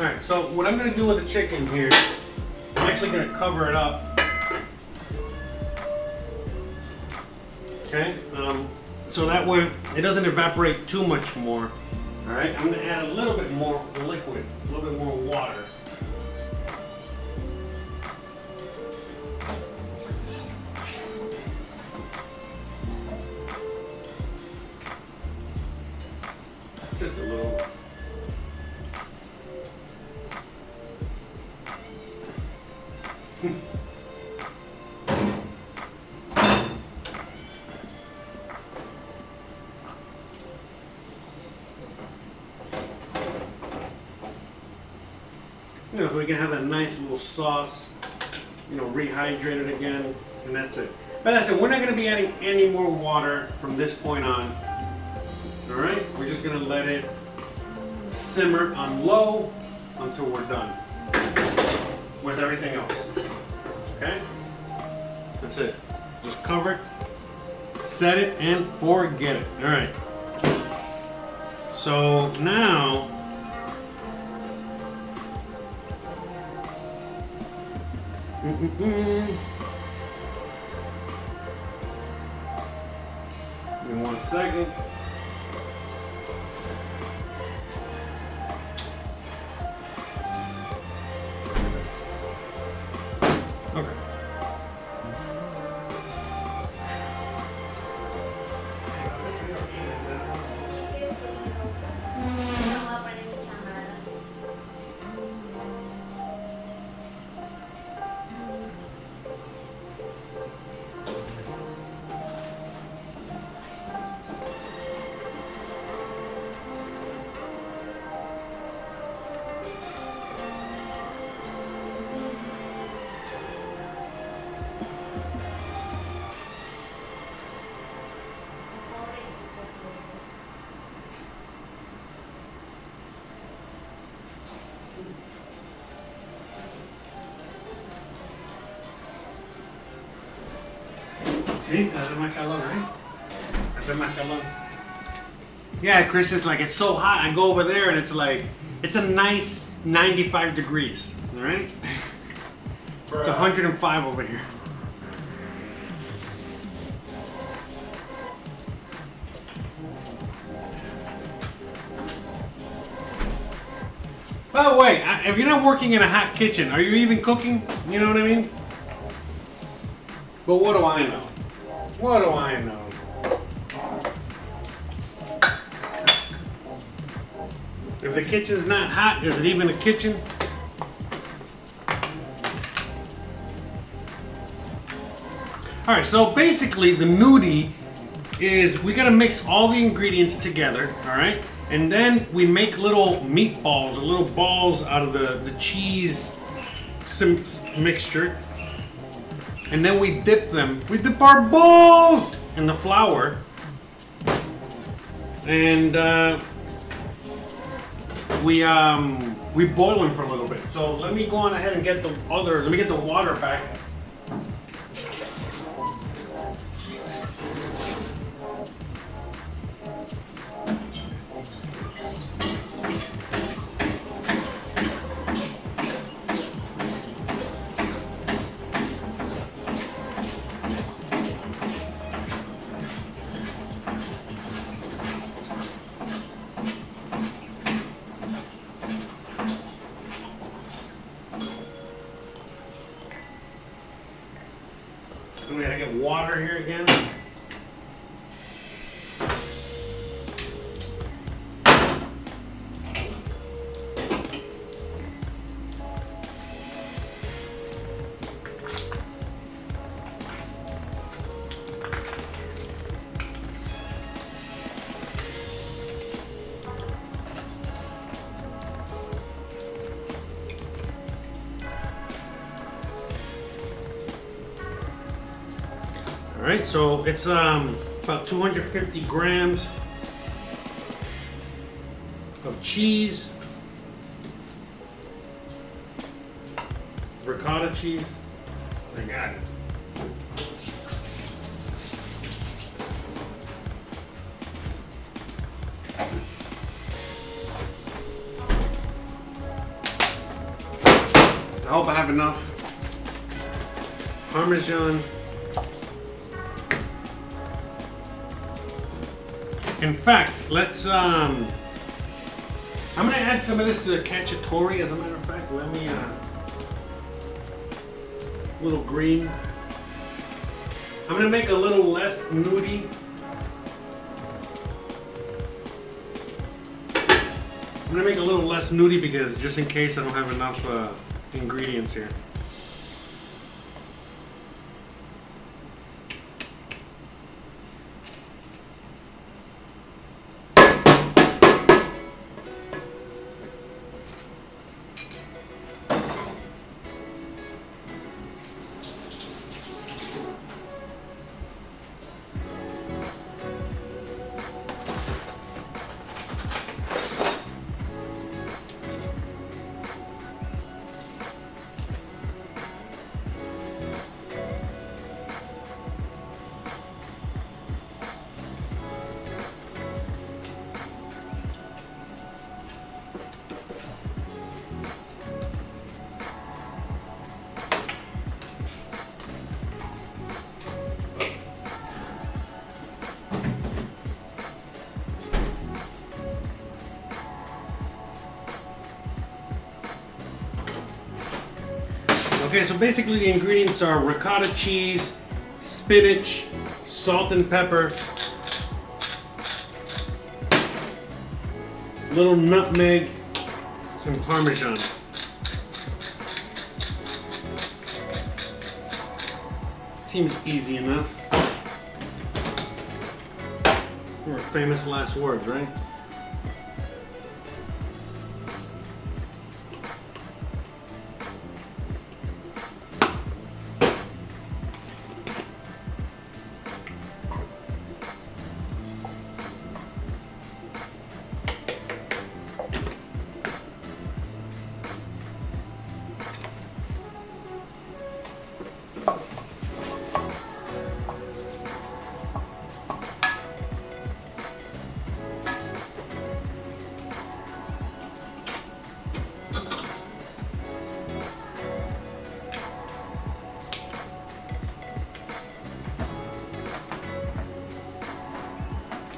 right, so what I'm gonna do with the chicken here, I'm actually gonna cover it up. Okay, so that way it doesn't evaporate too much more. All right, I'm gonna add a little bit more liquid, a little bit more water. Just a little. You know, if we can have that nice little sauce, you know, rehydrated again, and that's it. But that's it. We're not going to be adding any more water from this point on. All right, we're just going to let it simmer on low until we're done with everything else. Okay, that's it. Just cover it, set it, and forget it. All right. So now. Give me 1 second. Sí, hace más calor, right? Hace más calor. Yeah, Chris is like, it's so hot. I go over there and it's like, it's a nice 95 degrees, all right? It's 105 over here. By the way, if you're not working in a hot kitchen, are you even cooking? You know what I mean? But what do I know? What do I know? If the kitchen's not hot, is it even a kitchen? All right, so basically the gnudi is we gotta mix all the ingredients together, all right? And then we make little meatballs or little balls out of the cheese mixture. And then we dip them. We dip our balls in the flour. And we boil them for a little bit. So let me go on ahead and get the other, let me get the water back. So it's about 250 grams of cheese, ricotta cheese. I got it. I hope I have enough. Parmesan. In fact, let's, I'm gonna add some of this to the cacciatore, as a matter of fact. Let me, a little green. I'm gonna make a little less gnudi. I'm gonna make a little less gnudi because, just in case, I don't have enough ingredients here. Okay, so basically the ingredients are ricotta cheese, spinach, salt and pepper, little nutmeg, and Parmesan. Seems easy enough. Or famous last words, right?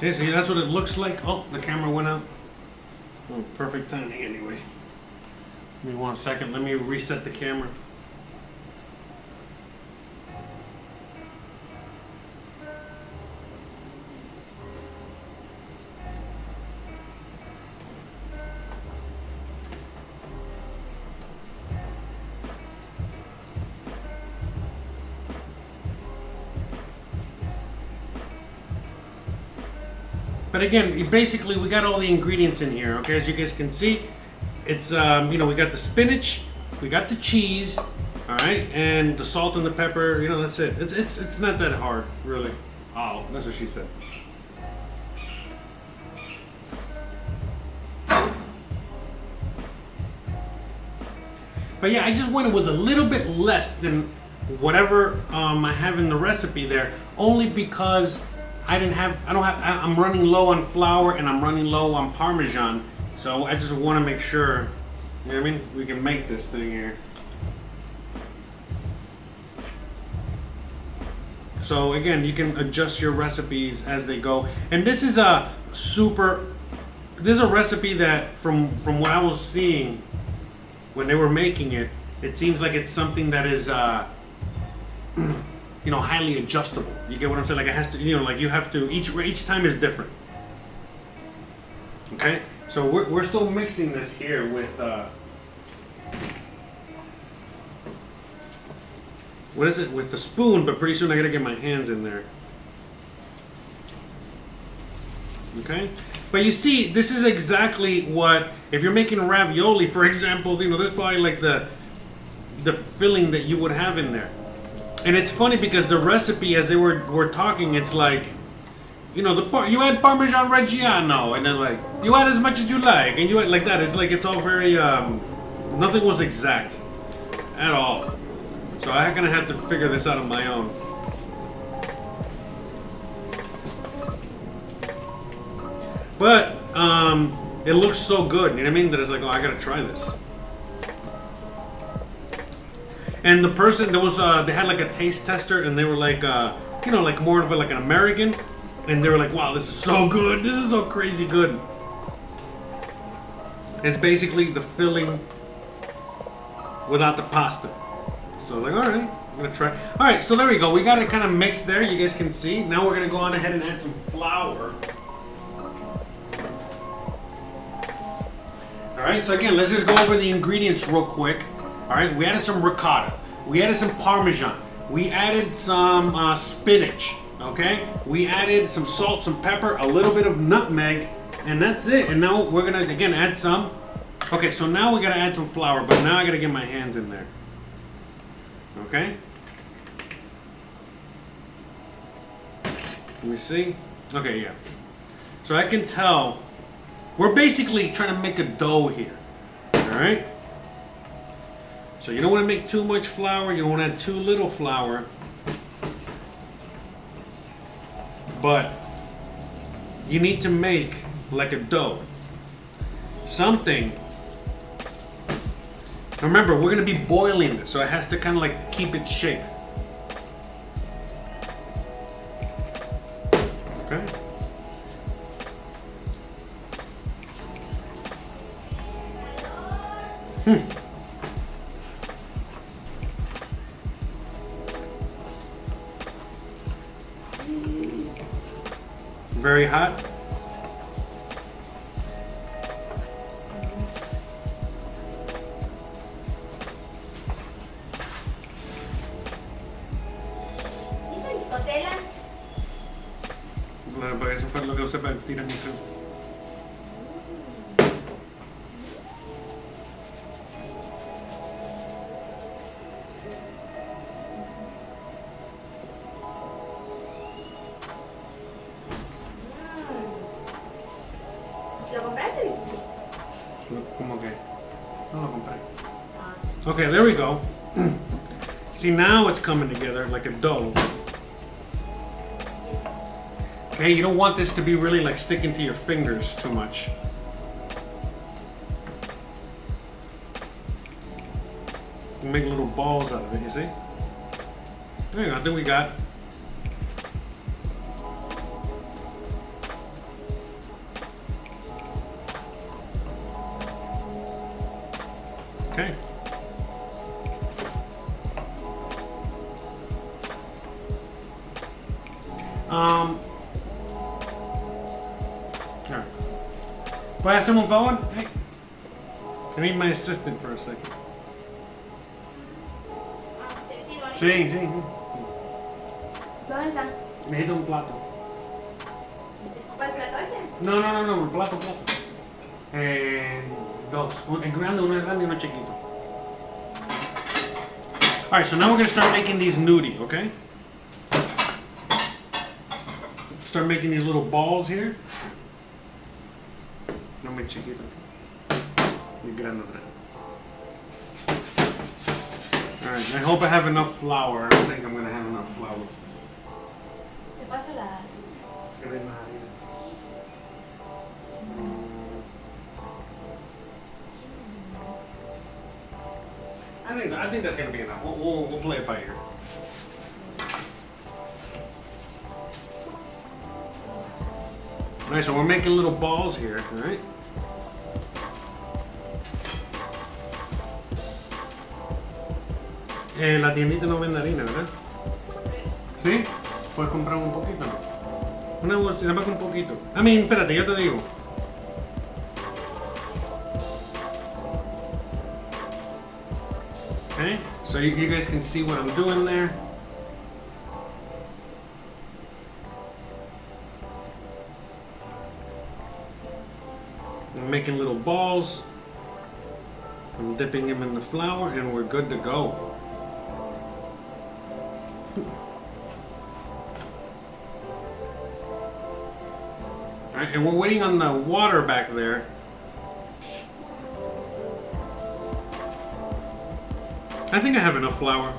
Okay, so that's what it looks like. Oh, the camera went out. Oh, perfect timing anyway. Give me one second. Let me reset the camera. But again, basically we got all the ingredients in here, okay? As you guys can see, it's, you know, we got the spinach, we got the cheese, all right? And the salt and the pepper, you know, that's it. It's not that hard, really. Oh, that's what she said. But yeah, I just went with a little bit less than whatever I have in the recipe there, only because I'm running low on flour and I'm running low on Parmesan. So I just want to make sure, you know what I mean? We can make this thing here. So again, you can adjust your recipes as they go. And this is a recipe that from what I was seeing when they were making it, it seems like it's something that is, you know, highly adjustable. You get what I'm saying? Like it has to, you know, like you have to, each time is different. Okay? So we're still mixing this here with, what is it? With the spoon, but pretty soon I gotta get my hands in there. Okay? But you see, this is exactly what, if you're making ravioli, for example, you know, this is probably like the filling that you would have in there. And it's funny because the recipe, as they were talking, it's like, you know, you add Parmigiano-Reggiano, and then like you add as much as you like, and you add like that. It's like it's all very, nothing was exact at all. So I'm gonna have to figure this out on my own. But it looks so good, you know what I mean? That it's like, oh, I gotta try this. And the person, there was, they had like a taste tester, and they were like, you know, like more of a, like an American, and they were like, wow, this is so good, this is so crazy good. It's basically the filling without the pasta. So like, all right, I'm gonna try. All right, so there we go. We got it kind of mixed there, you guys can see. Now we're gonna go on ahead and add some flour. All right, so again, let's just go over the ingredients real quick. All right, we added some ricotta, we added some Parmesan, we added some spinach, okay? We added some salt, some pepper, a little bit of nutmeg, and that's it. And now we're gonna, again, add some. Okay, so now we gotta add some flour, but now I gotta get my hands in there, okay? Let me see, okay, yeah. So I can tell, we're basically trying to make a dough here, all right? So you don't want to make too much flour, you don't want to add too little flour. But you need to make like a dough. Something. Remember, we're going to be boiling this, so it has to kind of like keep its shape. Okay. very hot. Pues eso fue lo que usé para el tiramisu. ¿Lo compraste? ¿Cómo que? No lo compré. Okay, there we go. See, now it's coming together like a dough. Hey, you don't want this to be really like sticking to your fingers too much. You make little balls out of it, you see? There you go, I think we got. Okay. Do I have someone going? Hey, I need my assistant for a second. Sí, sí. ¿Dónde está? Necesito un plato. ¿Disculpa el plato ese? No, no, no, no, plato. Dos. Uno grande y uno chiquito. Alright, so now we're going to start making these gnudi, okay? Start making these little balls here. No muy chiquito, muy grande. All right, I hope I have enough flour. I don't think I'm gonna have enough flour. Te paso la. I think that's gonna be enough. We'll play it by ear. All right, so we're making little balls here, all right? La tiendita no vende harina, ¿verdad? Sí. ¿Sí? Puedes comprar un poquito, ¿no? Una bolsita, más que un poquito. A mí, espérate, yo te digo. Okay, so you guys can see what I'm doing there. I'm making little balls. I'm dipping them in the flour and we're good to go. Alright, and we're waiting on the water back there. I think I have enough flour.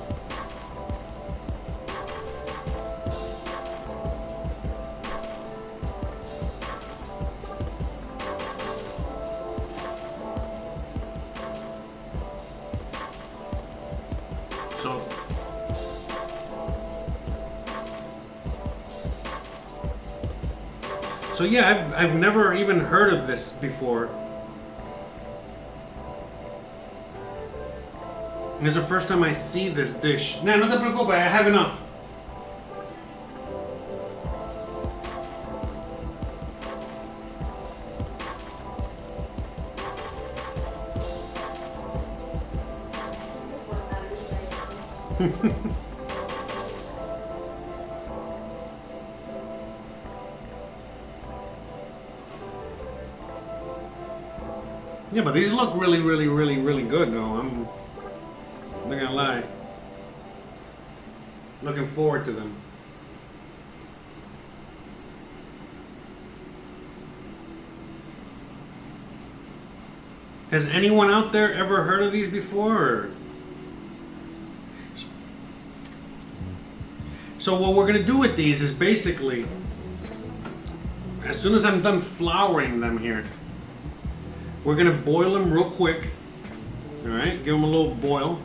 So yeah, I've never even heard of this before. This is the first time I see this dish. No, no te preocupes, I have enough. Yeah, but these look really, really, really, really good though. I'm not gonna lie. Looking forward to them. Has anyone out there ever heard of these before? So what we're gonna do with these is basically, as soon as I'm done flouring them here, we're gonna boil them real quick. All right, give them a little boil.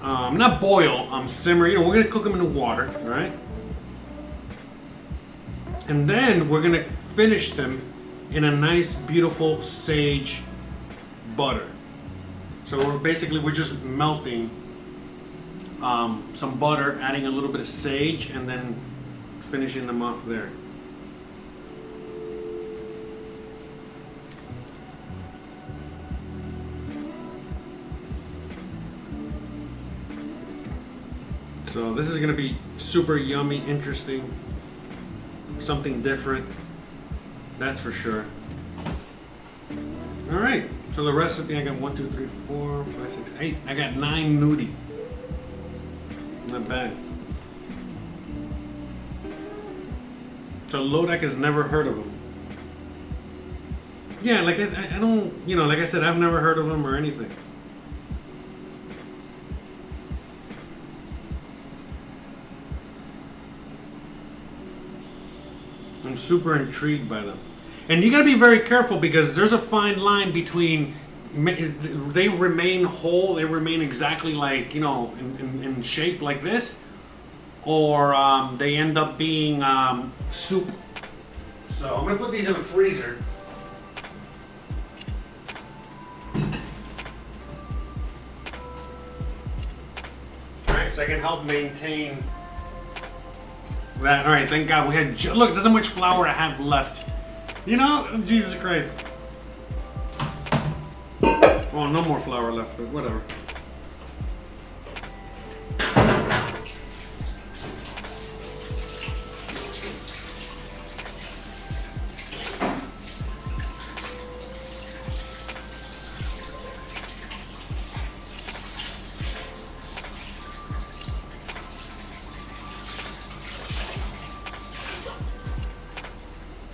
Not boil, simmer. You know, we're gonna cook them in the water, all right? And then we're gonna finish them in a nice, beautiful sage butter. So we're just melting some butter, adding a little bit of sage, and then finishing them off there. So this is going to be super yummy, interesting, something different, that's for sure. All right, so the recipe, I got 1, 2, 3, 4, 5, 6, 8. I got 9 gnudi. Not bad. So Lodec has never heard of them. Yeah, like I don't, you know, like I said, I've never heard of them or anything. I'm super intrigued by them. And you gotta be very careful because there's a fine line between they remain whole, they remain exactly like, you know, in shape like this, or they end up being soup. So I'm gonna put these in the freezer. All right, so I can help maintain that. All right, thank God we had, look, there's so much flour I have left. You know, Jesus Christ. Well, no more flour left, but whatever.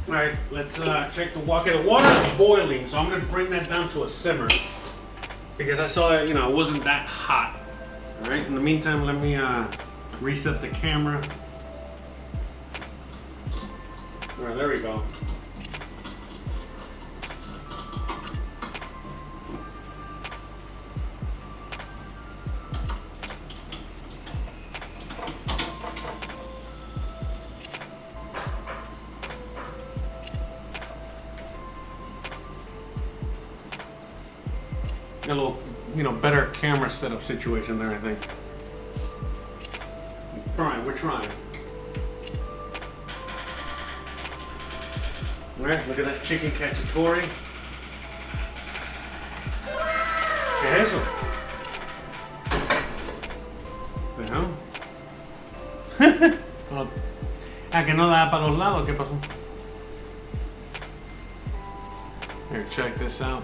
Alright, let's check the water. Okay, the water is boiling, so I'm going to bring that down to a simmer. Because I saw, you know, it wasn't that hot. Alright, in the meantime, let me reset the camera. Alright, there we go. A little, you know, better camera setup situation there, I think. All right, we're trying. All right, look at that chicken cacciatore. ¿Qué es eso? The hell? Ah, que no da para los lados. ¿Qué pasó? Here, check this out.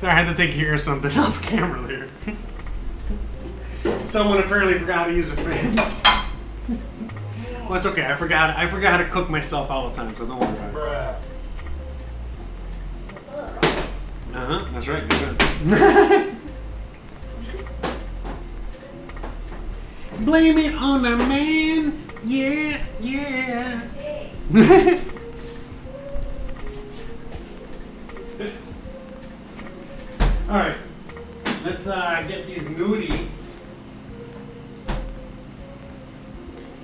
Sorry, I had to take care of something off camera there. Someone apparently forgot how to use a fan. Well, it's okay. I forgot how to cook myself all the time, so don't worry about it. Uh-huh, that's right. Good. Blame it on the man. Yeah, yeah. All right, let's get these gnudi.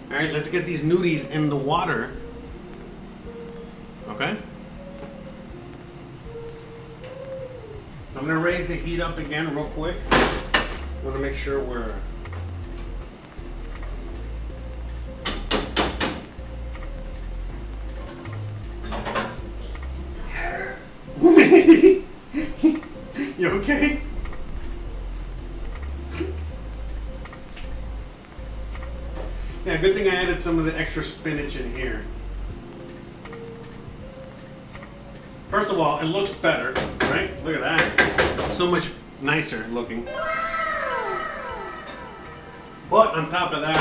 All right, let's get these gnudis in the water. Okay. So I'm gonna raise the heat up again real quick. I wanna make sure we're... You okay? Yeah, good thing I added some of the extra spinach in here. First of all, it looks better, right? Look at that. So much nicer looking. But on top of that,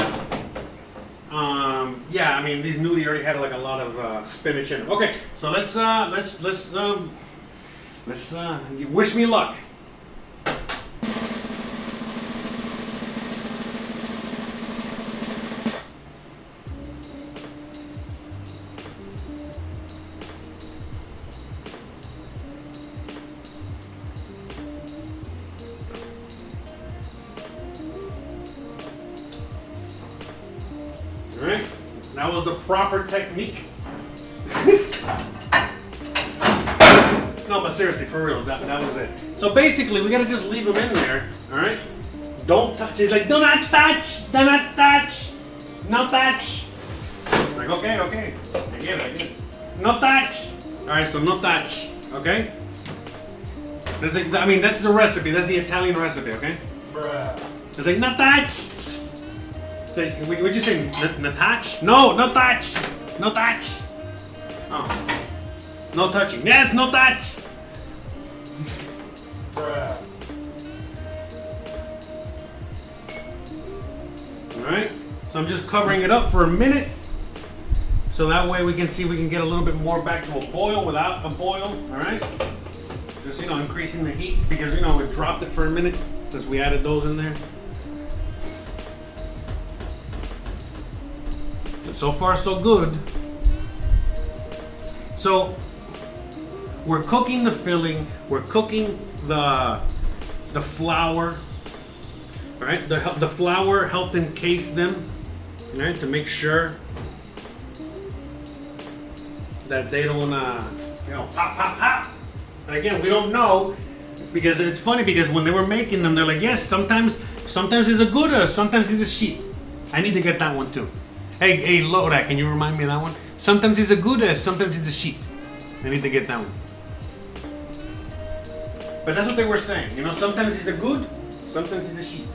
yeah, I mean, these gnudi already had like a lot of spinach in them. Okay, so let's wish me luck. That was the proper technique. No, but seriously, for real, that was it. So basically, we gotta just leave them in there, all right? Don't touch. It's like, do not touch, do not touch, no touch. Like, okay, okay, I get it, I get it. No touch. All right, so no touch, okay? That's like, I mean, that's the recipe. That's the Italian recipe, okay? Bruh. It's like, no touch. Like, we're just saying, no touch? No, no touch, no touch. Oh. No touching. Yes, no touch! Bruh. Alright, so I'm just covering it up for a minute. So that way we can see we can get a little bit more back to a boil without a boil, alright? Just, you know, increasing the heat because, you know, we dropped it for a minute since we added those in there. But so far, so good. So, we're cooking the filling, we're cooking the flour, right? The flour helped encase them, right? To make sure that they don't, you know, pop, pop, pop. And again, we don't know, because it's funny because when they were making them, they're like, yes, sometimes it's a Gouda, sometimes it's a sheet. I need to get that one too. Hey, Laura, can you remind me of that one? Sometimes it's a Gouda, sometimes it's a sheet. I need to get that one. But that's what they were saying, you know, sometimes it's a good, sometimes it's a sheet.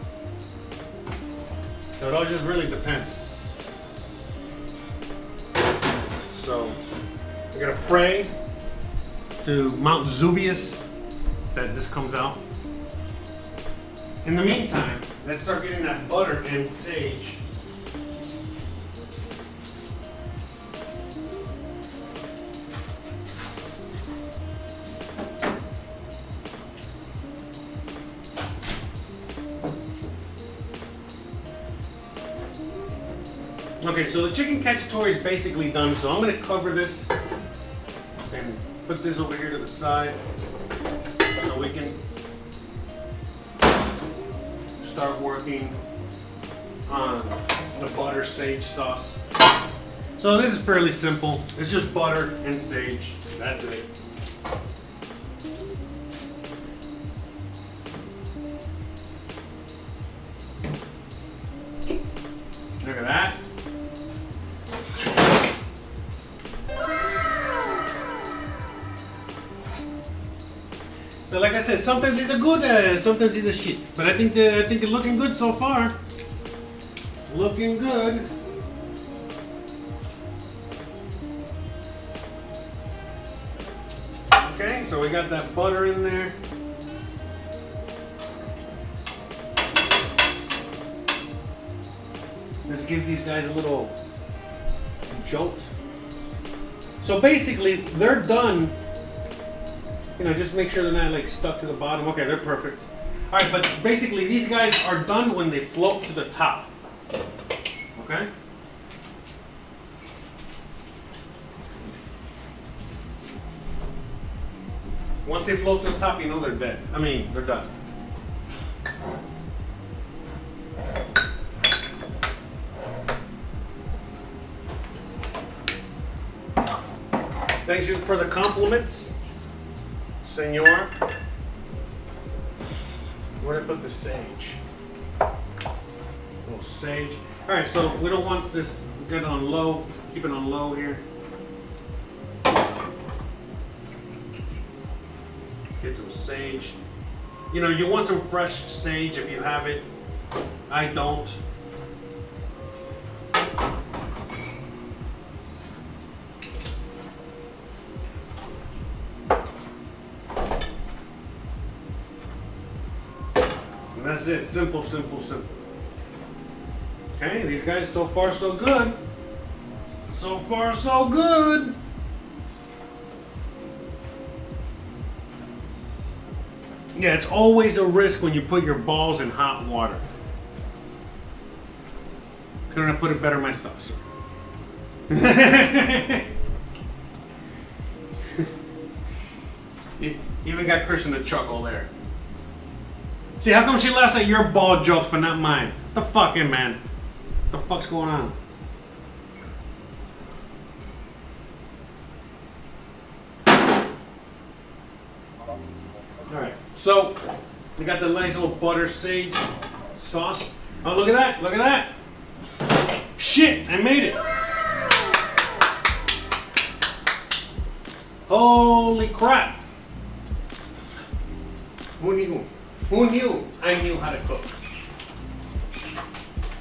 So it all just really depends. So we're gonna pray to Mount Vesuvius that this comes out. In the meantime, let's start getting that butter and sage. Okay, so the chicken cacciatore is basically done, so I'm gonna cover this and put this over here to the side so we can start working on the butter sage sauce. So this is fairly simple. It's just butter and sage. That's it. Look at that. So like I said, sometimes it's a good, sometimes it's a shit. But I think it's looking good so far. Looking good. Okay, so we got that butter in there. Let's give these guys a little jolt. So basically, they're done. You know, just make sure they're not like stuck to the bottom. Okay, they're perfect. All right, but basically these guys are done when they float to the top. Okay? Once they float to the top, you know they're dead. I mean, they're done. Thank you for the compliments. Senor, where did I put the sage? A little sage. All right, so we don't want this good on low. Keep it on low here. Get some sage. You know, you want some fresh sage if you have it. I don't. That's it. Simple, simple, simple. Okay, these guys so far so good. So far so good. Yeah, it's always a risk when you put your balls in hot water. Couldn't have put it better myself, sir. You even got Christian to chuckle there. See, how come she laughs at your ball jokes but not mine? The fucking man. The fuck's going on? All right, so we got the nice little butter sage sauce. Oh, look at that, look at that. Shit, I made it. Holy crap. Who knew? Who knew I knew how to cook?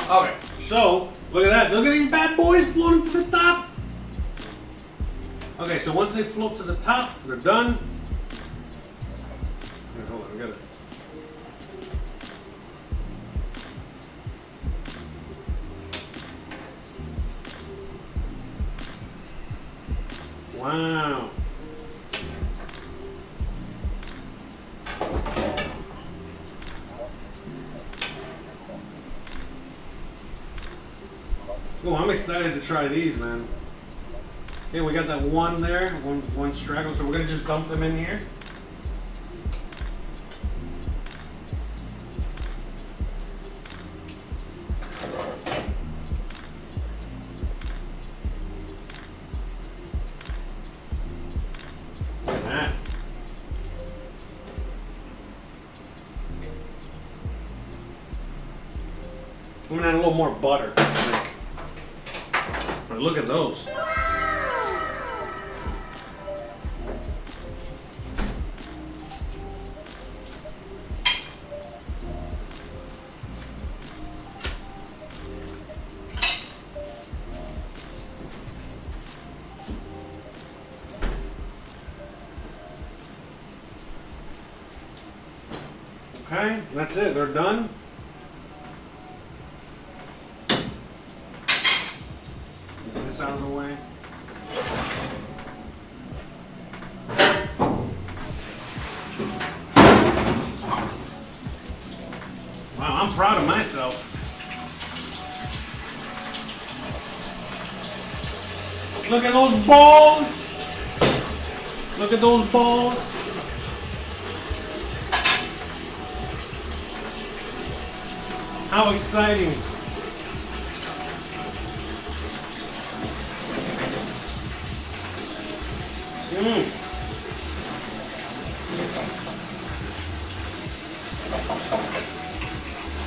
Okay, so look at that. Look at these bad boys floating to the top. Okay, so once they float to the top, they're done. Here, hold on, we got it. Wow. Oh, I'm excited to try these, man. Okay, we got that one there, one straggler, so we're gonna just dump them in here. I'm gonna add a little more butter. But look at those. Okay, that's it, they're done. Out of the way. Wow, I'm proud of myself. Look at those balls. Look at those balls. How exciting.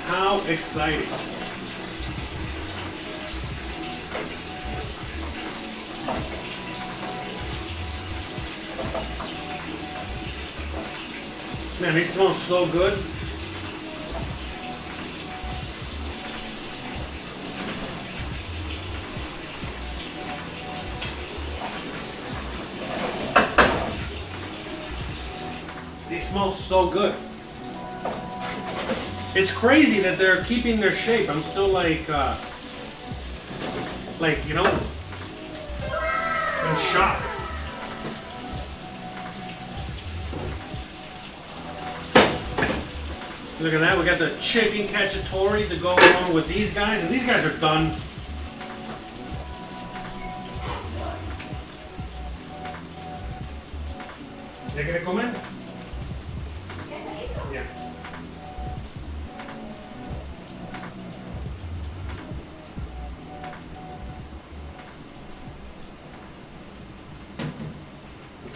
How exciting. Man, they smell so good. They smell so good. It's crazy that they're keeping their shape. I'm still like, you know, in shock. Look at that. We got the chicken cacciatore to go along with these guys, and these guys are done. They're gonna come in.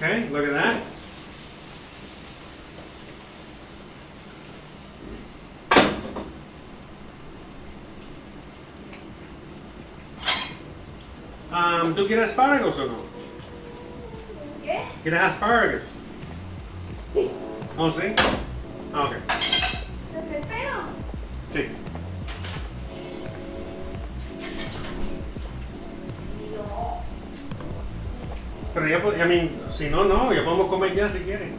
Okay, look at that. ¿Tú quieres asparagus o no? ¿Qué? ¿Quieres asparagus? Sí. Oh, sí? Okay. ¿Los espero? Sí. Pero ya, I mean, si no, no, ya podemos comer ya si quieren.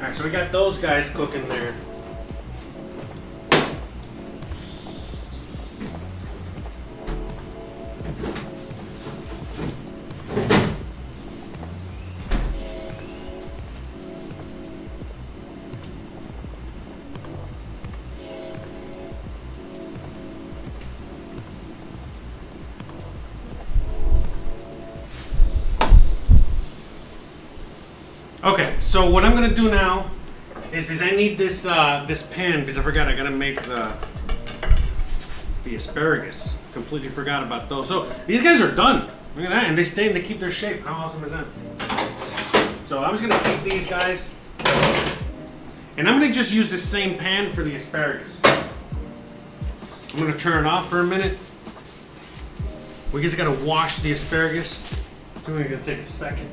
Alright, so we got those guys cooking there. Okay, so what I'm gonna do now is, because I need this this pan, because I forgot I gotta make the asparagus. Completely forgot about those. So these guys are done. Look at that, and they stay and they keep their shape. How awesome is that? So I'm just gonna keep these guys. And I'm gonna just use the same pan for the asparagus. I'm gonna turn it off for a minute. We just gotta wash the asparagus. It's only gonna take a second.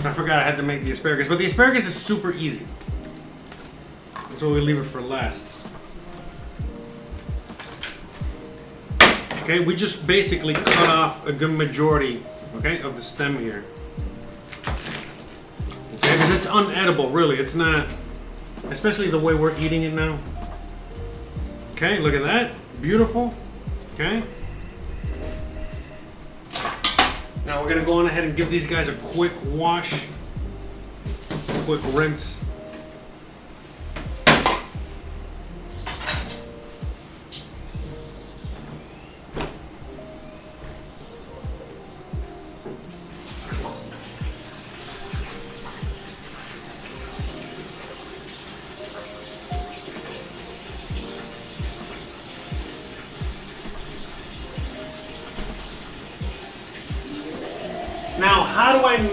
I forgot I had to make the asparagus, but the asparagus is super easy. So we leave it for last. Okay, we just basically cut off a good majority, okay, of the stem here. Okay, because it's unedible, really. It's not, especially the way we're eating it now. Okay, look at that. Beautiful. Okay. Now we're gonna go on ahead and give these guys a quick wash, quick rinse.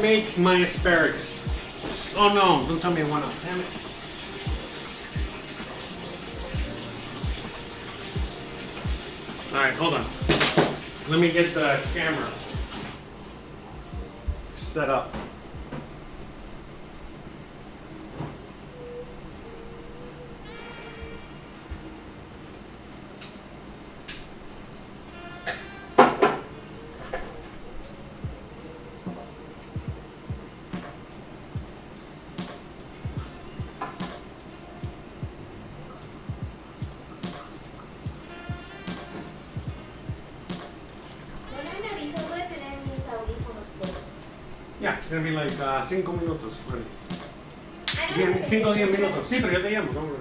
Make my asparagus. Oh no, don't tell me I went up. Damn it. Alright, hold on. Let me get the camera set up. Gonna be like 5 minutes. Really. 5 or 10 minutes. Sí, pero yo te llamo. Don't worry.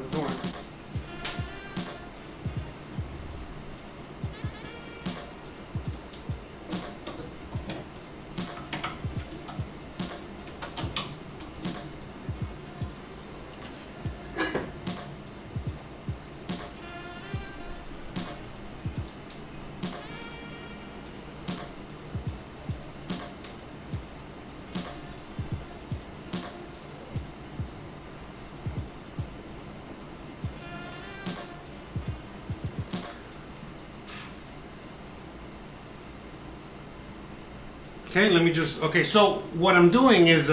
Okay, let me just, okay, so what I'm doing is,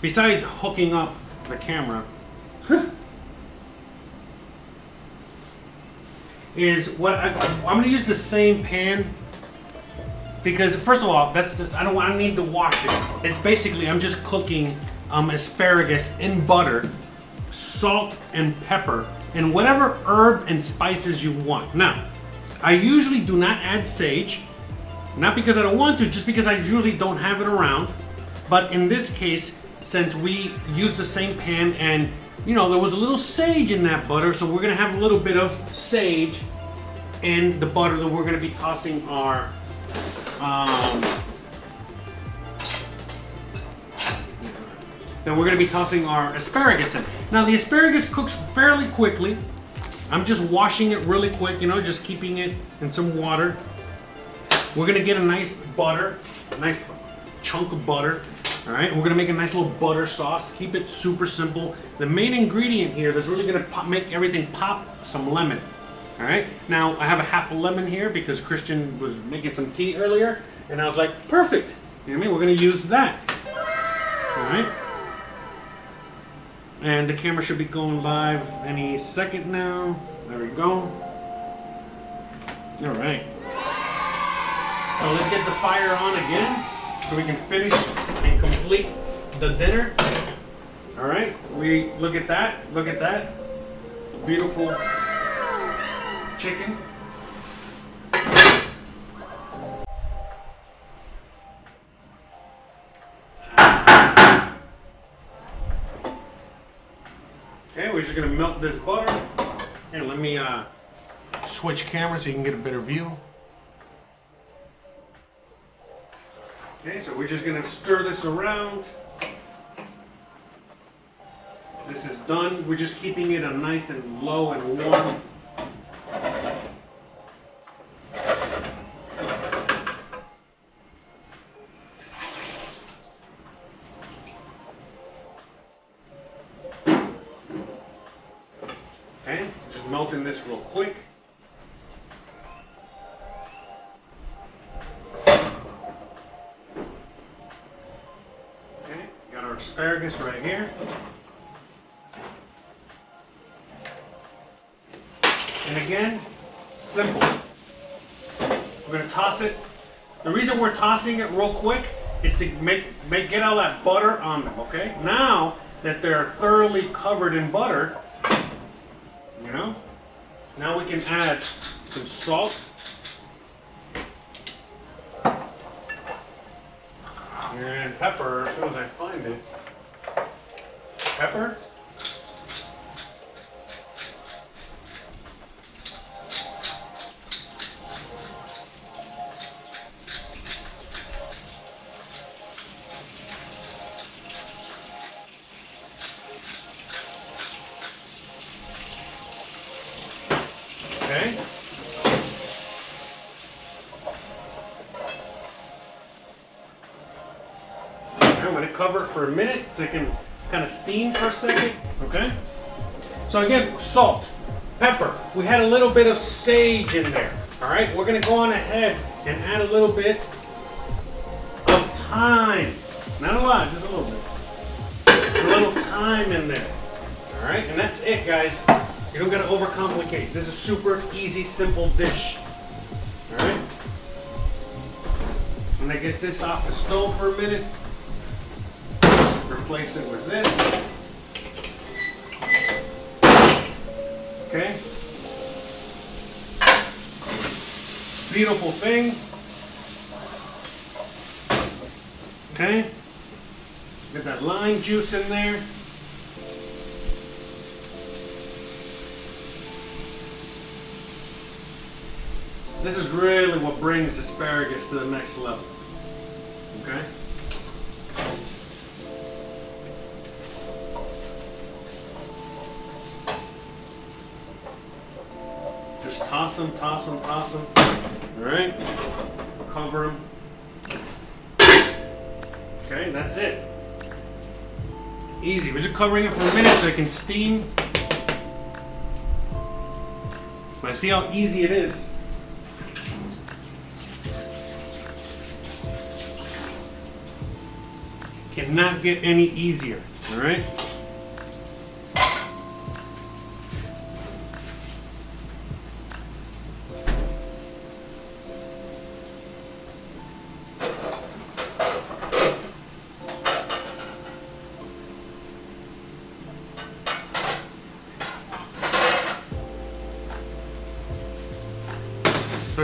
besides hooking up the camera, is what I'm going to use the same pan, because first of all, that's this, I need to wash it. It's basically, I'm just cooking asparagus in butter, salt and pepper, and whatever herb and spices you want. Now, I usually do not add sage. Not because I don't want to, just because I usually don't have it around. But in this case, since we used the same pan and, you know, there was a little sage in that butter, so we're going to have a little bit of sage in the butter that we're going to be tossing our asparagus in. Now the asparagus cooks fairly quickly. I'm just washing it really quick, you know, just keeping it in some water. We're gonna get a nice butter, a nice chunk of butter. All right, we're gonna make a nice little butter sauce. Keep it super simple. The main ingredient here that's really gonna make everything pop, some lemon. All right, now I have a half a lemon here because Christiane was making some tea earlier, and I was like, perfect. You know what I mean? We're gonna use that. All right. And the camera should be going live any second now. There we go. All right. So let's get the fire on again so we can finish and complete the dinner. All right, we look at that beautiful chicken. Okay, we're just gonna melt this butter. Here, let me switch camera so you can get a better view. Okay, so we're just going to stir this around. This is done. We're just keeping it nice and low and warm. Okay, just melting this real quick. Okay, got our asparagus right here. And again, simple. We're going to toss it. The reason we're tossing it real quick is to get all that butter on them, okay? Now that they're thoroughly covered in butter, you know, now we can add some salt. And pepper, as soon as I find it. Pepper. Cover it for a minute so it can kind of steam for a second, okay? So again, salt, pepper. We had a little bit of sage in there, all right? We're gonna go on ahead and add a little bit of thyme. Not a lot, just a little bit. A little thyme in there, all right? And that's it, guys. You don't gotta overcomplicate. This is a super easy, simple dish, all right? I'm gonna get this off the stove for a minute. Replace it with this. Okay. Beautiful thing. Okay. Get that lime juice in there. This is really what brings asparagus to the next level. Okay. Toss them, toss them, toss them. All right, cover them. Okay, that's it. Easy. We're just covering it for a minute so it can steam. But see how easy it is. Cannot get any easier. All right.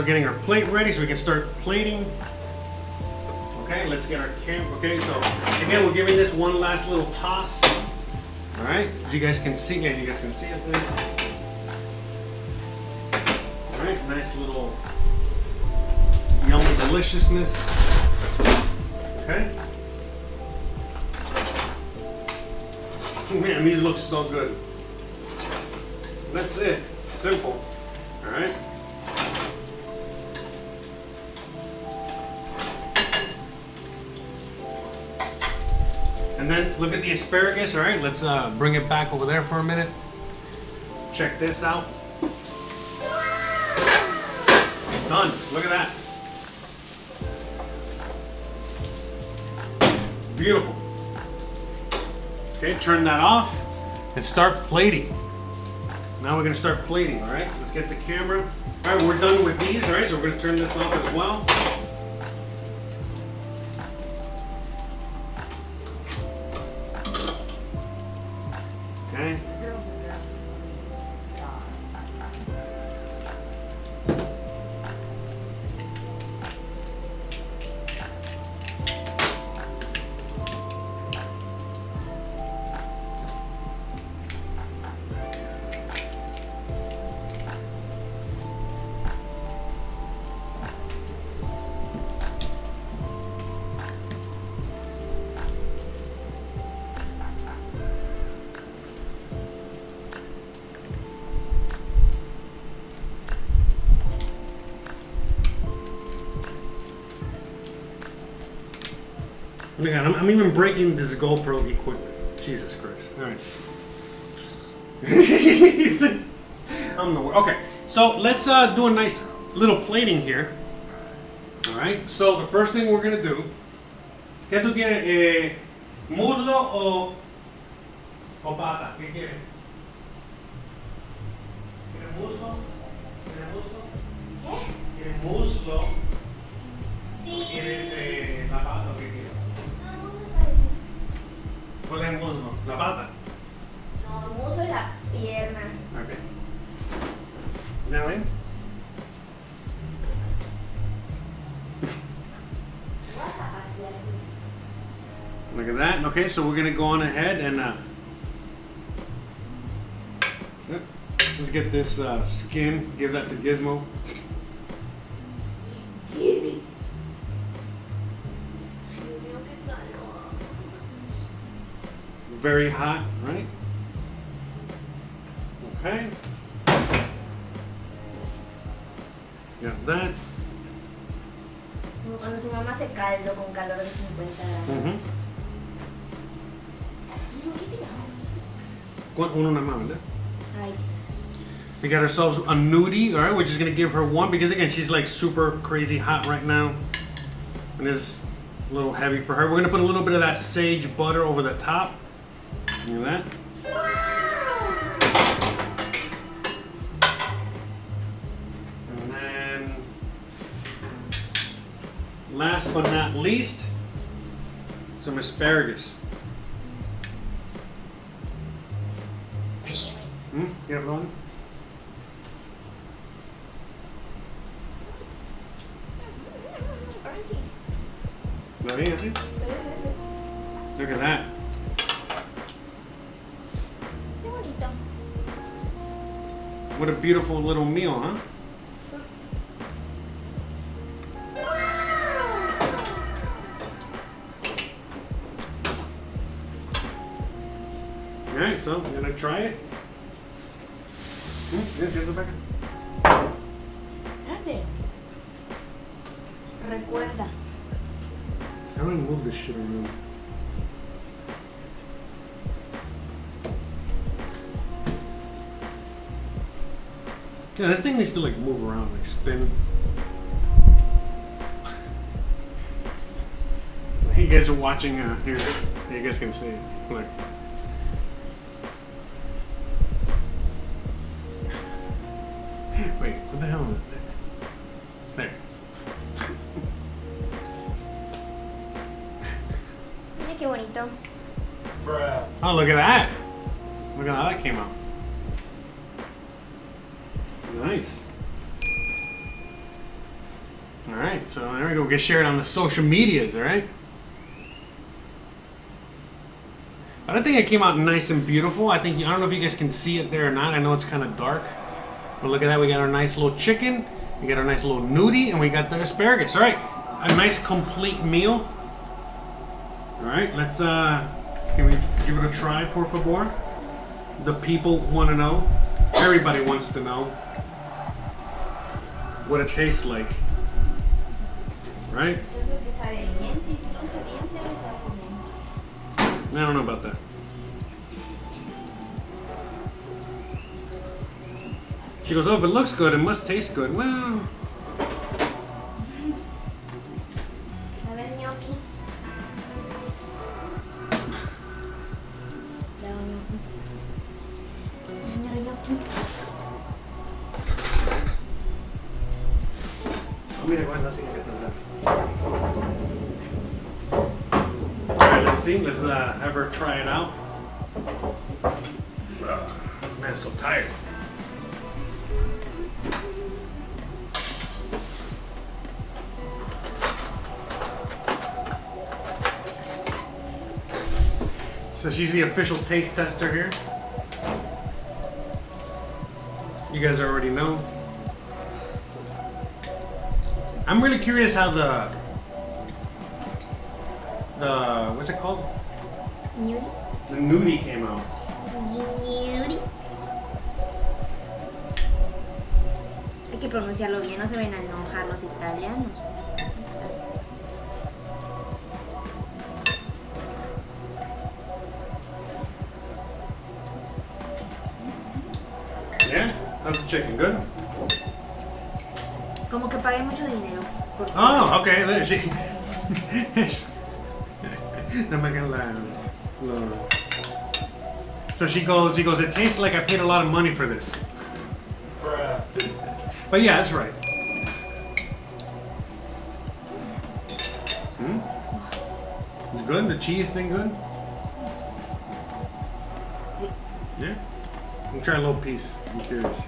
Getting our plate ready so we can start plating. Okay, let's get our camp. Okay, so again, we're giving this one last little toss. All right, as you guys can see, yeah, you guys can see it there. All right, nice little yummy deliciousness. Okay. Man, these look so good. That's it. Simple. All right. And then look at the asparagus, all right? Let's bring it back over there for a minute. Check this out. Done, look at that. Beautiful. Okay, turn that off and start plating. Now we're gonna start plating, all right? Let's get the camera. All right, we're done with these, all right? So we're gonna turn this off as well. Oh my God, I'm even breaking this GoPro equipment. Jesus Christ. All right. I'm the worst. Okay, so let's do a nice little plating here. All right. So the first thing we're gonna do. ¿Qué tú quieres? ¿Muslo o pata? ¿Qué quieres? ¿Quieres muslo? ¿Quieres muslo? ¿Qué? ¿Quieres muslo? Sí. ¿Quieres la pata? ¿Qué quieres? No, ¿cuál es el muslo? ¿La pata? No, el muslo es la pierna. Okay. ¿Ya ven? Look at that. Okay, so we're gonna go on ahead and let's get this skin. Give that to Gizmo. Gizmo. Very hot, right? Okay. Got that. Cuando tu mamá hace caldo con calor de 50 grados. We got ourselves a Gnudi, all right? We're just gonna give her one because again, she's like super crazy hot right now, and it's a little heavy for her. We're gonna put a little bit of that sage butter over the top. Look at that. Wow. And then, last but not least, some asparagus. You have one? Look at that. What a beautiful little meal, huh? All right, so I'm gonna try it. Recuerda. How do I move this shit around? Yeah, this thing needs to like move around, like spin. You guys are watching here. You guys can see it. Look. Wait, what the hell is that? There. Mira qué bonito. Oh, look at that. Look at how that came out. Nice. All right, so there we go. Get shared on the social medias, all right? I don't think it came out nice and beautiful. I don't know if you guys can see it there or not. I know it's kind of dark. But look at that, we got our nice little chicken, we got our nice little Gnudi, and we got the asparagus. All right, a nice complete meal. All right, let's, can we give it a try, por favor? The people want to know. Everybody wants to know what it tastes like, right? I don't know about that. She goes, oh, if it looks good, it must taste good. Well. Alright, let's see. Let's have her try it out. Man, I'm so tired. So she's the official taste tester here. You guys already know. I'm really curious how the what's it called? Gnudi. The Gnudi came out. Gnudi. Hay que pronunciarlo bien, no se ven a enojar los italianos. Yeah? How's the chicken? Good? Como que pagué mucho dinero. Oh, okay. There she. So she goes, it tastes like I paid a lot of money for this. But yeah, that's right. Hmm? Good? The cheese thing good? Yeah? I'm trying a little piece. I'm curious.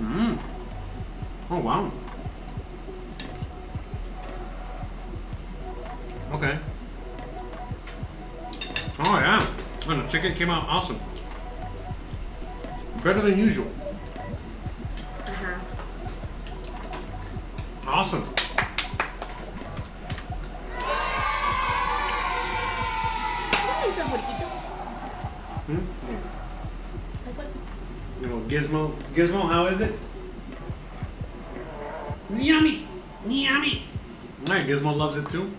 Mmm. Oh, wow. Okay. Oh, yeah. And the chicken came out awesome. Better than usual. Mm-hmm. Awesome. Gizmo. Gizmo, how is it? Yummy! Yummy! Alright, Gizmo loves it too.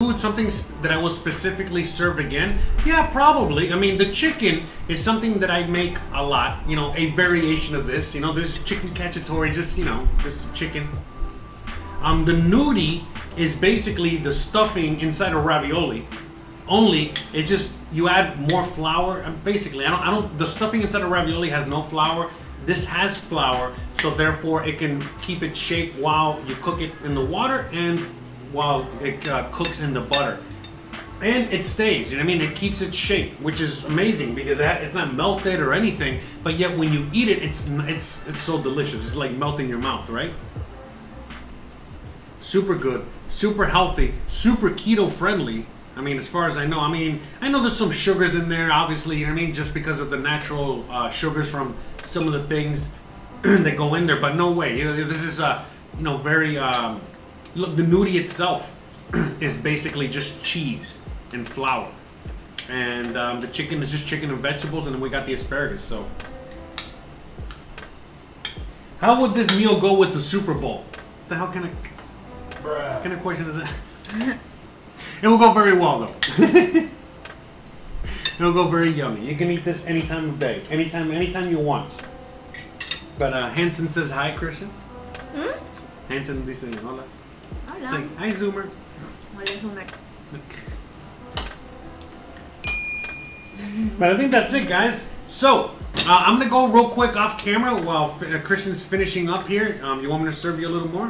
Food, something that I will specifically serve again? Yeah, probably. I mean, the chicken is something that I make a lot. You know, a variation of this. You know, this is chicken cacciatore, just, you know, just chicken. The gnudi is basically the stuffing inside of ravioli. Only, it just, you add more flour. Basically, the stuffing inside of ravioli has no flour. This has flour, so therefore it can keep its shape while you cook it in the water and while it cooks in the butter, and it stays, you know what I mean? It keeps its shape, which is amazing because it's not melted or anything, but yet when you eat it, it's so delicious. It's like melting your mouth, right? Super good, super healthy, super keto friendly. I mean, as far as I know. I mean, I know there's some sugars in there, obviously, you know what I mean, just because of the natural sugars from some of the things that go in there, but no way, you know, this is you know, very look, the gnudi itself is basically just cheese and flour, and the chicken is just chicken and vegetables, and then we got the asparagus. So, how would this meal go with the Super Bowl? What the hell kind of question is that? It will go very well, though. It will go very yummy. You can eat this any time of day, anytime you want. But Hanson says hi, Christian. Hmm? Hanson dice hola. Thing. Hi, Zoomer. Hi, Zoomer. But I think that's it, guys. So, I'm going to go real quick off camera while Christian's finishing up here. You want me to serve you a little more?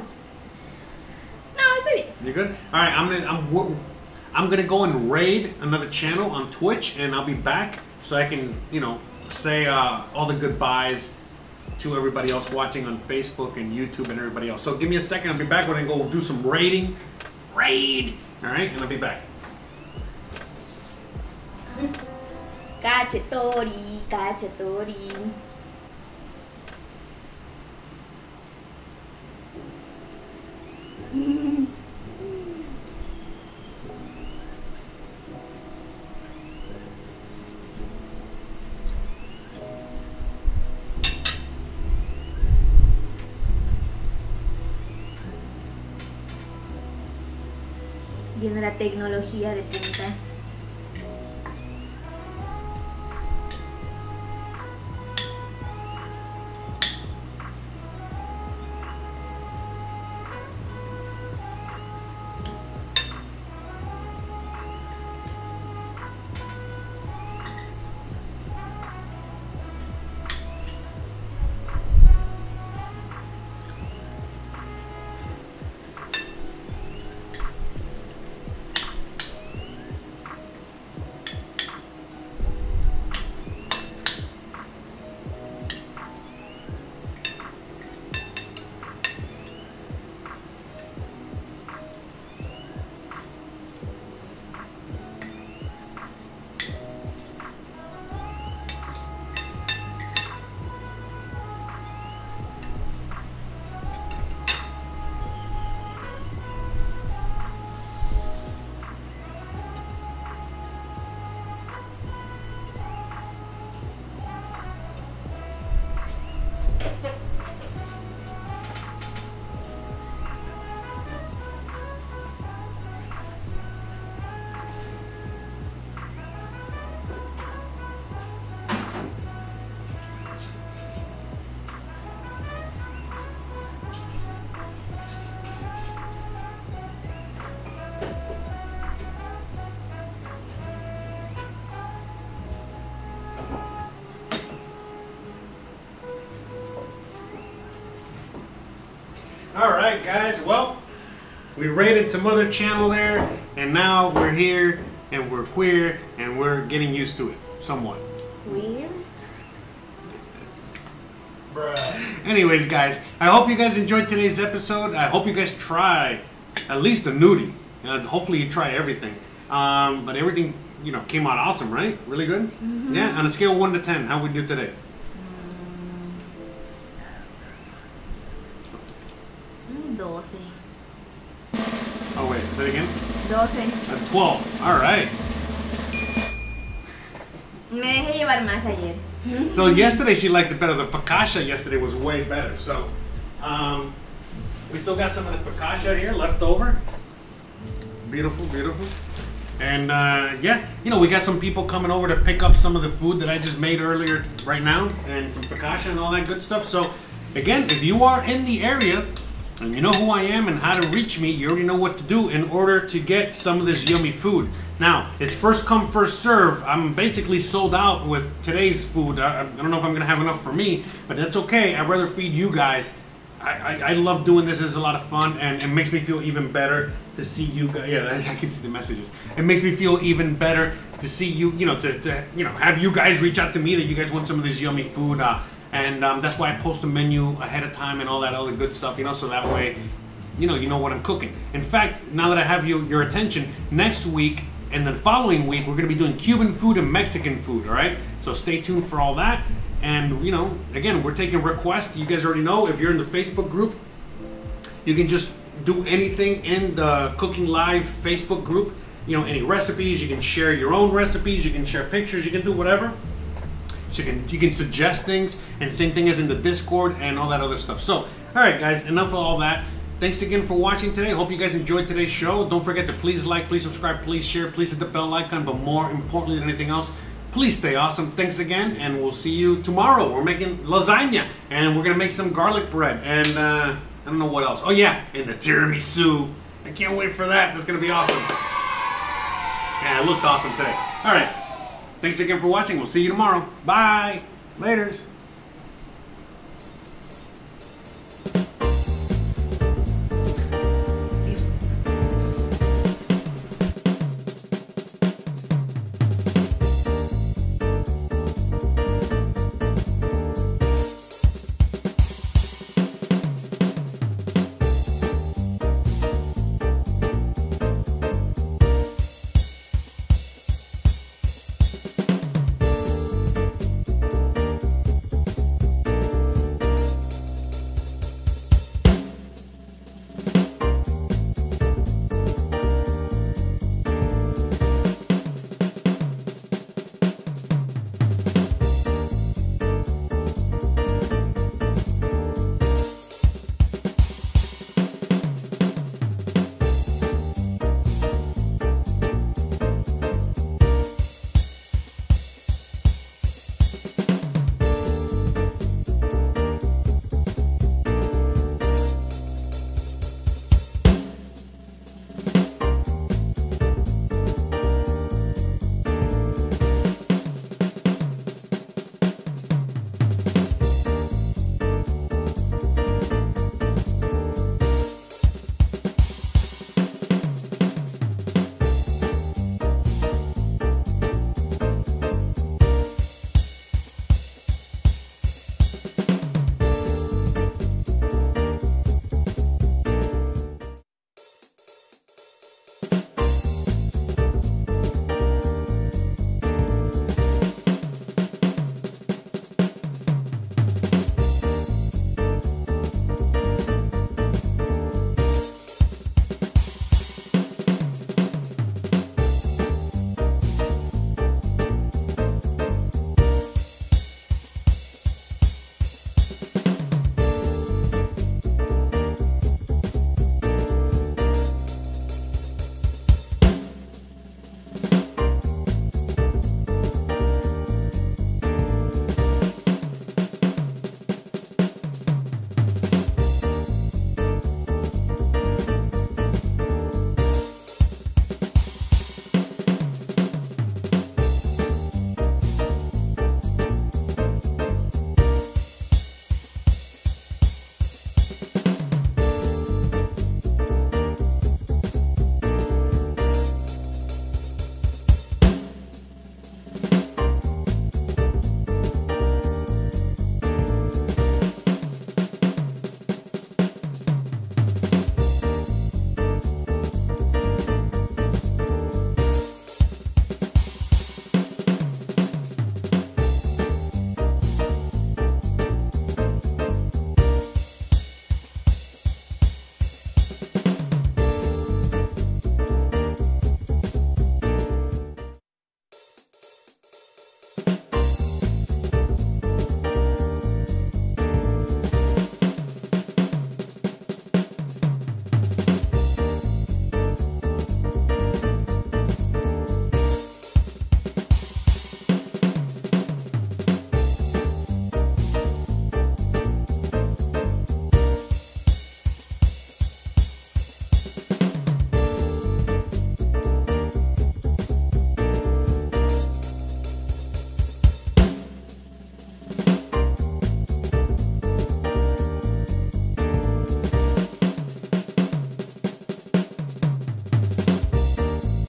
No, I'm good. You're good? All right, I'm gonna go and raid another channel on Twitch, and I'll be back so I can, you know, say all the goodbyes to everybody else watching on Facebook and YouTube and everybody else. So give me a second, I'll be back when I go do some raiding. Raid! Alright, and I'll be back. Cacciatori, cacciatori. con la tecnología de punta. Alright guys, well, we raided some other channel there, and now we're here, and we're queer, and we're getting used to it, somewhat. Weird? Bruh. Anyways guys, I hope you guys enjoyed today's episode. I hope you guys try at least a gnudi. Hopefully you try everything. But everything, you know, came out awesome, right? Really good? Mm-hmm. Yeah, on a scale of 1 to 10, how we do today? Oh wait, say it again? 12. A 12, alright. Me dejé llevar más ayer. So yesterday she liked it better. The focaccia yesterday was way better. So, we still got some of the focaccia here left over. Beautiful, beautiful. And yeah, you know, we got some people coming over to pick up some of the food that I just made earlier right now. And some focaccia and all that good stuff. So, again, if you are in the area, and you know who I am and how to reach me, you already know what to do in order to get some of this yummy food. Now, it's first come, first serve. I'm basically sold out with today's food. I don't know if I'm going to have enough for me, but that's okay. I'd rather feed you guys. I love doing this. It's a lot of fun, and it makes me feel even better to see you guys. Yeah, I can see the messages. It makes me feel even better to see you, you know, to have you guys reach out to me that you guys want some of this yummy food. And that's why I post a menu ahead of time and all that other good stuff, you know, so that way, you know what I'm cooking. In fact, now that I have your attention, next week and the following week, we're going to be doing Cuban food and Mexican food, all right? So stay tuned for all that. And, you know, again, we're taking requests. You guys already know, if you're in the Facebook group, you can just do anything in the Cooking Live Facebook group. You know, any recipes, you can share your own recipes, you can share pictures, you can do whatever. So you can suggest things, and same thing as in the Discord and all that other stuff. So, all right, guys, enough of all that. Thanks again for watching today. Hope you guys enjoyed today's show. Don't forget to please like, please subscribe, please share, please hit the bell icon. But more importantly than anything else, please stay awesome. Thanks again, and we'll see you tomorrow. We're making lasagna, and we're going to make some garlic bread. And I don't know what else. Oh, yeah, and the tiramisu. I can't wait for that. That's going to be awesome. Yeah, it looked awesome today. All right. Thanks again for watching. We'll see you tomorrow. Bye. Laters.